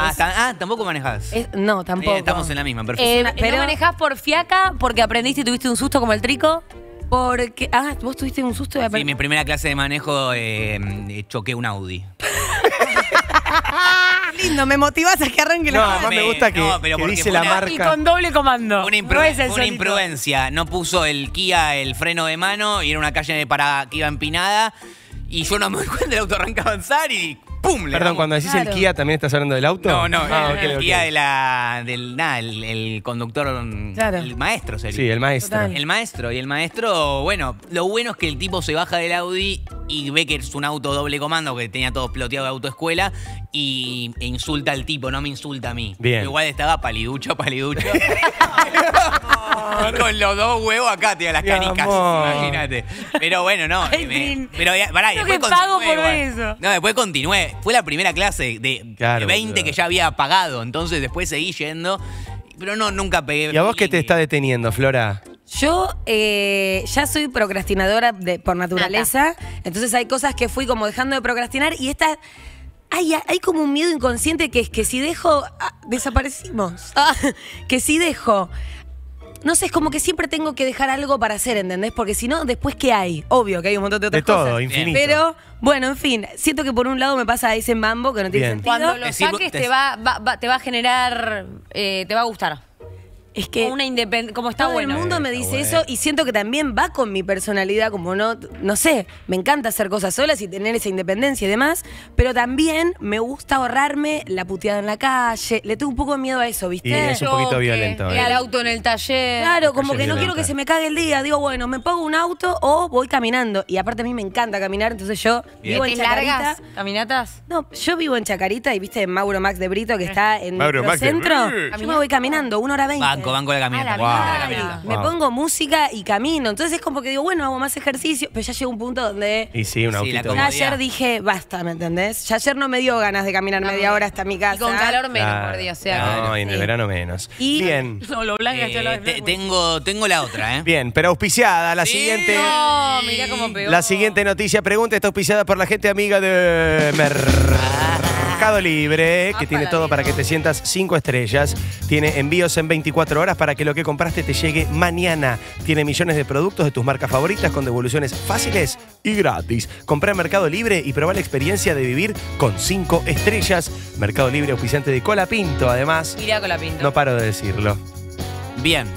¿Tampoco manejás? No, tampoco. Estamos en la misma, perfecto. Pero ¿no manejás por fiaca porque aprendiste y tuviste un susto como el Trico? Porque... Ah, vos tuviste un susto. Sí, mi primera clase de manejo choqué un Audi. Lindo, me motivas a que arranque la marca. No, además me gusta que dice la marca. Y con doble comando. Una imprudencia. No puso el Kia el freno de mano y era una calle que iba empinada. Y yo no me di cuenta, el auto arranca a avanzar y ¡pum! Le Perdón, cuando decís claro. el Kia, ¿también estás hablando del auto? No, no, el Kia de la, del nada, el conductor, claro. el maestro sería. Sí, el maestro. Total. El maestro, y el maestro, bueno, lo bueno es que el tipo se baja del Audi y ve que es un auto doble comando que tenía todo ploteado de autoescuela y insulta al tipo, no me insulta a mí. Bien. Igual estaba paliducho, paliducho. Y con los dos huevos acá, tía, las canicas, imagínate. Pero bueno, no. Ay, pero ya, pará, después que pago por eso. No, después continué. Fue la primera clase de, claro, de 20 claro. que ya había pagado. Entonces después seguí yendo. Pero no, nunca pegué. ¿Y a vos qué te está deteniendo, Flora? Yo ya soy procrastinadora por naturaleza. Nada. Entonces hay cosas que fui como dejando de procrastinar y esta... Hay como un miedo inconsciente que es que si dejo... Ah, desaparecimos. Ah, que si dejo... No sé, es como que siempre tengo que dejar algo para hacer, ¿entendés? Porque si no, después, ¿qué hay? Obvio que hay un montón de otras cosas. De todo, infinito. Pero, bueno, en fin, siento que por un lado me pasa ese mambo que no tiene sentido. Cuando lo saques te va a generar... te va a gustar. Es que una como está todo bueno. el mundo me dice eso y siento que también va con mi personalidad, como no sé, me encanta hacer cosas solas y tener esa independencia y demás, pero también me gusta ahorrarme la puteada en la calle, le tengo un poco de miedo a eso, ¿viste? Y es un poquito violento. Y al auto en el taller. Claro, como que no quiero que se me cague el día, digo, bueno, me pongo un auto o voy caminando y aparte a mí me encanta caminar, entonces yo vivo en Chacarita. ¿Largas caminatas? No, yo vivo en Chacarita y viste Mauro Max de Brito que está en el centro, yo me voy caminando, 1 hora 20. Banco de la camioneta. Wow. Me pongo música y camino. Entonces es como que digo, bueno, hago más ejercicio. Pero ya llega un punto donde... Y sí, una ayer dije, basta, ¿me entendés? Ya ayer no me dio ganas de caminar media hora hasta mi casa. Y con calor menos, por Dios. O sea, no, y en el verano menos. Y bien. No, lo blanco tengo la otra, ¿eh? Bien, pero auspiciada. La siguiente... No, mirá cómo pegó. La siguiente noticia, pregunta, está auspiciada por la gente amiga de... Mercado Libre, que tiene todo para que te sientas 5 estrellas. Tiene envíos en 24 horas para que lo que compraste te llegue mañana. Tiene millones de productos de tus marcas favoritas con devoluciones fáciles y gratis. Comprá en Mercado Libre y probá la experiencia de vivir con 5 estrellas. Mercado Libre, auspiciante de Colapinto, además. Mirá Colapinto. No paro de decirlo. Bien.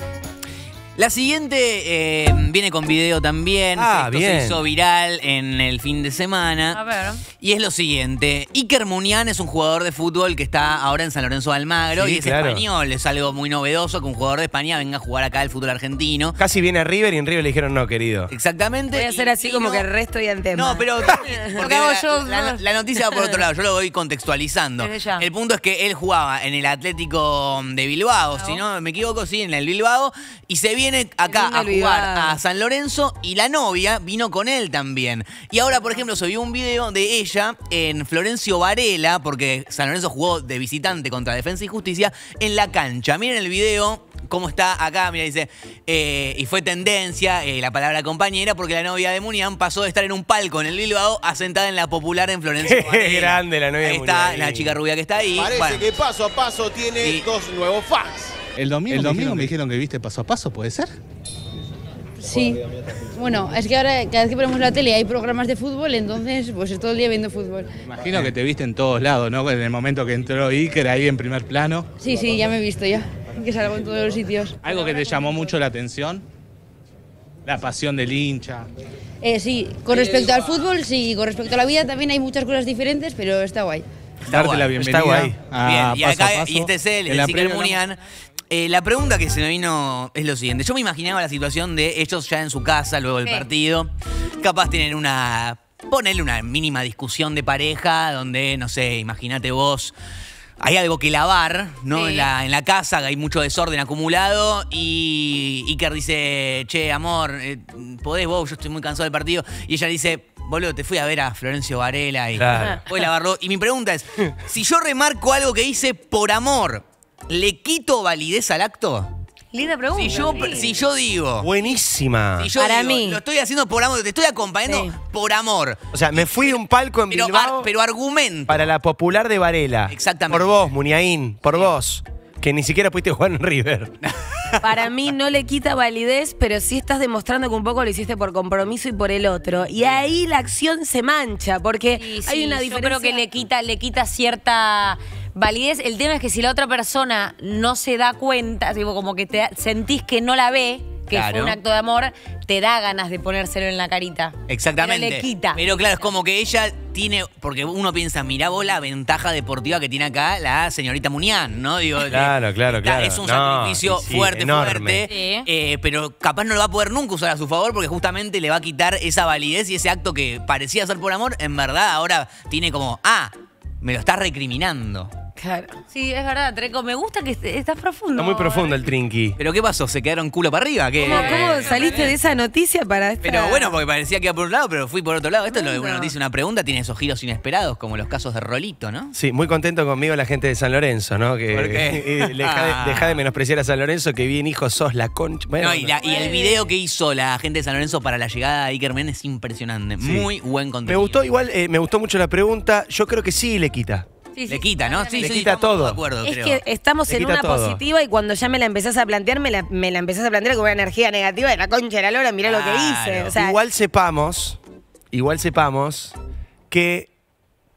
La siguiente viene con video también. Se hizo viral en el fin de semana. A ver. Y es lo siguiente. Iker Muniain es un jugador de fútbol que está ahora en San Lorenzo de Almagro. Sí, y es español. Es algo muy novedoso que un jugador de España venga a jugar acá al fútbol argentino. Casi viene a River y en River le dijeron no, querido. Exactamente. Voy a hacer así como que el resto y antes. No, pero la noticia va por otro lado. Yo lo voy contextualizando. El punto es que él jugaba en el Atlético de Bilbao. Si no me equivoco, sí, en el Bilbao. Y se viene acá a jugar a San Lorenzo y la novia vino con él también. Y ahora, por ejemplo, se vio un video de ella en Florencio Varela, porque San Lorenzo jugó de visitante contra Defensa y Justicia, en la cancha. Miren el video, cómo está acá, mira, dice, y fue tendencia la palabra compañera, porque la novia de Muniain pasó de estar en un palco en el Bilbao a sentada en la popular en Florencio Varela. ¡Qué grande la novia de Muniain! Ahí está la chica rubia que está ahí. Parece que Paso a Paso tiene 2 nuevos fans. El domingo me dijeron que viste Paso a Paso, ¿puede ser? Sí. Bueno, es que ahora cada vez que ponemos la tele hay programas de fútbol, entonces pues es todo el día viendo fútbol. Imagino que te viste en todos lados, ¿no? En el momento que entró Iker ahí en primer plano. Sí, sí, ya me he visto ya, que salgo en todos los sitios. ¿Algo que te llamó mucho la atención? La pasión del hincha. Sí, con respecto al fútbol, sí, con respecto a la vida también hay muchas cosas diferentes, pero está guay. Darte la bienvenida. Está guay. Bien, y acá, y este es el Iker Muniain. La pregunta que se me vino es lo siguiente. Yo me imaginaba la situación de ellos ya en su casa, luego del partido. Capaz tienen ponerle una mínima discusión de pareja, donde, no sé, imagínate vos... Hay algo que lavar, ¿no? En la casa hay mucho desorden acumulado y Iker dice, che, amor, ¿podés vos? Yo estoy muy cansado del partido. Y ella dice, boludo, te fui a ver a Florencio Varela y voy a lavarlo. Y mi pregunta es, si yo remarco algo que hice por amor, ¿le quito validez al acto? Linda pregunta. Si yo digo... Buenísima. Si yo digo, lo estoy haciendo por amor, te estoy acompañando por amor. O sea, me fui de un palco en Bilbao... pero argumento. Para la popular de Varela. Exactamente. Por vos, Muniain, por vos. Que ni siquiera pudiste jugar en River. Para mí no le quita validez, pero sí estás demostrando que un poco lo hiciste por compromiso y por el otro. Y ahí la acción se mancha, porque hay una diferencia. Yo creo que le quita cierta... validez. El tema es que si la otra persona no se da cuenta, digo, como que te sentís que no la ve, que claro, fue un acto de amor, te da ganas de ponérselo en la carita. Exactamente. Pero le quita. Pero claro, es como que ella tiene, porque uno piensa, mirá vos la ventaja deportiva que tiene acá la señorita Muniain, ¿no? Digo, claro, claro, claro. Es un sacrificio fuerte, enorme. Pero capaz no lo va a poder nunca usar a su favor porque justamente le va a quitar esa validez y ese acto que parecía ser por amor, en verdad ahora tiene como, ah, me lo está recriminando. Claro. Sí, es verdad, Treco. Me gusta que estás profundo. Está muy profundo el Trinqui. ¿Pero qué pasó? ¿Se quedaron culo para arriba? ¿Qué? ¿Cómo saliste de esa noticia para esta? Pero bueno, porque parecía que iba por un lado, pero fui por otro lado. Esto es lo de una noticia, una pregunta, tiene esos giros inesperados, como los casos de Rolito, ¿no? Sí, muy contento conmigo la gente de San Lorenzo, ¿no? Que, ¿por qué? Deja de menospreciar a San Lorenzo, que bien hijo sos la concha. Bueno, no, y el video que hizo la gente de San Lorenzo para la llegada de Iker Muniain es impresionante. Sí. Muy buen contenido. Me gustó, igual, me gustó mucho la pregunta. Yo creo que sí le quita. Sí, le quita, ¿no? Sí, le quita todo. De acuerdo, creo. Es que estamos en una positiva y cuando ya me la empezás a plantear, me la empezás a plantear con una energía negativa de la concha de la lora, mirá lo que hice. O sea, igual sepamos que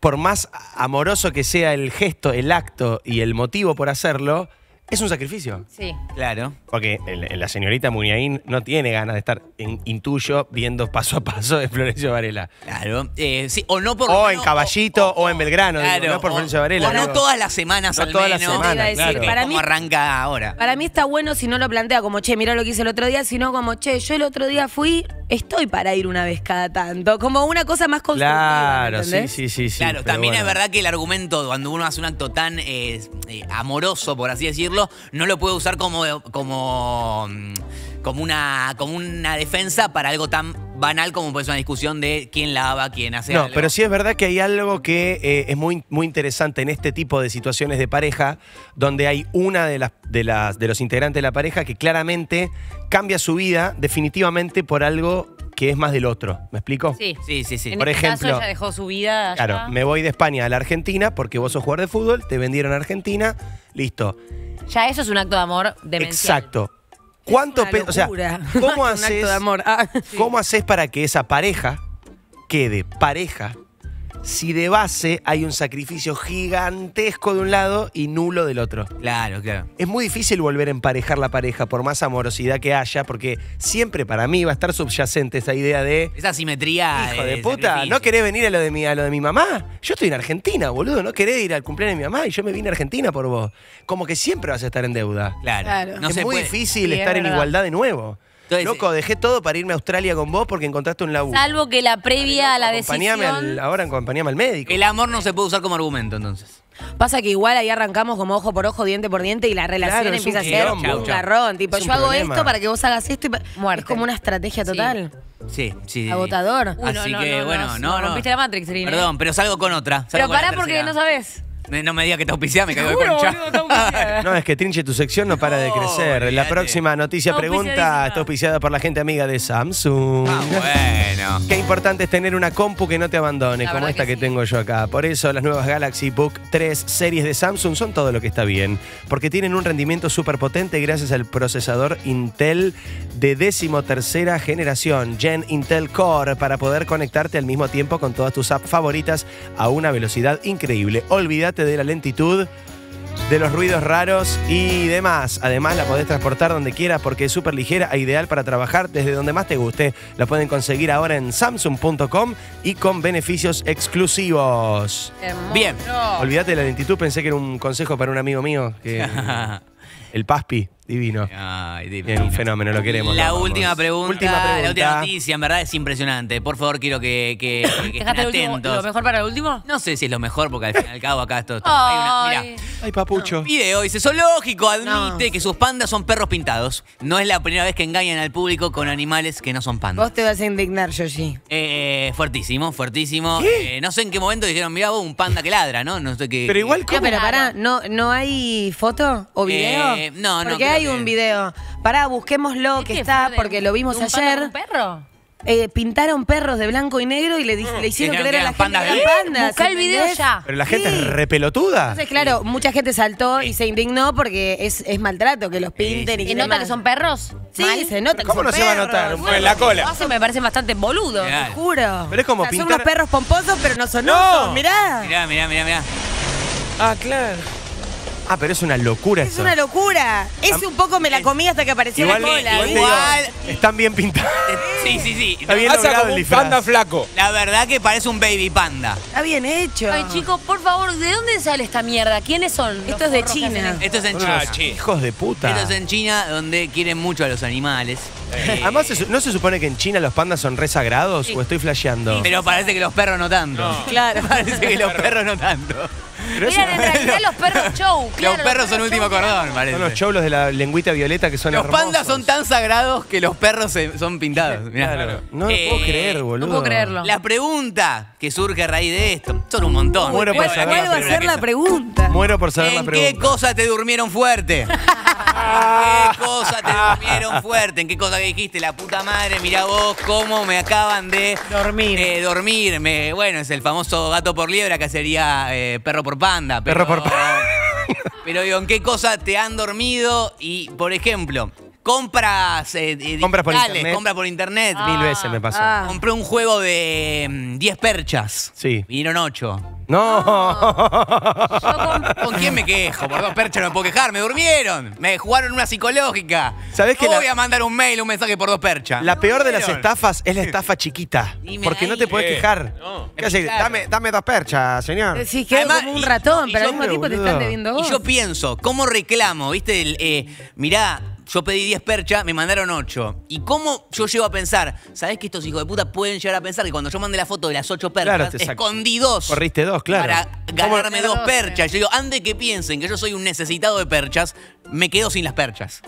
por más amoroso que sea el gesto, el acto y el motivo por hacerlo, es un sacrificio. Sí. Claro. Porque la señorita Muniain no tiene ganas de estar, intuyo, viendo Paso a Paso de Florencio Varela. Claro. Sí, o no por, o en Caballito, o en Belgrano. Claro, digo, no por Florencio Varela. O no todas las semanas, no al todas menos. Las semanas, decir, claro. Para mí, como arranca ahora. Para mí está bueno si no lo plantea como, che, mirá lo que hice el otro día, sino como, che, yo el otro día fui, estoy para ir una vez cada tanto. Como una cosa más constructiva. Claro, ¿entendés? Sí. Claro, también bueno, es verdad que el argumento, cuando uno hace un acto tan amoroso, por así decirlo, no lo puede usar como una defensa para algo tan banal como puede ser una discusión de quién lava, quién hace algo. No, pero sí es verdad que hay algo que es muy, muy interesante en este tipo de situaciones de pareja, donde hay una de los integrantes de la pareja que claramente cambia su vida definitivamente por algo que es más del otro. ¿Me explico? Sí. Por ejemplo, caso ella dejó su vida allá. Claro, me voy de España a la Argentina porque vos sos jugador de fútbol, te vendieron a Argentina, listo. Ya eso es un acto de amor demencial. Exacto. ¿Cuánto o sea, cómo haces de amor? ¿Cómo haces para que esa pareja quede pareja si de base hay un sacrificio gigantesco de un lado y nulo del otro? Claro. Es muy difícil volver a emparejar la pareja por más amorosidad que haya, porque siempre para mí va a estar subyacente esa idea de esa asimetría. Hijo de puta, sacrificio. ¿No querés venir a lo de mi mamá? Yo estoy en Argentina, boludo. ¿No querés ir al cumpleaños de mi mamá? Y yo me vine a Argentina por vos. Como que siempre vas a estar en deuda. Claro. No es muy difícil estar en igualdad de nuevo. Entonces, loco, dejé todo para irme a Australia con vos porque encontraste un laburo. Salvo que la previa a la decisión... Ahora acompañame al médico. El amor no se puede usar como argumento, entonces. Pasa que igual ahí arrancamos como ojo por ojo, diente por diente, y la relación empieza a ser un garrón. Tipo, yo hago esto para que vos hagas esto. Es como una estrategia total. Sí. Agotador. Así que, bueno, no. Rompiste la Matrix, Rina. Perdón, pero salgo con otra. Pero pará porque no sabés. No me digas que te auspiciás, me caigo de concha. Boludo, no, es que Trinche, tu sección no para de crecer. Olvidate. La próxima noticia pregunta está auspiciada por la gente amiga de Samsung. Ah, bueno. Qué importante es tener una compu que no te abandone, la como esta que tengo yo acá. Por eso las nuevas Galaxy Book 3 series de Samsung son todo lo que está bien, porque tienen un rendimiento súper potente gracias al procesador Intel de 13ª generación, Gen Intel Core, para poder conectarte al mismo tiempo con todas tus apps favoritas a una velocidad increíble. Olvídate de la lentitud, de los ruidos raros y demás. Además, la podés transportar donde quieras porque es súper ligera e ideal para trabajar desde donde más te guste. La pueden conseguir ahora en Samsung.com y con beneficios exclusivos. Hermoso. Bien. Olvídate de la lentitud. Pensé que era un consejo para un amigo mío. Que... el Paspi, divino. Ay, divino. Es un fenómeno, lo queremos. La última pregunta. La última noticia, en verdad es impresionante. Por favor, quiero que estén atentos. ¿Lo mejor para el último? No sé si es lo mejor, porque al fin y al cabo acá esto... Ay, papucho. Video dice, zoológico admite que sus pandas son perros pintados. No es la primera vez que engañan al público con animales que no son pandas. Vos te vas a indignar, Yoshi. Fuertísimo. No sé en qué momento dijeron, mirá vos, un panda que ladra, ¿no? No sé qué... Pero igual ¿cómo? No, pero pará, ¿no hay foto o video? No. Porque hay un video. Pará, busquémoslo, que está, porque lo vimos ayer. ¿Un perro? Pintaron perros de blanco y negro y le hicieron creer a la gente que eran pandas. Buscá el video ya. Pero la gente es repelotuda. Entonces, claro, mucha gente saltó y se indignó porque es maltrato que los pinten. ¿Se nota que son perros? Sí, se nota que son perros. ¿Cómo no se va a notar? En la cola. Me parecen bastante boludos, te juro. Pero es como pintar... Son unos perros pomposos, pero no son osos. Mirá. Mirá. Ah, claro. Ah, pero es una locura eso. Es una locura. Es un poco me la comí hasta que apareció la cola. Igual. Están bien pintados. Sí, sí, sí. Está bien logrado el disfraz. Panda flaco. La verdad que parece un baby panda. Está bien hecho. Ay, chicos, por favor, ¿de dónde sale esta mierda? ¿Quiénes son? Esto es de China. Esto es en China. Hijos de puta. Esto es en China, donde quieren mucho a los animales. Además, ¿no se supone que en China los pandas son resagrados? Sí. ¿O estoy flasheando? Pero parece que los perros no tanto. No. Claro. Parece que los perros no tanto. Miren, en realidad los perros show. Claro, los perros son último cordón, parece. Son los show, los de la lengüita violeta que son hermosos. Los pandas son tan sagrados que los perros son pintados. Mirá, claro. No lo puedo creer, boludo. No puedo creerlo. La pregunta que surge a raíz de esto, son un montón. Muero por saber la pregunta. Muero por saber la pregunta. ¿En qué cosa te durmieron fuerte? ¿Qué cosa te durmieron fuerte? ¿En qué cosa que dijiste? La puta madre, mirá vos cómo me acaban de... Dormirme. Bueno, es el famoso gato por liebre, que sería perro por panda. Pero, perro por panda. Pero digo, ¿en qué cosa te han dormido? Y, por ejemplo... Compras por internet. Ah, 1000 veces me pasó. Ah. Compré un juego de 10 perchas. Sí. Vinieron 8. No. ¿Con quién me quejo? Por 2 perchas no me puedo quejar. Me durmieron. Me jugaron una psicológica. ¿Sabés que voy a mandar un mail, un mensaje por 2 perchas? La peor de las estafas es la estafa chiquita. Porque no te podés quejar. No. ¿Qué haces? Claro. Dame 2 perchas, señor. Decís que es como un ratón, pero al mismo tiempo te están debiendo vos. Y yo pienso, ¿cómo reclamo? ¿Viste? Mirá. Yo pedí 10 perchas, me mandaron 8. ¿Y cómo yo llego a pensar? ¿Sabés que estos hijos de puta pueden llegar a pensar que cuando yo mandé la foto de las 8 perchas, claro, escondí 2? Corriste 2, claro. Para ganarme 2 perchas. Yo digo, antes que piensen que yo soy un necesitado de perchas, me quedo sin las perchas.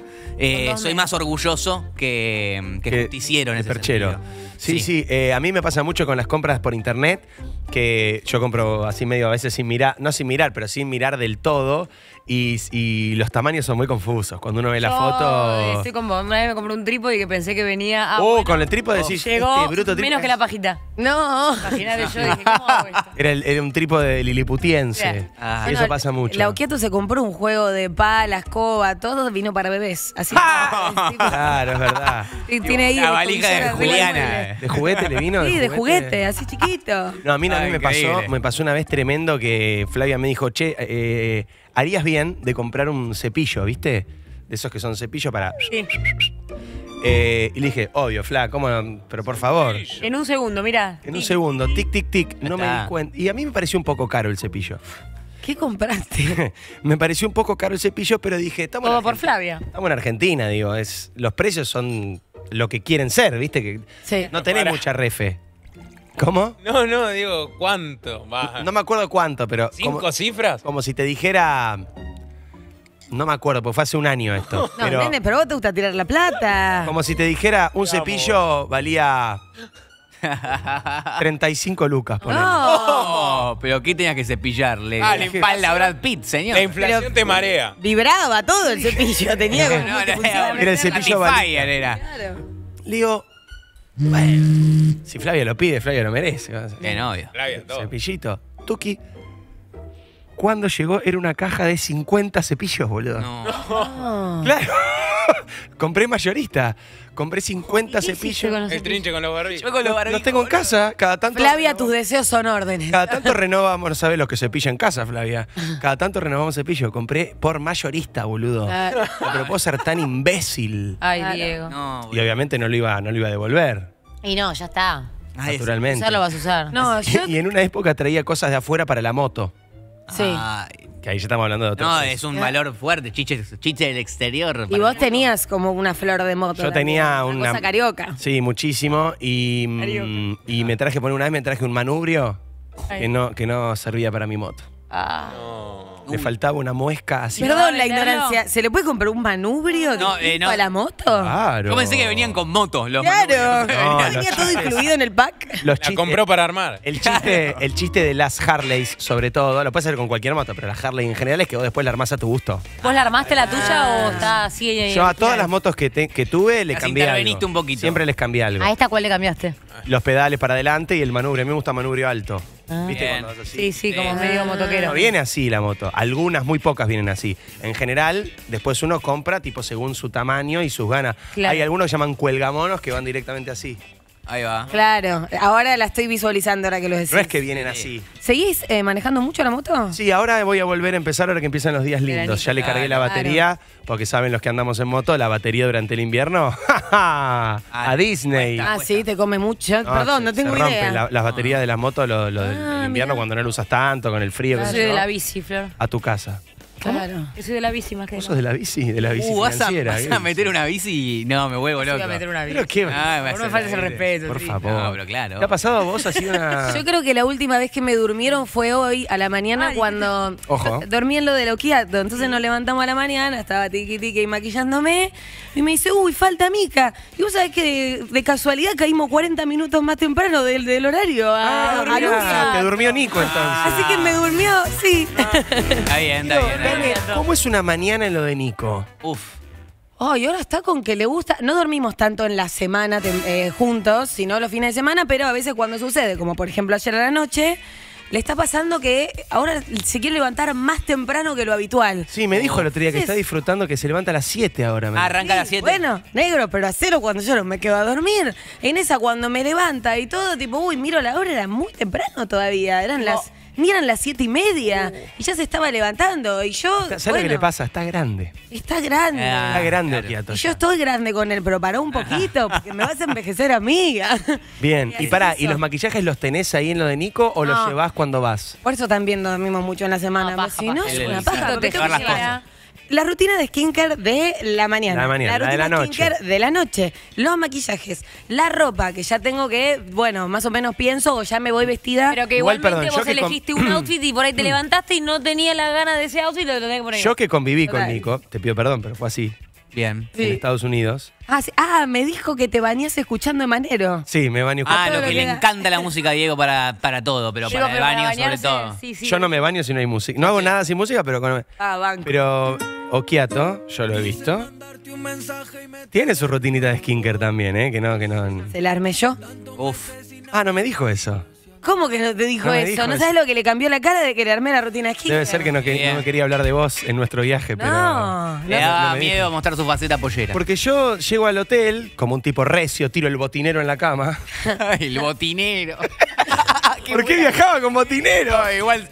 Soy más orgulloso que justiciero en ese perchero. Sentido. Sí. A mí me pasa mucho con las compras por internet, que yo compro así medio a veces sin mirar, no sin mirar, pero sin mirar del todo, y los tamaños son muy confusos. Cuando uno ve la foto... Estoy con vos. Una vez me compré un trípode que pensé que venía... con el trípode decís... Llegó este bruto menos que la pajita. No. Imagínate, yo dije, ¿cómo hago esto? Era un trípode liliputiense. Ah, eso pasa mucho. La Oquieto se compró un juego de pala, escoba, todo vino para bebés. Así que, claro, es verdad. Tiene ahí la valija de Juliana. ¿De juguete le vino? Sí, de juguete, así chiquito. No, a mí me pasó una vez tremendo que Flavia me dijo, che, harías bien de comprar un cepillo, ¿viste? De esos que son cepillos para... Sí. Y le dije, obvio, Fla, ¿cómo no? Pero por favor. En un segundo, mirá. En un segundo, tic, tic, tic, no me di cuenta. Y a mí me pareció un poco caro el cepillo. ¿Qué compraste? Me pareció un poco caro el cepillo, pero dije... Todo por Flavia. Estamos en Argentina, digo, los precios son... lo que quieren ser, ¿viste? Que sí. No tenés mucha refe. ¿Cómo? No, digo, ¿cuánto? Bah. No me acuerdo cuánto, pero... ¿5 cifras? Como si te dijera... No me acuerdo, porque fue hace un año esto. No, nene, pero vos te gusta tirar la plata. Como si te dijera, un cepillo valía... 35 lucas, ponele. No, pero ¿qué tenías que cepillarle? Ah, la espalda a Brad Pitt, señor. La inflación te marea. Vibraba todo el cepillo. Tenía como era el cepillo Bayer, era. Claro. Le digo, bueno, si Flavia lo pide, Flavia lo merece. Bien, obvio. Flavia, todo. Cepillito. Tuki. Cuando llegó, era una caja de 50 cepillos, boludo. No. Claro. Compré mayorista. Compré 50 cepillos. El trinche con los barbijos. Yo con los barbijos. Los tengo en casa. Cada tanto. Flavia, tus deseos son órdenes. Cada tanto renovamos, ¿sabes? Los que cepillan en casa, Flavia. Cada tanto renovamos cepillo. Compré por mayorista, boludo. Claro. Pero puedo ser tan imbécil. Ay, claro. Diego. No, y obviamente no lo iba a devolver. Y no, ya está. Naturalmente. Ya lo vas a usar. No, y en una época traía cosas de afuera para la moto. Sí. Ay. Que ahí ya estamos hablando de otro. No, es un valor fuerte, chiche del exterior. Y vos tenías como una flor de moto. Yo tenía una cosa carioca. Sí, muchísimo. Y me traje, por una vez me traje un manubrio que no servía para mi moto. Ah. No. Le faltaba una muesca así. Perdón la ignorancia. ¿Se le puede comprar un manubrio a la moto? Claro. Yo pensé que venían con motos los manubrios. No, venía todo incluido en el pack. La compró para armar. El chiste de las Harleys, sobre todo, lo puedes hacer con cualquier moto, pero las Harley en general es que vos después la armás a tu gusto. ¿Vos la armaste la tuya o está así? Yo a todas las motos que tuve le cambié algo. Un poquito. Siempre les cambié algo. ¿A esta cuál le cambiaste? Los pedales para adelante y el manubrio. A mí me gusta manubrio alto. ¿Viste cuando vas así? Sí, como medio motoquero. No viene así la moto. Algunas, muy pocas vienen así. En general, después uno compra tipo según su tamaño y sus ganas. Claro. Hay algunos que llaman cuelgamonos que van directamente así. Ahí va. Claro, ahora la estoy visualizando, ahora que lo decís. No es que vienen así. ¿Seguís manejando mucho la moto? Sí, ahora voy a volver a empezar, ahora que empiezan los días lindos. Veranito. Ya le cargué la batería, porque saben los que andamos en moto, la batería durante el invierno, a Disney. Cuesta, cuesta. Ah, sí, te come mucho. No, perdón, no tengo idea. Las baterías de las motos, del invierno, mirá, cuando no lo usas tanto, con el frío. Claro. Yo soy de la bici, Flor. A tu casa. Claro. Yo soy de la bici más que nada. ¿Vos sos de la bici? De la bici financiera. ¿Vas a meter una bici? No, me vuelvo loco. Yo voy a meter una bici. ¿Pero qué? No me faltes el respeto. Por favor. No, pero claro. ¿Te ha pasado vos así una...? Yo creo que la última vez que me durmieron fue hoy a la mañana. Ay, cuando... Ojo. Dormí en lo de Loquiato. Entonces nos levantamos a la mañana, estaba tiqui tiqui maquillándome. Y me dice, uy, falta Mica. Y vos sabés que de casualidad caímos 40 minutos más temprano del horario. Te durmió Nico entonces. Así que me durmió, sí. Está bien, está bien. ¿Cómo es una mañana en lo de Nico? Uf. Oh, y ahora está con que le gusta. No dormimos tanto en la semana juntos, sino los fines de semana, pero a veces cuando sucede, como por ejemplo ayer a la noche, le está pasando que ahora se quiere levantar más temprano que lo habitual. Sí, me dijo el otro día que está disfrutando que se levanta a las 7 ahora. Arranca a las 7. Bueno, negro, pero a cero cuando yo me quedo a dormir. En esa, cuando me levanta y todo, tipo, uy, miro la hora, era muy temprano todavía. Eran las... Ni eran las 7:30 y ya se estaba levantando. Y yo. ¿Sabes lo que le pasa? Está grande. Está grande. Está grande, claro. Loquiato. Y yo estoy grande con él, pero paró un poquito, porque me vas a envejecer, amiga. Bien, y pará, ¿y los maquillajes los tenés ahí en lo de Nico o los llevás cuando vas? Por eso también dormimos mucho en la semana. No, si no, es una paja, te tengo que llevar. La rutina de skincare de la mañana. La rutina de skincare de la noche. Los maquillajes. La ropa, que ya tengo que, bueno, más o menos pienso o ya me voy vestida. Pero que igualmente vos elegiste un outfit y por ahí te levantaste y no tenía la gana de ese outfit y lo tenés que poner. Yo que conviví con Nico, te pido perdón, pero fue así. Bien. Sí. En Estados Unidos. Ah, sí. Ah, me dijo que te bañás escuchando de Manero. Sí, me baño escuchando. Ah, lo que le encanta la música a Diego para todo, pero Diego, para el baño sobre todo. Sí, sí. Yo no me baño si no hay música. No hago nada sin música, pero con... Ah, banco. Pero Okiato, yo lo he visto. Tiene su rutinita de skincare también, ¿eh? Que no. ¿Se la armé yo? Uf. Ah, no me dijo eso. ¿Cómo que no te dijo eso? ¿No sabes lo que le cambió la cara de que le armé la rutina de skincare? Debe ser que no quería hablar de vos en nuestro viaje, pero... No, le daba miedo mostrar su faceta pollera. Porque yo llego al hotel, como un tipo recio, tiro el botinero en la cama. El botinero. ¿Por qué viajaba con botinero? No, igual,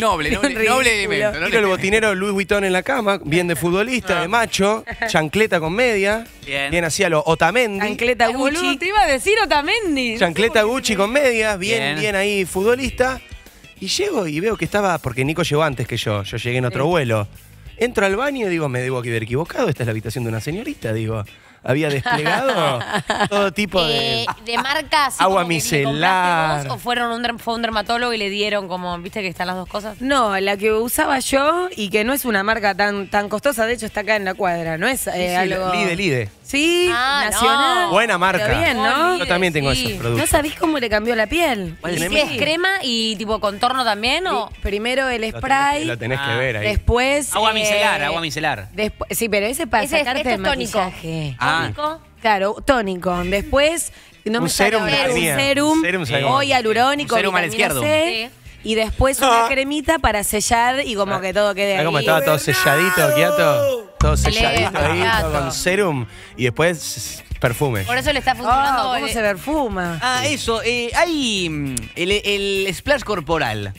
noble elemento. Tiro el botinero Louis Vuitton en la cama, bien de futbolista, de macho, chancleta con media, bien así a lo Otamendi. Chancleta Gucci. Boludo, te iba a decir Otamendi. Chancleta Gucci con media, bien ahí futbolista. Y llego y veo que estaba, porque Nico llegó antes que yo, yo llegué en otro vuelo. Entro al baño y digo, me debo haber equivocado, esta es la habitación de una señorita, digo. Había desplegado todo tipo de marcas, agua micelar. ¿O fue un dermatólogo y le dieron como, viste que están las dos cosas? No, la que usaba yo y que no es una marca tan costosa, de hecho está acá en la cuadra, no es algo... Lide. Sí, Nacional. No. Buena marca. Pero bien, ¿no? Yo también tengo esos productos. ¿No sabés cómo le cambió la piel? ¿Y si es crema y tipo contorno también? O primero el spray. Lo tenés que ver ahí. Después... Agua micelar. Sí, pero ese para sacarte el maquillaje. ¿Tónico? Claro, tónico. Después, un serum hialurónico, vitamina C, y después una cremita para sellar y como que todo quede ahí. Como estaba todo selladito, quieto. Todo selladito ahí, todo con serum. Y después... Perfume. Por eso le está funcionando. ¿Cómo se perfuma? Ah, eso. Hay el splash corporal.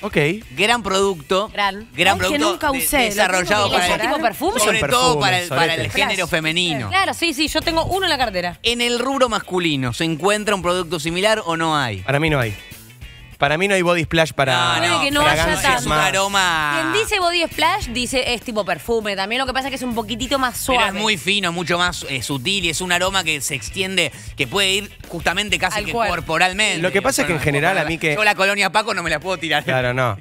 Ok. Gran producto. Gran producto que nunca usé, desarrollado para el tipo perfume. Sobre todo para el género femenino. Claro, sí. Yo tengo uno en la cartera. En el rubro masculino, ¿se encuentra un producto similar o no hay? Para mí no hay. Para mí no hay body splash para... No, que no haya tanto. Aroma. Quien dice body splash, dice es tipo perfume. También lo que pasa es que es un poquitito más suave. Pero es muy fino, mucho más sutil y es un aroma que se extiende, que puede ir justamente casi que corporalmente. Lo que pasa es que en general a mí que... Yo la colonia Paco no me la puedo tirar. Claro, no.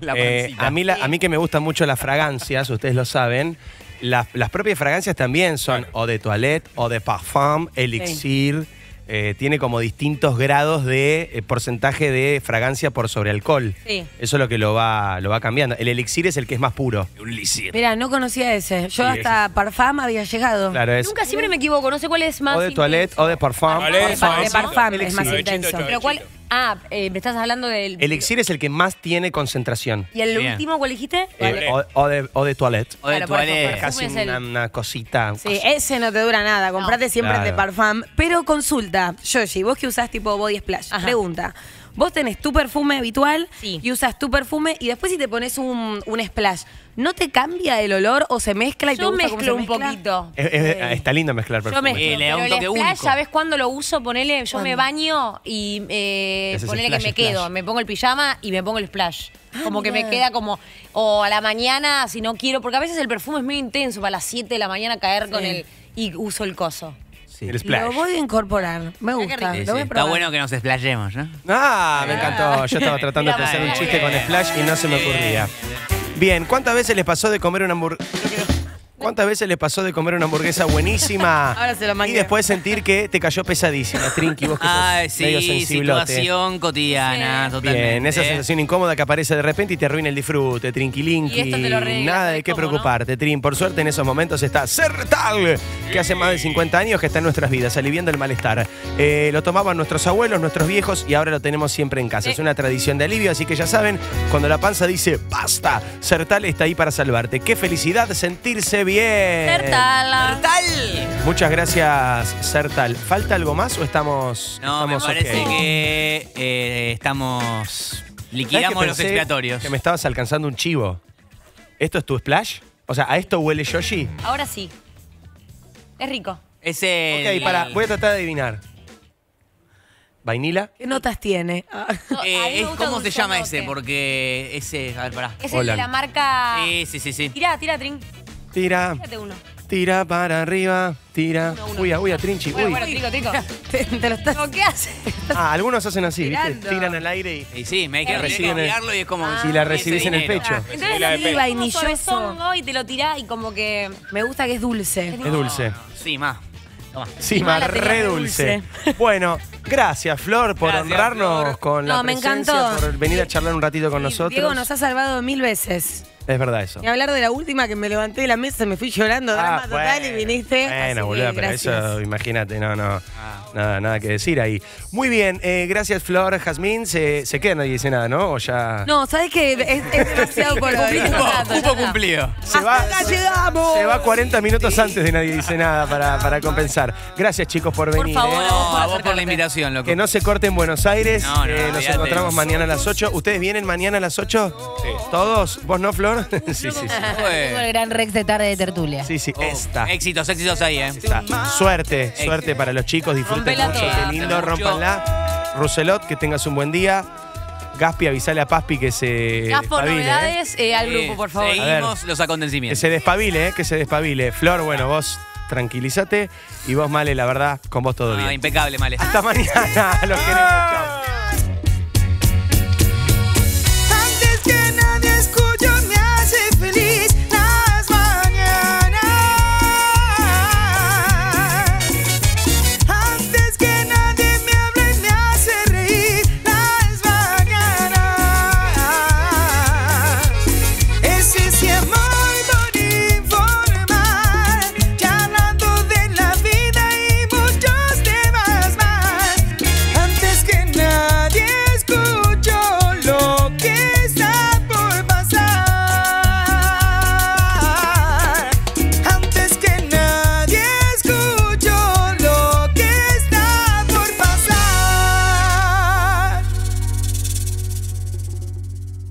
A mí que me gustan mucho las fragancias, ustedes lo saben, las propias fragancias también son o de toilette, o de parfum, elixir... tiene como distintos grados de porcentaje de fragancia por sobre alcohol. Sí. Eso es lo que lo va cambiando. El elixir es el que es más puro. Un elixir. Mirá, no conocía ese. Yo hasta parfum había llegado. Claro, nunca, siempre me equivoco. No sé cuál es más. O de toilette o de parfum. De parfum es más intenso. Pero ¿cuál? Ah, me estás hablando del... Elixir es el que más tiene concentración. ¿Y el último cuál dijiste? O de toilette. O de toilette. Casi una cosita. Sí, ese no te dura nada. Comprate siempre el de Parfum. Pero consulta, Yoshi, vos que usás tipo Body Splash, pregunta. Vos tenés tu perfume habitual y usas tu perfume y después si te pones un splash, ¿no te cambia el olor o se mezcla y te gusta cómo se mezcla? Yo mezclo un poquito. Está lindo mezclar perfume. Yo mezclo, le da un toque único. ¿Sabés cuándo lo uso? Ponele, yo me baño y ponele que me quedo. Me pongo el pijama y me pongo el splash. Como que me queda como, o a la mañana si no quiero, porque a veces el perfume es muy intenso, para las 7 de la mañana caer con el, y uso el coso. Sí. Lo voy a incorporar, me gusta. Sí, sí. Está bueno que nos splashemos, ¿no? Ah, me encantó. Yo estaba tratando de hacer un chiste con splash y no se me ocurría. Bien, ¿cuántas veces les pasó de comer una hamburguesa? ¿Cuántas veces les pasó de comer una hamburguesa buenísima ahora se la y después sentir que te cayó pesadísima, Trinqui, vos que sos medio sensiblote? Situación cotidiana, totalmente. Bien, esa sensación incómoda que aparece de repente y te arruina el disfrute, Trinquilinqui. Nada de qué preocuparte, ¿no? Trin, por suerte en esos momentos está Certal, que hace más de 50 años que está en nuestras vidas, aliviando el malestar. Lo tomaban nuestros abuelos, nuestros viejos y ahora lo tenemos siempre en casa. Es una tradición de alivio, así que ya saben, cuando la panza dice basta, Certal está ahí para salvarte. Qué felicidad sentirse bien. Certal. Muchas gracias, Certal. ¿Falta algo más o estamos? No, estamos, me parece que estamos. Liquidamos los expiatorios. Que me estabas alcanzando un chivo. ¿Esto es tu splash? O sea, ¿a esto huele Yoshi? Ahora sí. Es rico. Es el... Ok, para, voy a tratar de adivinar. ¿Vainila? ¿Qué notas tiene? ¿Cómo se llama ese? Porque ese. A ver, pará. Es el de la marca. Sí. Tira, Trin. Tira para arriba, tira. Uy, Trinchi. Bueno, Trico. ¿Te lo estás? ¿Qué haces? Ah, algunos hacen así, ¿viste? Tiran al aire y... sí, me hay que recibirlo y es como... si la recibís en el pecho. Entonces es vainilloso. Y te lo tirás y como que... Me gusta que es dulce. Es dulce. Sí, más. Sí, más re dulce. Bueno, gracias, Flor, por honrarnos con la presencia, por venir a charlar un ratito con nosotros. Diego, nos ha salvado 1000 veces. Es verdad eso. Y hablar de la última que me levanté de la mesa, me fui llorando, drama total, y viniste. Bueno, boludo, pero eso, imagínate, nada que decir ahí. Muy bien, gracias, Flor. Jazmín, se queda Nadie Dice Nada, ¿no? O ya... No, ¿sabes qué? Es demasiado colorido. Cupo cumplido. ¡Hasta acá llegamos! Se va 40 minutos antes de Nadie Dice Nada para compensar. Gracias, chicos, por venir. Por favor, a vos por la invitación, loco. Que no se corte en Buenos Aires. Nos encontramos mañana a las 8. ¿Ustedes vienen mañana a las 8? Sí. ¿Todos? ¿Vos no, Flor? Sí. Tengo el Gran Rex de tarde de tertulia. Sí, esta. Éxitos ahí, ¿eh? Está. Suerte para los chicos. Disfruten mucho. Qué lindo, rompanla. Roselot, que tengas un buen día. Gaspi, avisale a Paspi que se... Gaspo, novedades al grupo, por favor. Seguimos los acontecimientos. Que se despabile, Flor, bueno, vos tranquilízate. Y vos, Male, la verdad, con vos todo bien. Impecable, Male. Hasta mañana. Los queremos. Chao. Antes que nadie escuchó me hace feliz.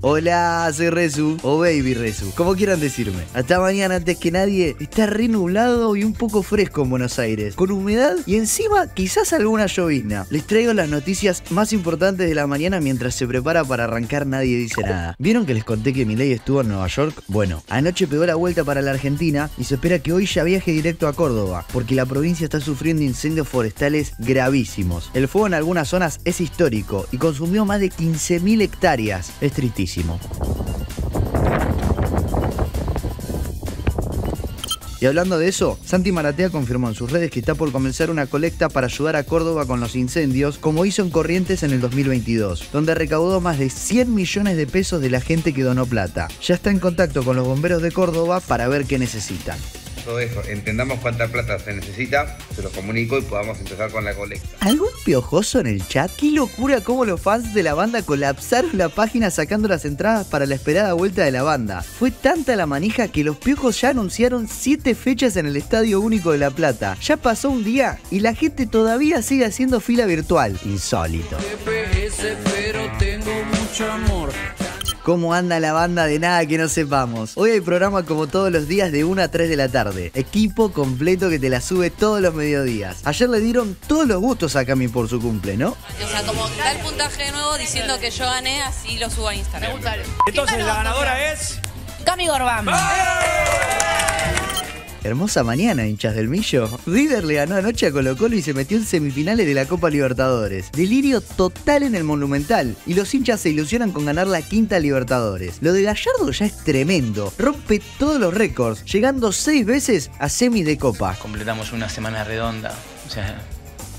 Hola, soy Resu, o Baby Resu, como quieran decirme. Hasta mañana, antes que nadie, está re nublado y un poco fresco en Buenos Aires, con humedad y encima quizás alguna llovizna. Les traigo las noticias más importantes de la mañana mientras se prepara para arrancar Nadie Dice Nada. ¿Vieron que les conté que Milei estuvo en Nueva York? Bueno, anoche pegó la vuelta para la Argentina y se espera que hoy ya viaje directo a Córdoba, porque la provincia está sufriendo incendios forestales gravísimos. El fuego en algunas zonas es histórico y consumió más de 15.000 hectáreas. Es tristísimo. Y hablando de eso, Santi Maratea confirmó en sus redes que está por comenzar una colecta para ayudar a Córdoba con los incendios, como hizo en Corrientes en el 2022, donde recaudó más de 100 millones de pesos de la gente que donó plata. Ya está en contacto con los bomberos de Córdoba para ver qué necesitan. todo eso, entendamos cuánta plata se necesita, se lo comunico y podamos empezar con la colecta. ¿Algún piojoso en el chat? ¡Qué locura cómo los fans de la banda colapsaron la página sacando las entradas para la esperada vuelta de la banda! Fue tanta la manija que los Piojos ya anunciaron 7 fechas en el Estadio Único de La Plata. Ya pasó un día y la gente todavía sigue haciendo fila virtual. Insólito. ¿Cómo anda la banda de Nada Que No Sepamos? Hoy hay programa como todos los días de 1 a 3 de la tarde. Equipo completo que te la sube todos los mediodías. Ayer le dieron todos los gustos a Cami por su cumple, ¿no? O sea, como da el puntaje nuevo diciendo que yo gané, así lo subo a Instagram. Me gusta. Entonces la ganadora es... Cami Gorbán. Hermosa mañana, hinchas del Millo. River le ganó anoche a Colo Colo y se metió en semifinales de la Copa Libertadores. Delirio total en el Monumental. Y los hinchas se ilusionan con ganar la quinta Libertadores. Lo de Gallardo ya es tremendo. Rompe todos los récords, llegando 6 veces a semis de Copa. Completamos una semana redonda. O sea,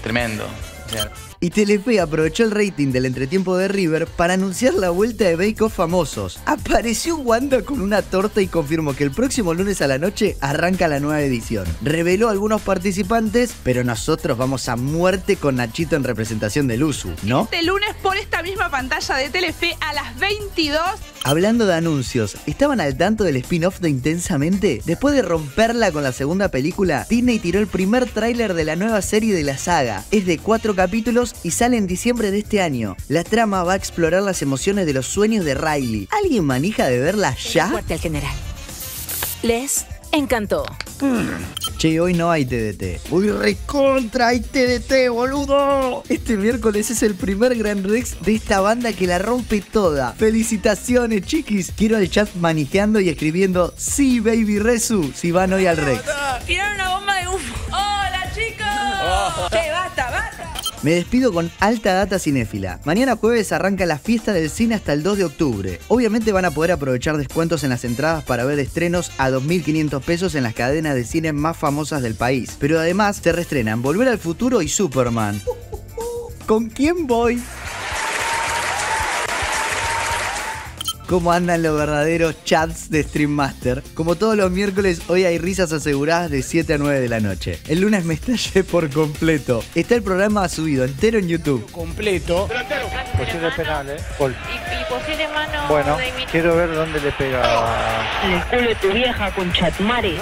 tremendo. O sea... Y Telefe aprovechó el rating del entretiempo de River para anunciar la vuelta de Bake Off Famosos. Apareció Wanda con una torta y confirmó que el próximo lunes a la noche arranca la nueva edición. Reveló algunos participantes, pero nosotros vamos a muerte con Nachito en representación del USU, ¿no? Este lunes por esta misma pantalla de Telefe a las 22. Hablando de anuncios, ¿estaban al tanto del spin-off de Intensamente? Después de romperla con la segunda película, Disney tiró el primer tráiler de la nueva serie de la saga. Es de 4 capítulos y sale en diciembre de este año. La trama va a explorar las emociones de los sueños de Riley. ¿Alguien manija de verla ya? Fuerte al general. Les encantó. Che, hoy no hay TDT. ¡Uy, recontra! ¡Hay TDT, boludo! Este miércoles es el primer Grand Rex de esta banda que la rompe toda. ¡Felicitaciones, chiquis! Quiero al chat manijeando y escribiendo ¡Sí, baby Resu! Si van hoy al Rex. ¡Tiraron una bomba de UFO! ¡Hola, chicos! ¡Che, basta, basta! Me despido con alta data cinéfila. Mañana jueves arranca la fiesta del cine hasta el 2 de octubre. Obviamente van a poder aprovechar descuentos en las entradas para ver estrenos a 2.500 pesos en las cadenas de cine más famosas del país. Pero además se reestrenan Volver al Futuro y Superman. ¿Con quién voy? ¿Cómo andan los verdaderos chats de Stream Master? Como todos los miércoles, hoy hay risas aseguradas de 7 a 9 de la noche. El lunes me estallé por completo. Está el programa subido entero en YouTube. Completo. Posible penal, ¿eh? Gol. Y posible mano. Bueno, quiero ver dónde le pega. En el culo de tu vieja con Chatmare.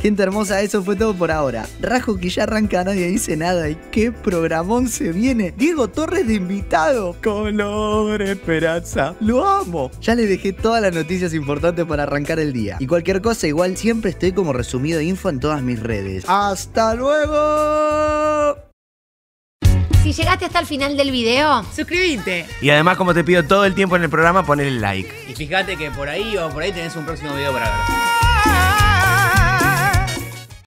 Gente hermosa, eso fue todo por ahora. Rajo que ya arranca Nadie Dice Nada y qué programón se viene. Diego Torres de invitado. Color Esperanza. Lo amo. Ya les dejé todas las noticias importantes para arrancar el día. Y cualquier cosa, igual siempre estoy como Resumido Info en todas mis redes. ¡Hasta luego! Si llegaste hasta el final del video, suscríbete. Y además, como te pido todo el tiempo en el programa, ponle el like. Y fíjate que por ahí o por ahí tenés un próximo video para ver.